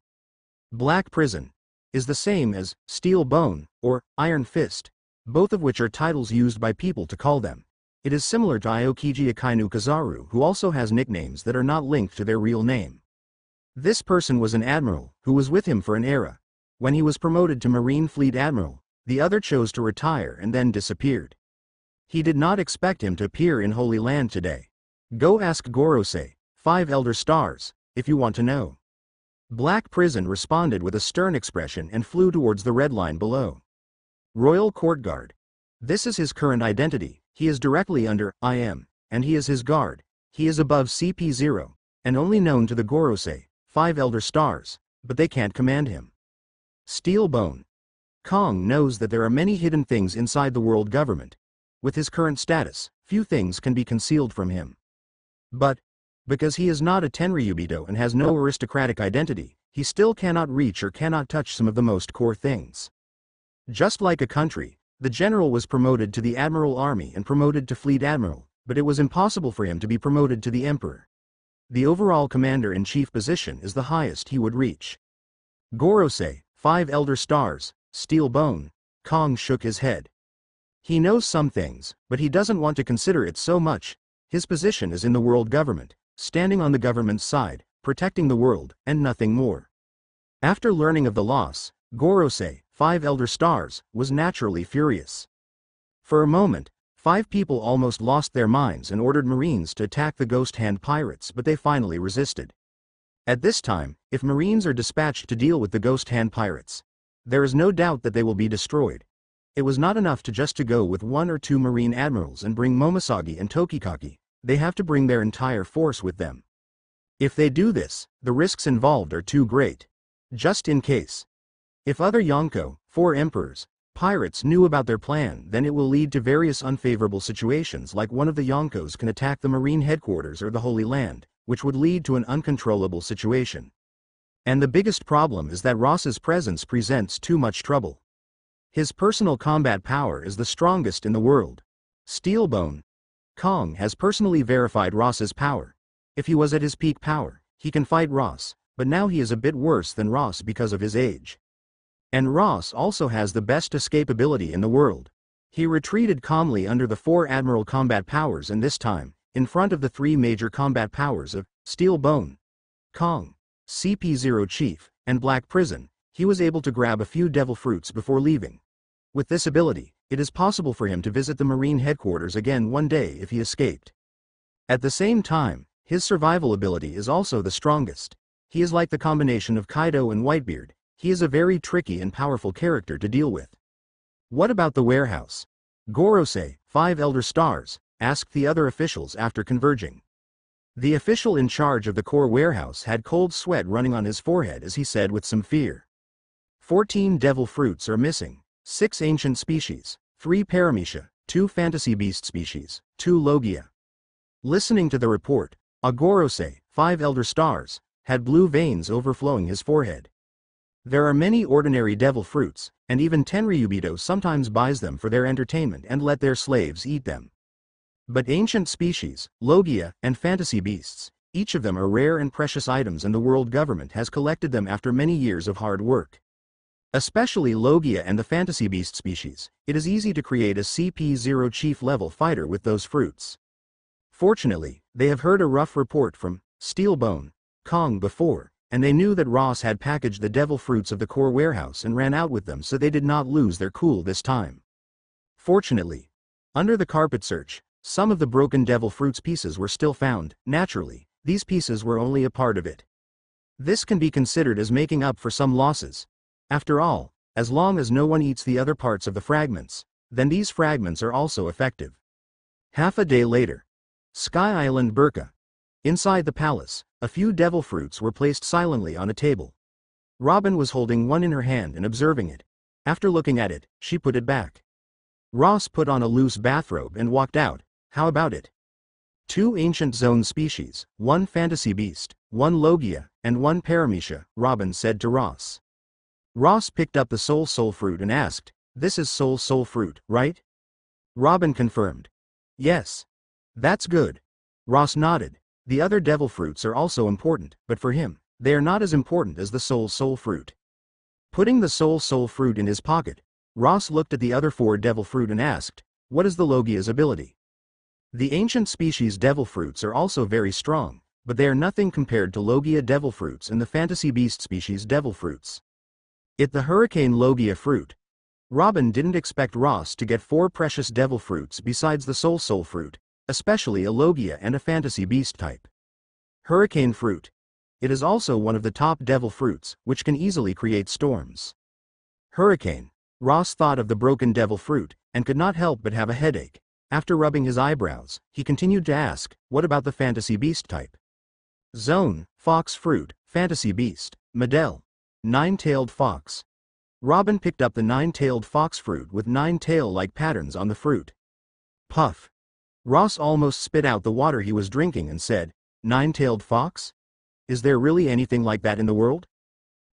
Black Prison is the same as Steel Bone, or Iron Fist, both of which are titles used by people to call them. It is similar to Aokiji Akainu Kazaru, who also has nicknames that are not linked to their real name. This person was an admiral, who was with him for an era. When he was promoted to Marine Fleet Admiral, the other chose to retire and then disappeared. He did not expect him to appear in Holy Land today. Go ask Gorosei, five elder stars, if you want to know. Black Prison responded with a stern expression and flew towards the Red Line below. Royal Court Guard. This is his current identity. He is directly under I M, and he is his guard. He is above C P zero, and only known to the Gorosei, five elder stars, but they can't command him. Steel Bone Kong knows that there are many hidden things inside the world government. With his current status, few things can be concealed from him. But, because he is not a Tenryubito and has no aristocratic identity, he still cannot reach or cannot touch some of the most core things. Just like a country, the general was promoted to the Admiral Army and promoted to Fleet Admiral, but it was impossible for him to be promoted to the Emperor. The overall commander-in-chief position is the highest he would reach. Gorosei, five elder stars, Steel Bone Kong shook his head. He knows some things, but he doesn't want to consider it so much. His position is in the world government, standing on the government's side, protecting the world, and nothing more. After learning of the loss, Gorosei, five elder stars, was naturally furious. For a moment, five people almost lost their minds and ordered Marines to attack the Ghost Hand pirates, but they finally resisted. At this time, if Marines are dispatched to deal with the Ghost Hand pirates, there is no doubt that they will be destroyed. It was not enough to just to go with one or two Marine admirals and bring Momosagi and Tokikaki. They have to bring their entire force with them. If they do this, the risks involved are too great. Just in case, if other Yonko, four emperors, pirates knew about their plan, then it will lead to various unfavorable situations, like one of the Yonkos can attack the Marine Headquarters or the Holy Land, which would lead to an uncontrollable situation. And the biggest problem is that Ross's presence presents too much trouble. His personal combat power is the strongest in the world. Steel Bone Kong has personally verified Ross's power. If he was at his peak power, he can fight Ross, but now he is a bit worse than Ross because of his age. And Ross also has the best escapability in the world. He retreated calmly under the four admiral combat powers, and this time, in front of the three major combat powers of Steel Bone Kong, C P zero Chief, and Black Prison, he was able to grab a few devil fruits before leaving. With this ability, it is possible for him to visit the Marine Headquarters again one day if he escaped. At the same time, his survival ability is also the strongest. He is like the combination of Kaido and Whitebeard. He is a very tricky and powerful character to deal with. What about the warehouse? Gorosei, five Elder Stars, asked the other officials after converging. The official in charge of the core warehouse had cold sweat running on his forehead as he said with some fear. Fourteen devil fruits are missing, six ancient species, three paramecia, two fantasy beast species, two logia. Listening to the report, a Gorosei, five Elder Stars, had blue veins overflowing his forehead. There are many ordinary devil fruits, and even Tenryubito sometimes buys them for their entertainment and let their slaves eat them. But ancient species, logia, and fantasy beasts, each of them are rare and precious items, and the world government has collected them after many years of hard work. Especially logia and the fantasy beast species, it is easy to create a C P zero chief level fighter with those fruits. Fortunately, they have heard a rough report from Steelbone Kong before, and they knew that Ross had packaged the devil fruits of the core warehouse and ran out with them, so they did not lose their cool this time. Fortunately, under the carpet search, some of the broken devil fruits pieces were still found. Naturally, these pieces were only a part of it. This can be considered as making up for some losses. After all, as long as no one eats the other parts of the fragments, then these fragments are also effective. Half a day later. Sky Island Burka. Inside the palace, a few devil fruits were placed silently on a table. Robin was holding one in her hand and observing it. After looking at it, she put it back. Ross put on a loose bathrobe and walked out. How about it? Two ancient zone species, one fantasy beast, one logia, and one paramecia, Robin said to Ross. Ross picked up the Soul Soul Fruit and asked, "This is Soul Soul Fruit, right?" Robin confirmed. "Yes. That's good." Ross nodded. The other devil fruits are also important, but for him, they are not as important as the Soul Soul Fruit. Putting the Soul Soul Fruit in his pocket, Ross looked at the other four devil fruit and asked, "What is the Logia's ability?" The ancient species devil fruits are also very strong, but they are nothing compared to Logia devil fruits and the fantasy beast species devil fruits. It the Hurricane Logia fruit. Robin didn't expect Ross to get four precious devil fruits besides the Soul Soul Fruit, especially a logia and a fantasy beast type. Hurricane fruit. It is also one of the top devil fruits, which can easily create storms. Hurricane. Ross thought of the broken devil fruit, and could not help but have a headache. After rubbing his eyebrows, he continued to ask, "What about the fantasy beast type?" Zone, fox fruit, fantasy beast, Medel. Nine-tailed fox. Robin picked up the nine-tailed fox fruit with nine tail-like patterns on the fruit. Puff. Ross almost spit out the water he was drinking and said, "Nine-tailed fox? Is there really anything like that in the world?"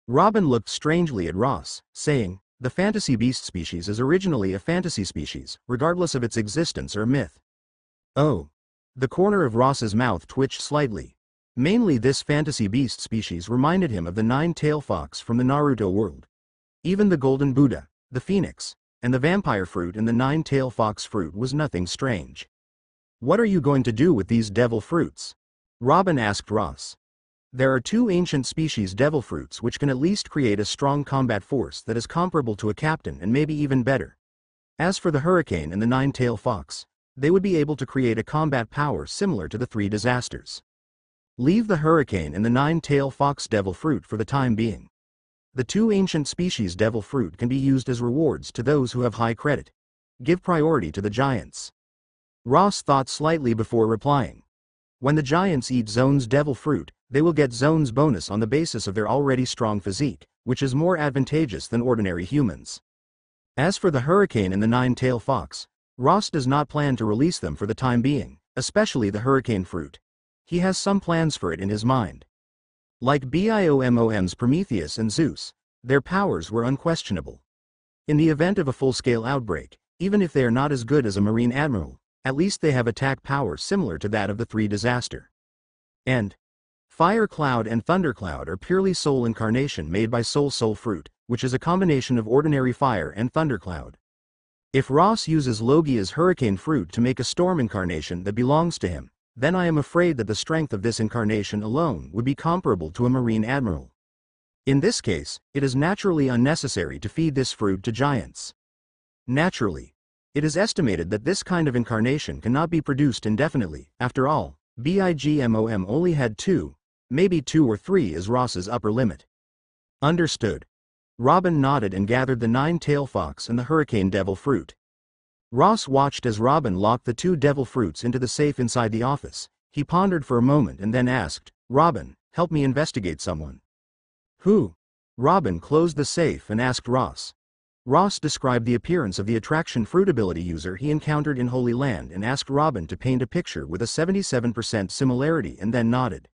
Robin looked strangely at Ross, saying, "The fantasy beast species is originally a fantasy species, regardless of its existence or myth." Oh. The corner of Ross's mouth twitched slightly. Mainly this fantasy beast species reminded him of the nine-tailed fox from the Naruto world. Even the Golden Buddha, the Phoenix, and the vampire fruit and the nine-tailed fox fruit was nothing strange. "What are you going to do with these devil fruits?" Robin asked Ross. "There are two ancient species devil fruits which can at least create a strong combat force that is comparable to a captain and maybe even better. As for the hurricane and the nine-tailed fox, they would be able to create a combat power similar to the three disasters. Leave the hurricane and the nine-tailed fox devil fruit for the time being. The two ancient species devil fruit can be used as rewards to those who have high credit. Give priority to the giants." Ross thought slightly before replying. When the giants eat Zone's devil fruit, they will get Zone's bonus on the basis of their already strong physique, which is more advantageous than ordinary humans. As for the Hurricane and the Nine-Tail Fox, Ross does not plan to release them for the time being, especially the Hurricane Fruit. He has some plans for it in his mind. Like BIOMOM's Prometheus and Zeus, their powers were unquestionable. In the event of a full-scale outbreak, even if they are not as good as a Marine Admiral, at least they have attack power similar to that of the Three Disaster. And Fire Cloud and Thunder Cloud are purely soul incarnation made by Soul Soul Fruit, which is a combination of ordinary fire and Thunder Cloud. If Ross uses Logia's Hurricane Fruit to make a storm incarnation that belongs to him, then I am afraid that the strength of this incarnation alone would be comparable to a Marine Admiral. In this case, it is naturally unnecessary to feed this fruit to giants. Naturally. It is estimated that this kind of incarnation cannot be produced indefinitely. After all, BIGMOM only had two, maybe two or three is Ross's upper limit. Understood. Robin nodded and gathered the Nine-Tail Fox and the Hurricane Devil Fruit. Ross watched as Robin locked the two devil fruits into the safe inside the office. He pondered for a moment and then asked, "Robin, help me investigate someone." "Who?" Robin closed the safe and asked Ross. Ross described the appearance of the attraction fruit ability user he encountered in Holy Land and asked Robin to paint a picture with a seventy-seven percent similarity and then nodded.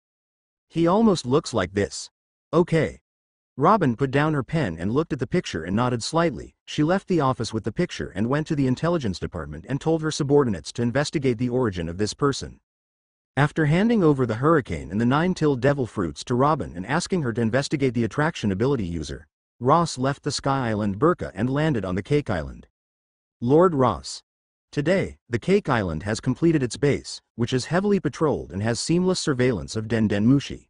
"He almost looks like this." "Okay." Robin put down her pen and looked at the picture and nodded slightly. She left the office with the picture and went to the intelligence department and told her subordinates to investigate the origin of this person. After handing over the Hurricane and the Nine-Tailed Devil Fruits to Robin and asking her to investigate the attraction ability user, Ross left the Sky Island Birka and landed on the Cake Island. "Lord Ross. Today, the Cake Island has completed its base, which is heavily patrolled and has seamless surveillance of Dendenmushi."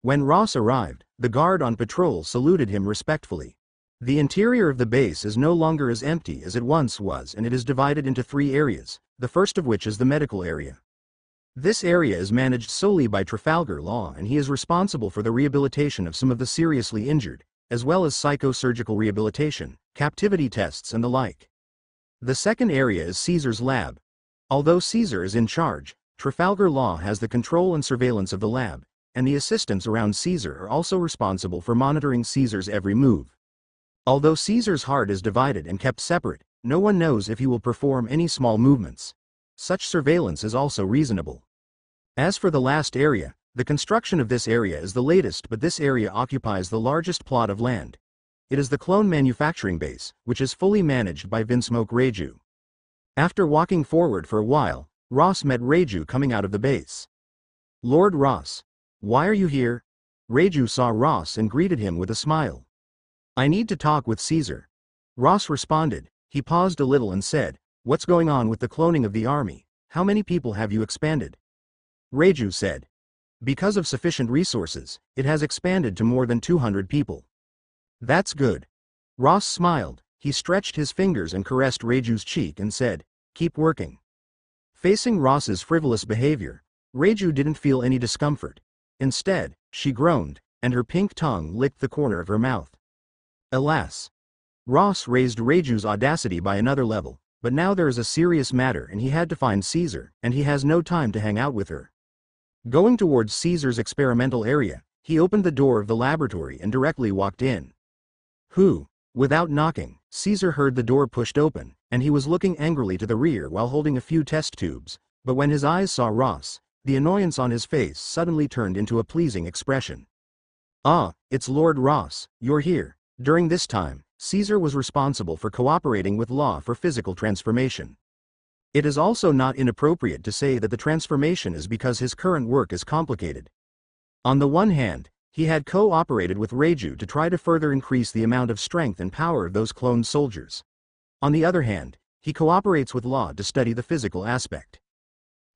When Ross arrived, the guard on patrol saluted him respectfully. The interior of the base is no longer as empty as it once was, and it is divided into three areas, the first of which is the medical area. This area is managed solely by Trafalgar Law, and he is responsible for the rehabilitation of some of the seriously injured, as well as psychosurgical rehabilitation, captivity tests and the like. The second area is Caesar's lab. Although Caesar is in charge, Trafalgar Law has the control and surveillance of the lab, and the assistants around Caesar are also responsible for monitoring Caesar's every move. Although Caesar's heart is divided and kept separate, no one knows if he will perform any small movements. Such surveillance is also reasonable. As for the last area, the construction of this area is the latest, but this area occupies the largest plot of land. It is the clone manufacturing base, which is fully managed by Vinsmoke Reiju. After walking forward for a while, Ross met Reiju coming out of the base. "Lord Ross. Why are you here?" Reiju saw Ross and greeted him with a smile. "I need to talk with Caesar." Ross responded. He paused a little and said, "What's going on with the cloning of the army? How many people have you expanded?" Reiju said, "Because of sufficient resources, it has expanded to more than two hundred people." "That's good." Ross smiled. He stretched his fingers and caressed Reiju's cheek and said, "Keep working." Facing Ross's frivolous behavior, Reiju didn't feel any discomfort. Instead, she groaned, and her pink tongue licked the corner of her mouth. Alas. Ross raised Reiju's audacity by another level, but now there is a serious matter and he had to find Caesar, and he has no time to hang out with her. Going towards Caesar's experimental area, he opened the door of the laboratory and directly walked in. Who? Without knocking, Caesar heard the door pushed open, and he was looking angrily to the rear while holding a few test tubes, but when his eyes saw Ross, the annoyance on his face suddenly turned into a pleasing expression. "Ah, it's Lord Ross, you're here." During this time, Caesar was responsible for cooperating with Law for physical transformation. It is also not inappropriate to say that the transformation is because his current work is complicated. On the one hand, he had cooperated with Reiju to try to further increase the amount of strength and power of those cloned soldiers. On the other hand, he cooperates with Law to study the physical aspect.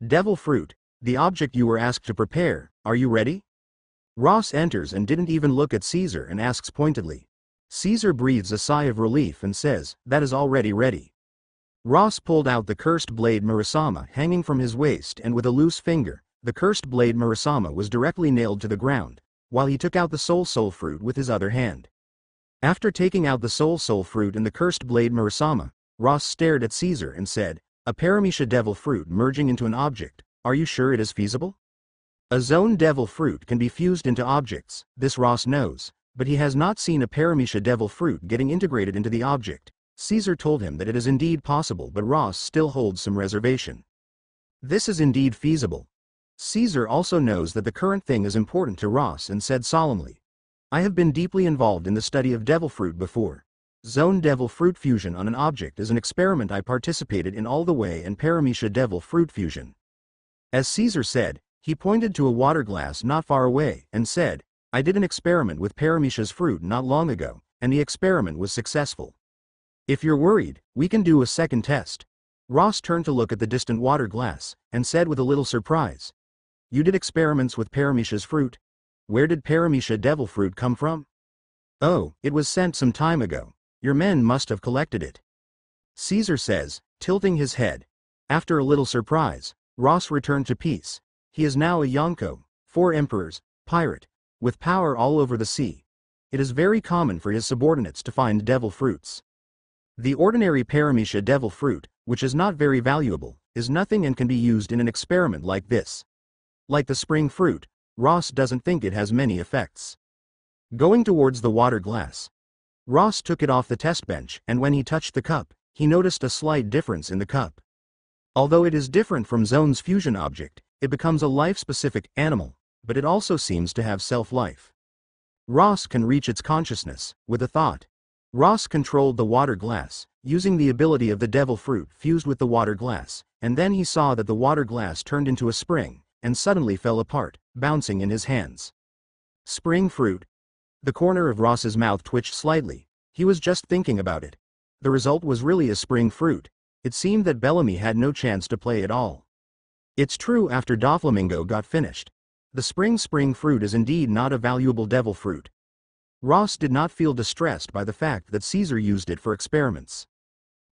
"Devil Fruit, the object you were asked to prepare, are you ready?" Ross enters and didn't even look at Caesar and asks pointedly. Caesar breathes a sigh of relief and says, "That is already ready." Ross pulled out the Cursed Blade Murasama hanging from his waist, and with a loose finger, the Cursed Blade Murasama was directly nailed to the ground, while he took out the Soul Soul Fruit with his other hand. After taking out the Soul Soul Fruit and the Cursed Blade Murasama, Ross stared at Caesar and said, "A Paramecia Devil Fruit merging into an object. Are you sure it is feasible?" A zone devil fruit can be fused into objects, this Ross knows, but he has not seen a Paramecia devil fruit getting integrated into the object, Caesar told him that it is indeed possible, but Ross still holds some reservation. This is indeed feasible. Caesar also knows that the current thing is important to Ross and said solemnly, I have been deeply involved in the study of devil fruit before. Zone devil fruit fusion on an object is an experiment I participated in all the way in Paramecia devil fruit fusion. As Caesar said, he pointed to a water glass not far away and said, I did an experiment with Paramecia's fruit not long ago, and the experiment was successful. If you're worried, we can do a second test. Ross turned to look at the distant water glass, and said with a little surprise, you did experiments with Paramecia's fruit? Where did Paramecia devil fruit come from? Oh, it was sent some time ago. Your men must have collected it. Caesar says, tilting his head. After a little surprise, Ross returned to peace. He is now a Yonko, four emperors, pirate, with power all over the sea. It is very common for his subordinates to find devil fruits. The ordinary Paramecia devil fruit, which is not very valuable, is nothing and can be used in an experiment like this. Like the spring fruit, Ross doesn't think it has many effects. Going towards the water glass, Ross took it off the test bench, and when he touched the cup, he noticed a slight difference in the cup. Although it is different from Zone's fusion object, it becomes a life-specific animal, but it also seems to have self-life. Ross can reach its consciousness with a thought. Ross controlled the water glass, using the ability of the devil fruit fused with the water glass, and then he saw that the water glass turned into a spring, and suddenly fell apart, bouncing in his hands. Spring fruit. The corner of Ross's mouth twitched slightly. He was just thinking about it. The result was really a spring fruit. It seemed that Bellamy had no chance to play at all. It's true after Doflamingo got finished. The spring spring fruit is indeed not a valuable devil fruit. Ross did not feel distressed by the fact that Caesar used it for experiments.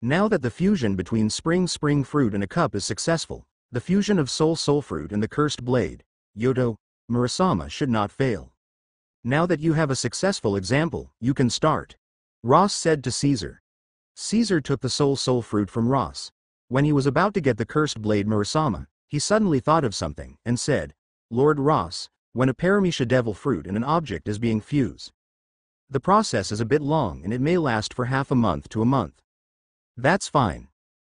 Now that the fusion between spring spring fruit and a cup is successful, the fusion of Soul Soul Fruit and the Cursed Blade, Yodo, Murasama should not fail. Now that you have a successful example, you can start. Ross said to Caesar. Caesar took the Soul Soul Fruit from Ross. When he was about to get the Cursed Blade Murasama, he suddenly thought of something, and said, Lord Ross, when a Paramecia devil fruit and an object is being fused, the process is a bit long and it may last for half a month to a month. That's fine.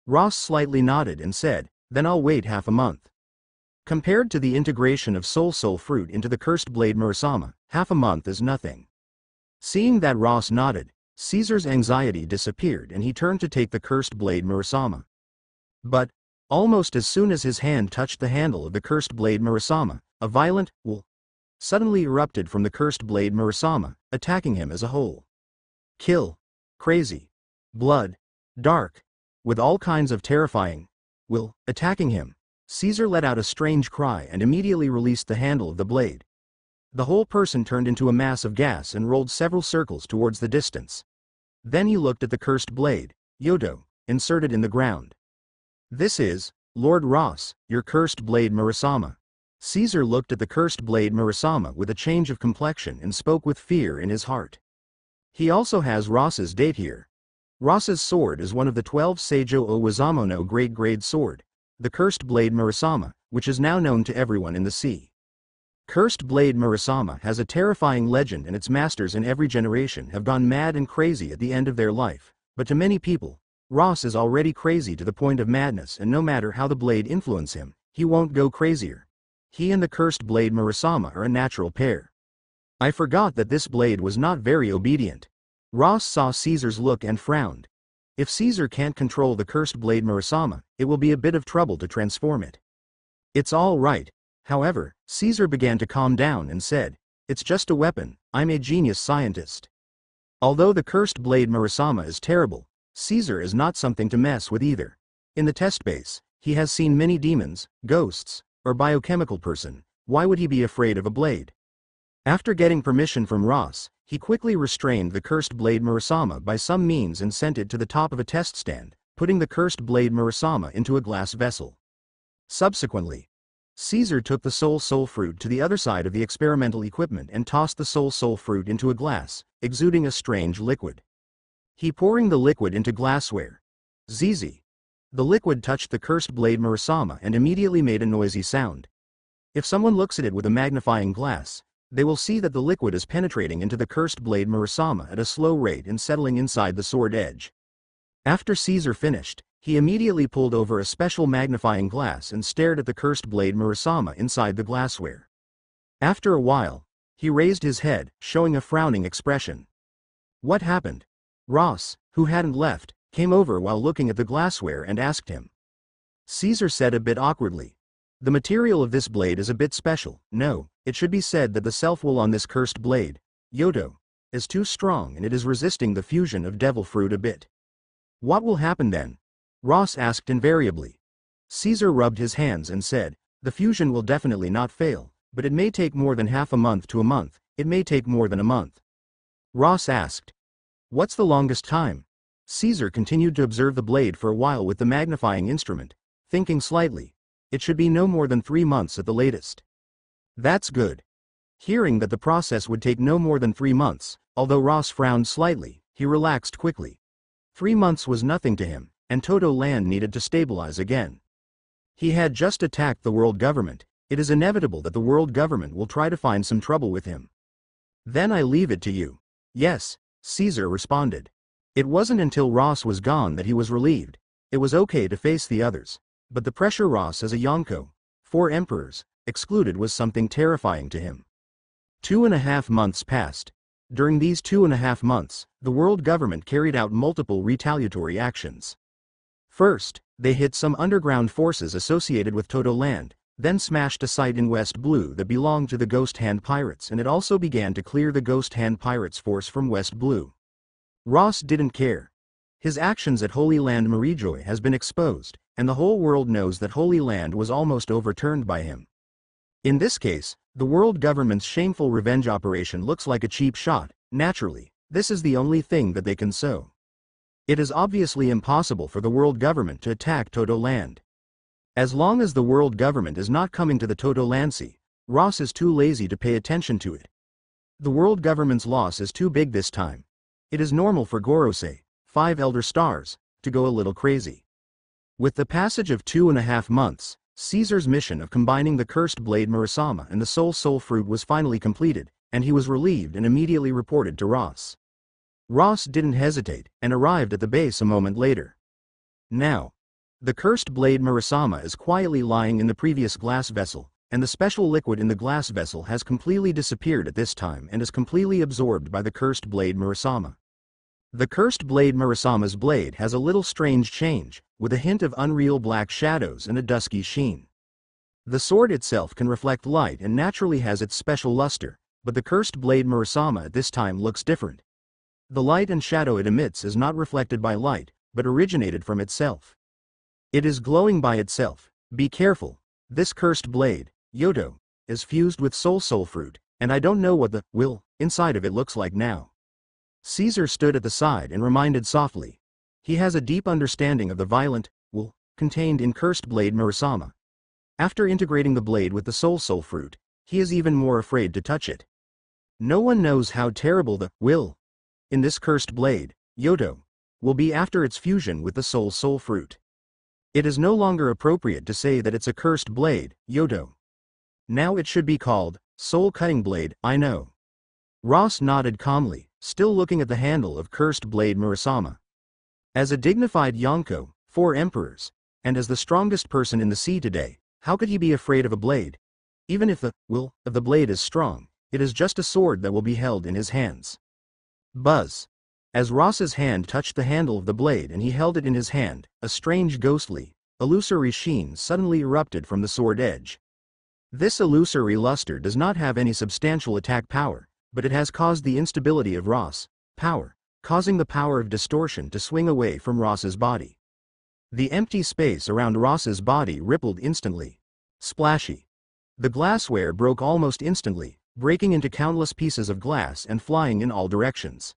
Ross slightly nodded and said, then I'll wait half a month. Compared to the integration of Soul Soul Fruit into the Cursed Blade Murasama, half a month is nothing. Seeing that Ross nodded, Caesar's anxiety disappeared and he turned to take the Cursed Blade Murasama. But, almost as soon as his hand touched the handle of the Cursed Blade Murasama, a violent "Whoa" suddenly erupted from the Cursed Blade Murasama, attacking him as a whole. Kill. Crazy. Blood. Dark. With all kinds of terrifying will, attacking him, Caesar let out a strange cry and immediately released the handle of the blade. The whole person turned into a mass of gas and rolled several circles towards the distance. Then he looked at the Cursed Blade, Yodo, inserted in the ground. This is, Lord Ross, your Cursed Blade Murasama. Caesar looked at the Cursed Blade Murasama with a change of complexion and spoke with fear in his heart. He also has Ross's date here. Ross's sword is one of the twelve Seijo Owazamono Great Grade Sword, the Cursed Blade Murasama, which is now known to everyone in the sea. Cursed Blade Murasama has a terrifying legend and its masters in every generation have gone mad and crazy at the end of their life, but to many people, Ross is already crazy to the point of madness and no matter how the blade influences him, he won't go crazier. He and the Cursed Blade Murasama are a natural pair. I forgot that this blade was not very obedient. Ross saw Caesar's look and frowned. If Caesar can't control the Cursed Blade Murasama, it will be a bit of trouble to transform it. It's all right. However, Caesar began to calm down and said, it's just a weapon, I'm a genius scientist. Although the Cursed Blade Murasama is terrible, Caesar is not something to mess with either. In the test base, he has seen many demons, ghosts, or biochemical person, why would he be afraid of a blade? After getting permission from Ross, he quickly restrained the Cursed Blade Murasama by some means and sent it to the top of a test stand, putting the Cursed Blade Murasama into a glass vessel. Subsequently, Caesar took the Soul Soul Fruit to the other side of the experimental equipment and tossed the Soul Soul Fruit into a glass, exuding a strange liquid. He pouring the liquid into glassware. Zizi. The liquid touched the Cursed Blade Murasama and immediately made a noisy sound. If someone looks at it with a magnifying glass, they will see that the liquid is penetrating into the Cursed Blade Murasama at a slow rate and settling inside the sword edge. After Caesar finished, he immediately pulled over a special magnifying glass and stared at the Cursed Blade Murasama inside the glassware. After a while, he raised his head, showing a frowning expression. What happened? Ross, who hadn't left, came over while looking at the glassware and asked him. Caesar said a bit awkwardly. The material of this blade is a bit special. No, it should be said that the self-will on this cursed blade, Yodo, is too strong and it is resisting the fusion of devil fruit a bit. What will happen then? Ross asked invariably. Caesar rubbed his hands and said, the fusion will definitely not fail, but it may take more than half a month to a month, it may take more than a month. Ross asked, what's the longest time? Caesar continued to observe the blade for a while with the magnifying instrument, thinking slightly. It should be no more than three months at the latest. That's good. Hearing that the process would take no more than three months, although Ross frowned slightly, he relaxed quickly. Three months was nothing to him, and Totto Land needed to stabilize again. He had just attacked the world government, it is inevitable that the world government will try to find some trouble with him. Then I leave it to you. Yes, Caesar responded. It wasn't until Ross was gone that he was relieved. It was okay to face the others, but the pressure Ross as a Yonko, four emperors, excluded was something terrifying to him. Two and a half months passed. During these two and a half months, the world government carried out multiple retaliatory actions. First, they hit some underground forces associated with Totto Land, then smashed a site in West Blue that belonged to the Ghost Hand Pirates, and it also began to clear the Ghost Hand Pirates force from West Blue. Ross didn't care. His actions at Holy Land Mary Geoise has been exposed, and the whole world knows that Holy Land was almost overturned by him. In this case, the world government's shameful revenge operation looks like a cheap shot. Naturally, this is the only thing that they can sow. It is obviously impossible for the world government to attack Totto Land. As long as the world government is not coming to the Totto Land Sea, Ross is too lazy to pay attention to it. The world government's loss is too big this time. It is normal for Gorosei, five elder stars, to go a little crazy. With the passage of two and a half months, Caesar's mission of combining the Cursed Blade Murasama and the Soul Soul Fruit was finally completed, and he was relieved and immediately reported to Ross. Ross didn't hesitate, and arrived at the base a moment later. Now, the Cursed Blade Murasama is quietly lying in the previous glass vessel, and the special liquid in the glass vessel has completely disappeared at this time and is completely absorbed by the Cursed Blade Murasama. The Cursed Blade Murasama's blade has a little strange change, with a hint of unreal black shadows and a dusky sheen. The sword itself can reflect light and naturally has its special luster, but the Cursed Blade Murasama at this time looks different. The light and shadow it emits is not reflected by light, but originated from itself. It is glowing by itself. Be careful. This cursed blade, Yodo, is fused with Soul Soul Fruit, and I don't know what the will inside of it looks like now. Caesar stood at the side and reminded softly. He has a deep understanding of the violent will contained in Cursed Blade Murasama. After integrating the blade with the Soul Soul Fruit, he is even more afraid to touch it. No one knows how terrible the will in this cursed blade, Yodo, will be after its fusion with the Soul Soul Fruit. It is no longer appropriate to say that it's a cursed blade, Yodo. Now it should be called, Soul Cutting Blade, I know. Ross nodded calmly, still looking at the handle of Cursed Blade Murasama. As a dignified Yonko, four emperors, and as the strongest person in the sea today, how could he be afraid of a blade? Even if the will of the blade is strong, it is just a sword that will be held in his hands. Buzz. As Ross's hand touched the handle of the blade and he held it in his hand, a strange ghostly, illusory sheen suddenly erupted from the sword edge. This illusory luster does not have any substantial attack power, but it has caused the instability of Ross' power, causing the power of distortion to swing away from Ross's body. The empty space around Ross's body rippled instantly. Splashy. The glassware broke almost instantly, breaking into countless pieces of glass and flying in all directions.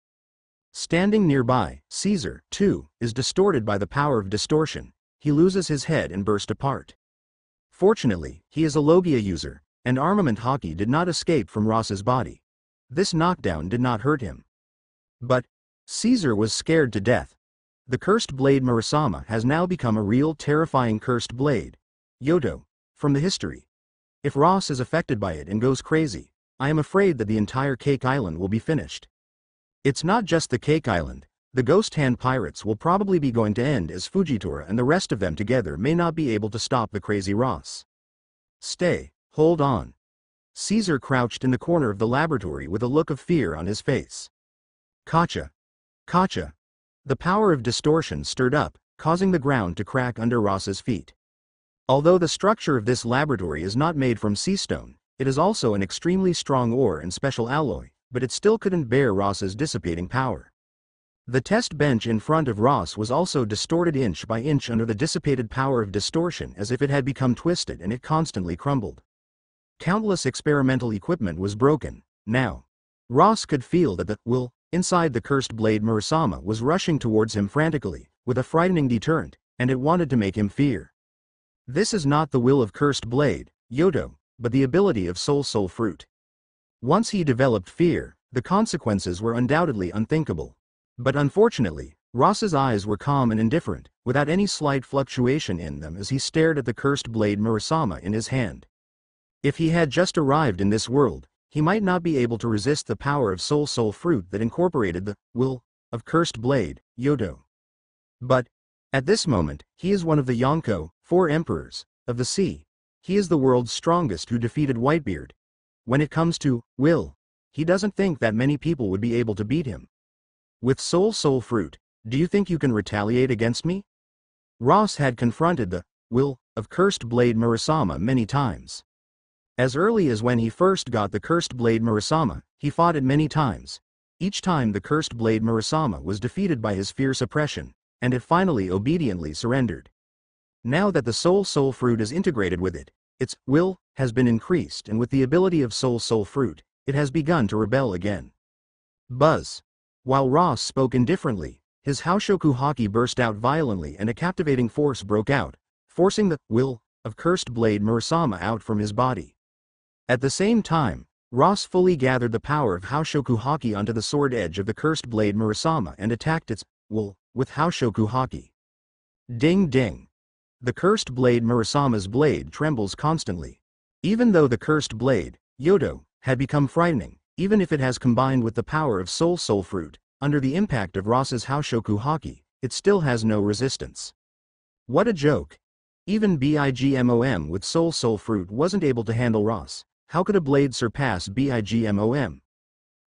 Standing nearby, Caesar, too, is distorted by the power of distortion. He loses his head and bursts apart. Fortunately, he is a Logia user, and Armament Haki did not escape from Ross's body. This knockdown did not hurt him. But Caesar was scared to death. The Cursed Blade Murasama has now become a real terrifying cursed blade, Yodo, from the history. If Ross is affected by it and goes crazy, I am afraid that the entire Cake Island will be finished. It's not just the Cake Island, The Ghost Hand Pirates will probably be going to end as Fujitora and the rest of them together may not be able to stop the crazy Ross. Stay, hold on. Caesar crouched in the corner of the laboratory with a look of fear on his face. Kacha. Kacha. The power of distortion stirred up, causing the ground to crack under Ross's feet. Although the structure of this laboratory is not made from sea stone, it is also an extremely strong ore and special alloy, but it still couldn't bear Ross's dissipating power. The test bench in front of Ross was also distorted inch by inch under the dissipated power of distortion as if it had become twisted and it constantly crumbled. Countless experimental equipment was broken, now. Ross could feel that the will inside the Cursed Blade Murasama was rushing towards him frantically, with a frightening deterrent, and it wanted to make him fear. This is not the will of Cursed Blade, Yodo, but the ability of Soul Soul Fruit. Once he developed fear, the consequences were undoubtedly unthinkable. But unfortunately, Ross's eyes were calm and indifferent, without any slight fluctuation in them as he stared at the Cursed Blade Murasama in his hand. If he had just arrived in this world, he might not be able to resist the power of Soul Soul Fruit that incorporated the will of Cursed Blade, Yodo. But, at this moment, he is one of the Yonko, four emperors, of the sea. He is the world's strongest who defeated Whitebeard. When it comes to will, he doesn't think that many people would be able to beat him. With Soul Soul Fruit, do you think you can retaliate against me? Ross had confronted the will of Cursed Blade Murasama many times. As early as when he first got the Cursed Blade Murasama, he fought it many times. Each time the Cursed Blade Murasama was defeated by his fierce oppression, and it finally obediently surrendered. Now that the Soul Soul Fruit is integrated with it, its will has been increased and with the ability of Soul Soul Fruit, it has begun to rebel again. Buzz. While Ross spoke indifferently, his Haoshoku Haki burst out violently and a captivating force broke out, forcing the will of Cursed Blade Murasama out from his body. At the same time, Ross fully gathered the power of Haoshoku Haki onto the sword edge of the Cursed Blade Murasama and attacked its will with Haoshoku Haki. Ding ding. The Cursed Blade Murasama's blade trembles constantly. Even though the Cursed Blade, Yodo, had become frightening, even if it has combined with the power of Soul Soul Fruit, under the impact of Ross's Haoshoku Haki, it still has no resistance. What a joke. Even Bigmom with Soul Soul Fruit wasn't able to handle Ross. How could a blade surpass Bigmom?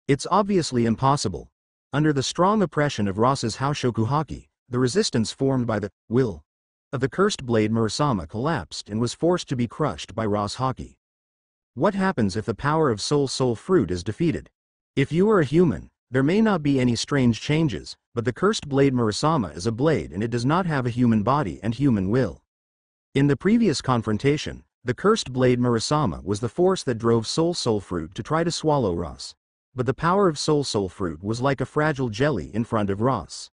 It's obviously impossible. Under the strong oppression of Ross's Haoshoku Haki, the resistance formed by the will of the Cursed Blade Murasama collapsed and was forced to be crushed by Ross Haki. What happens if the power of Soul Soul Fruit is defeated? If you are a human, there may not be any strange changes, but the Cursed Blade Murasama is a blade and it does not have a human body and human will. In the previous confrontation, the Cursed Blade Murasama was the force that drove Soul Soul Fruit to try to swallow Ross. But the power of Soul Soul Fruit was like a fragile jelly in front of Ross.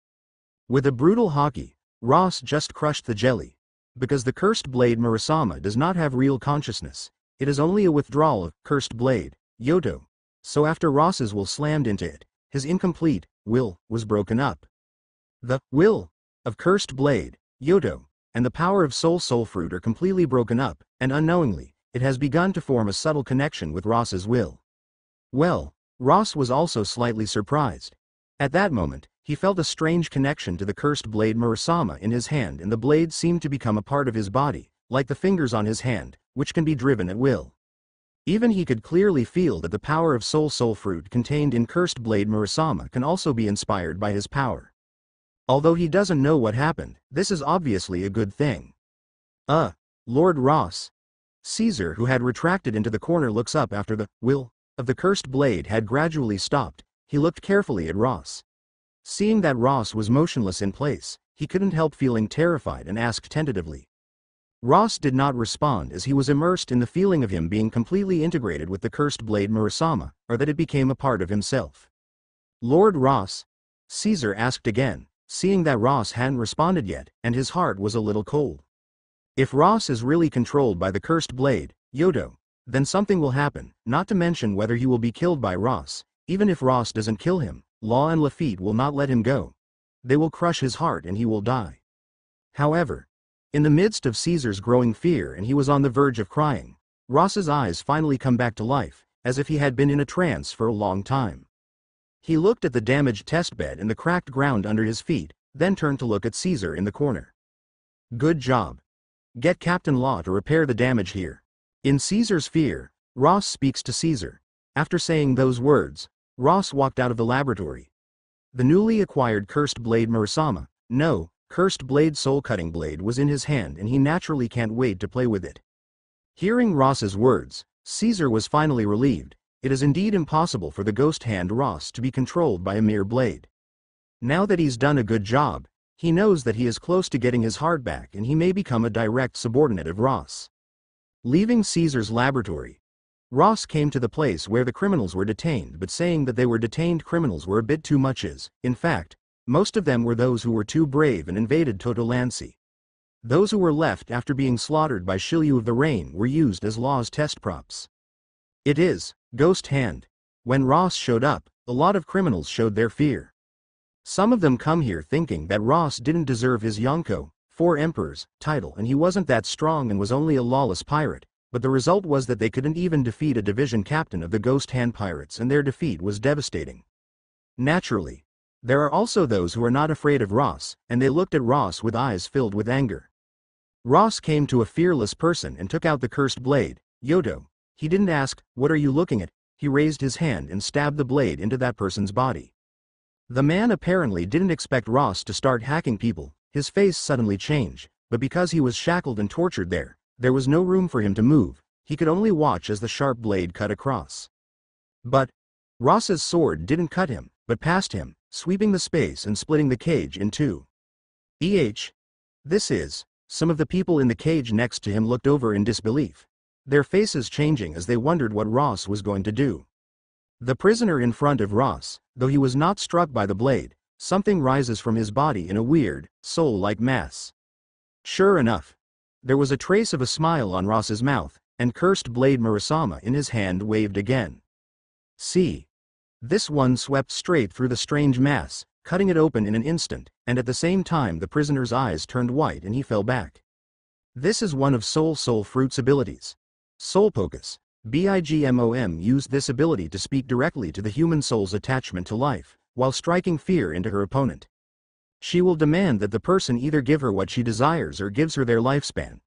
With a brutal haki, Ross just crushed the jelly. Because the Cursed Blade Murasama does not have real consciousness, it is only a withdrawal of Cursed Blade, Yodo. So after Ross's will slammed into it, his incomplete will was broken up. The will of Cursed Blade, Yodo, and the power of Soul Soul Fruit are completely broken up, and unknowingly, it has begun to form a subtle connection with Ross's will. Well, Ross was also slightly surprised. At that moment, he felt a strange connection to the Cursed Blade Murasama in his hand and the blade seemed to become a part of his body, like the fingers on his hand, which can be driven at will. Even he could clearly feel that the power of Soul Soul Fruit contained in Cursed Blade Murasama can also be inspired by his power. Although he doesn't know what happened, this is obviously a good thing. Uh, Lord Ross. Caesar, who had retracted into the corner, looks up after the will of the Cursed Blade had gradually stopped. He looked carefully at Ross. Seeing that Ross was motionless in place, he couldn't help feeling terrified and asked tentatively. Ross did not respond as he was immersed in the feeling of him being completely integrated with the Cursed Blade Murasama, or that it became a part of himself. Lord Ross? Caesar asked again, seeing that Ross hadn't responded yet, and his heart was a little cold. If Ross is really controlled by the Cursed Blade, Yodo, then something will happen, not to mention whether he will be killed by Ross. Even if Ross doesn't kill him, Law and Lafitte will not let him go. They will crush his heart and he will die. However, in the midst of Caesar's growing fear and he was on the verge of crying, Ross's eyes finally come back to life, as if he had been in a trance for a long time. He looked at the damaged testbed and the cracked ground under his feet, then turned to look at Caesar in the corner. Good job. Get Captain Law to repair the damage here. In Caesar's fear, Ross speaks to Caesar. After saying those words, Ross walked out of the laboratory. The newly acquired Cursed Blade Murasama, no, Cursed Blade Soul Cutting Blade was in his hand and he naturally can't wait to play with it. Hearing Ross's words, Caesar was finally relieved. It is indeed impossible for the Ghost Hand Ross to be controlled by a mere blade. Now that he's done a good job, he knows that he is close to getting his heart back and he may become a direct subordinate of Ross. Leaving Caesar's laboratory, Ross came to the place where the criminals were detained, but saying that they were detained criminals were a bit too much is, in fact, most of them were those who were too brave and invaded Totto Land. Those who were left after being slaughtered by Shiryu of the Rain were used as Law's test props. It is Ghost Hand. When Ross showed up, a lot of criminals showed their fear. Some of them come here thinking that Ross didn't deserve his Yonko, Four Emperors, title and he wasn't that strong and was only a lawless pirate, but the result was that they couldn't even defeat a division captain of the Ghost Hand Pirates and their defeat was devastating. Naturally. There are also those who are not afraid of Ross, and they looked at Ross with eyes filled with anger. Ross came to a fearless person and took out the cursed blade, Yodo. He didn't ask, "What are you looking at?" He raised his hand and stabbed the blade into that person's body. The man apparently didn't expect Ross to start hacking people, his face suddenly changed, but because he was shackled and tortured there, there was no room for him to move, he could only watch as the sharp blade cut across. But Ross's sword didn't cut him, but passed him, sweeping the space and splitting the cage in two. Eh. This is, some of the people in the cage next to him looked over in disbelief, their faces changing as they wondered what Ross was going to do. The prisoner in front of Ross, though he was not struck by the blade, something rises from his body in a weird, soul-like mass. Sure enough. There was a trace of a smile on Ross's mouth, and Cursed Blade Murasama in his hand waved again. See. This one swept straight through the strange mass, cutting it open in an instant, and at the same time the prisoner's eyes turned white and he fell back. This is one of Soul Soul Fruit's abilities. Soul Pocus, Big Mom used this ability to speak directly to the human soul's attachment to life, while striking fear into her opponent. She will demand that the person either give her what she desires or gives her their lifespan.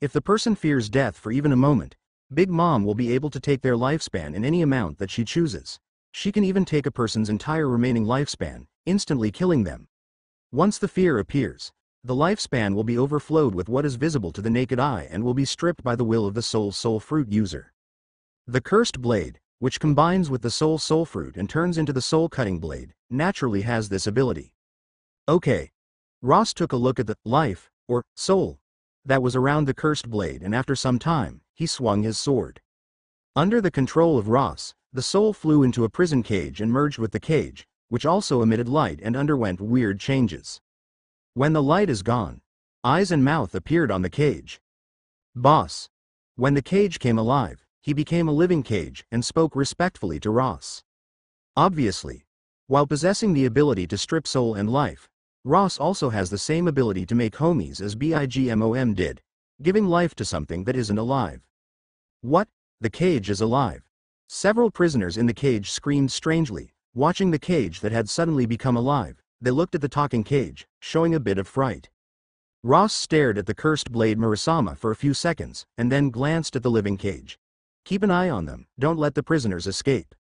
If the person fears death for even a moment, Big Mom will be able to take their lifespan in any amount that she chooses. She can even take a person's entire remaining lifespan, instantly killing them. Once the fear appears, the lifespan will be overflowed with what is visible to the naked eye and will be stripped by the will of the Soul Soul Fruit user. The Cursed Blade, which combines with the Soul Soul Fruit and turns into the Soul Cutting Blade, naturally has this ability. Okay. Ross took a look at the life, or soul, that was around the Cursed Blade and after some time, he swung his sword. Under the control of Ross, the soul flew into a prison cage and merged with the cage, which also emitted light and underwent weird changes. When the light is gone, eyes and mouth appeared on the cage. Boss. When the cage came alive, he became a living cage and spoke respectfully to Ross. Obviously, while possessing the ability to strip soul and life, Ross also has the same ability to make homies as Big Mom did, giving life to something that isn't alive. What? The cage is alive. Several prisoners in the cage screamed strangely, watching the cage that had suddenly become alive. They looked at the talking cage, showing a bit of fright. Ross stared at the Cursed Blade Murasama for a few seconds, and then glanced at the living cage. Keep an eye on them, don't let the prisoners escape.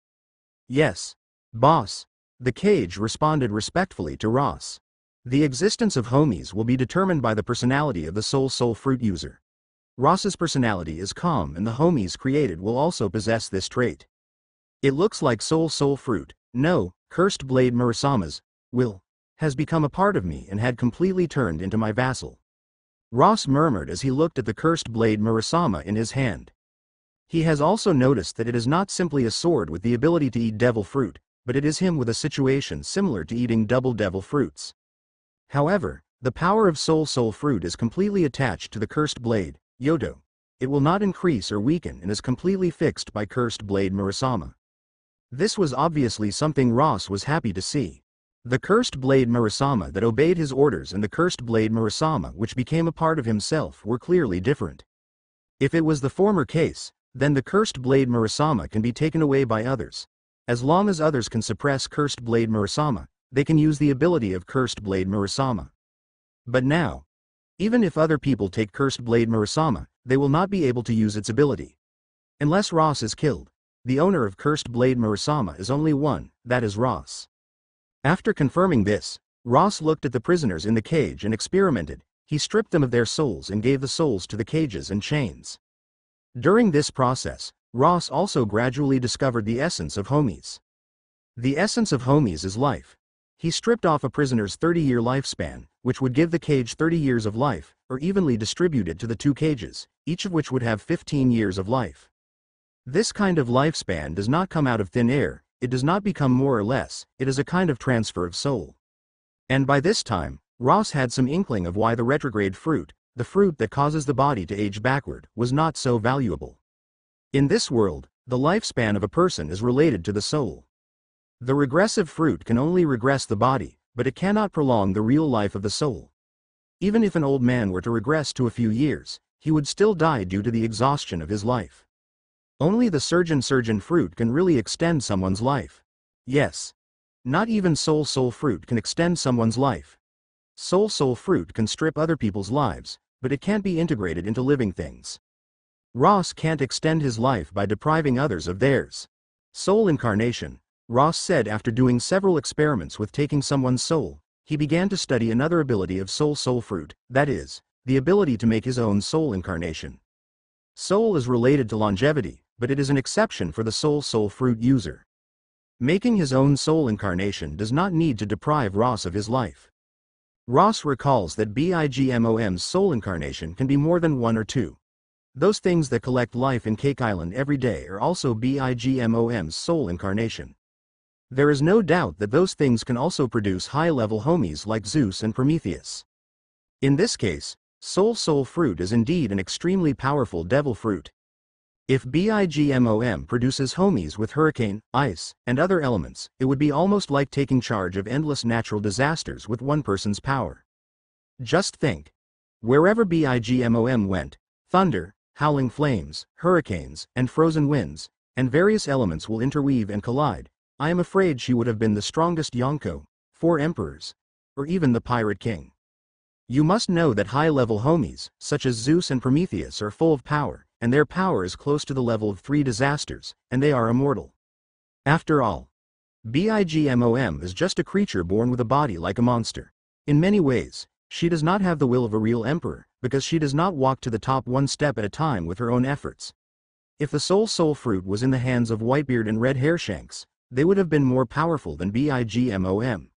Yes. Boss. The cage responded respectfully to Ross. The existence of homies will be determined by the personality of the Soul Soul Fruit user. Ross's personality is calm and the homies created will also possess this trait. It looks like Soul Soul Fruit, no, Cursed Blade Murasama's, will, has become a part of me and had completely turned into my vassal. Ross murmured as he looked at the Cursed Blade Murasama in his hand. He has also noticed that it is not simply a sword with the ability to eat devil fruit, but it is him with a situation similar to eating double devil fruits. However, the power of Soul Soul Fruit is completely attached to the Cursed Blade, Yodo. It will not increase or weaken and is completely fixed by Cursed Blade Murasama. This was obviously something Ross was happy to see. The Cursed Blade Murasama that obeyed his orders and the Cursed Blade Murasama which became a part of himself were clearly different. If it was the former case, then the Cursed Blade Murasama can be taken away by others. As long as others can suppress Cursed Blade Murasama, they can use the ability of Cursed Blade Murasama. But now, even if other people take Cursed Blade Murasama, they will not be able to use its ability. Unless Ross is killed. The owner of Cursed Blade Murasama is only one, that is Ross. After confirming this, Ross looked at the prisoners in the cage and experimented. He stripped them of their souls and gave the souls to the cages and chains. During this process, Ross also gradually discovered the essence of Homies. The essence of Homies is life. He stripped off a prisoner's thirty-year lifespan, which would give the cage thirty years of life, or evenly distributed to the two cages, each of which would have fifteen years of life. This kind of lifespan does not come out of thin air, it does not become more or less, it is a kind of transfer of soul. And by this time, Ross had some inkling of why the retrograde fruit, the fruit that causes the body to age backward, was not so valuable. In this world, the lifespan of a person is related to the soul. The regressive fruit can only regress the body, but it cannot prolong the real life of the soul. Even if an old man were to regress to a few years, he would still die due to the exhaustion of his life. Only the surgeon surgeon fruit can really extend someone's life. Yes. Not even soul soul fruit can extend someone's life. Soul soul fruit can strip other people's lives, but it can't be integrated into living things. Ross can't extend his life by depriving others of theirs. Soul incarnation, Ross said after doing several experiments with taking someone's soul, he began to study another ability of soul soul fruit, that is, the ability to make his own soul incarnation. Soul is related to longevity, but it is an exception for the soul soul fruit user. Making his own soul incarnation does not need to deprive Ross of his life. Ross recalls that Bigmom's soul incarnation can be more than one or two. Those things that collect life in Cake Island every day are also Bigmom's soul incarnation. There is no doubt that those things can also produce high-level homies like Zeus and Prometheus. In this case, soul soul fruit is indeed an extremely powerful devil fruit. If Bigmom produces homies with hurricane, ice, and other elements, it would be almost like taking charge of endless natural disasters with one person's power. Just think. Wherever Bigmom went, thunder, howling flames, hurricanes, and frozen winds, and various elements will interweave and collide. I am afraid she would have been the strongest Yonko, four emperors, or even the pirate king. You must know that high-level homies, such as Zeus and Prometheus, are full of power, and their power is close to the level of three disasters, and they are immortal. After all, Bigmom is just a creature born with a body like a monster. In many ways, she does not have the will of a real emperor, because she does not walk to the top one step at a time with her own efforts. If the soul soul fruit was in the hands of Whitebeard and Red Hair Shanks, they would have been more powerful than Bigmom.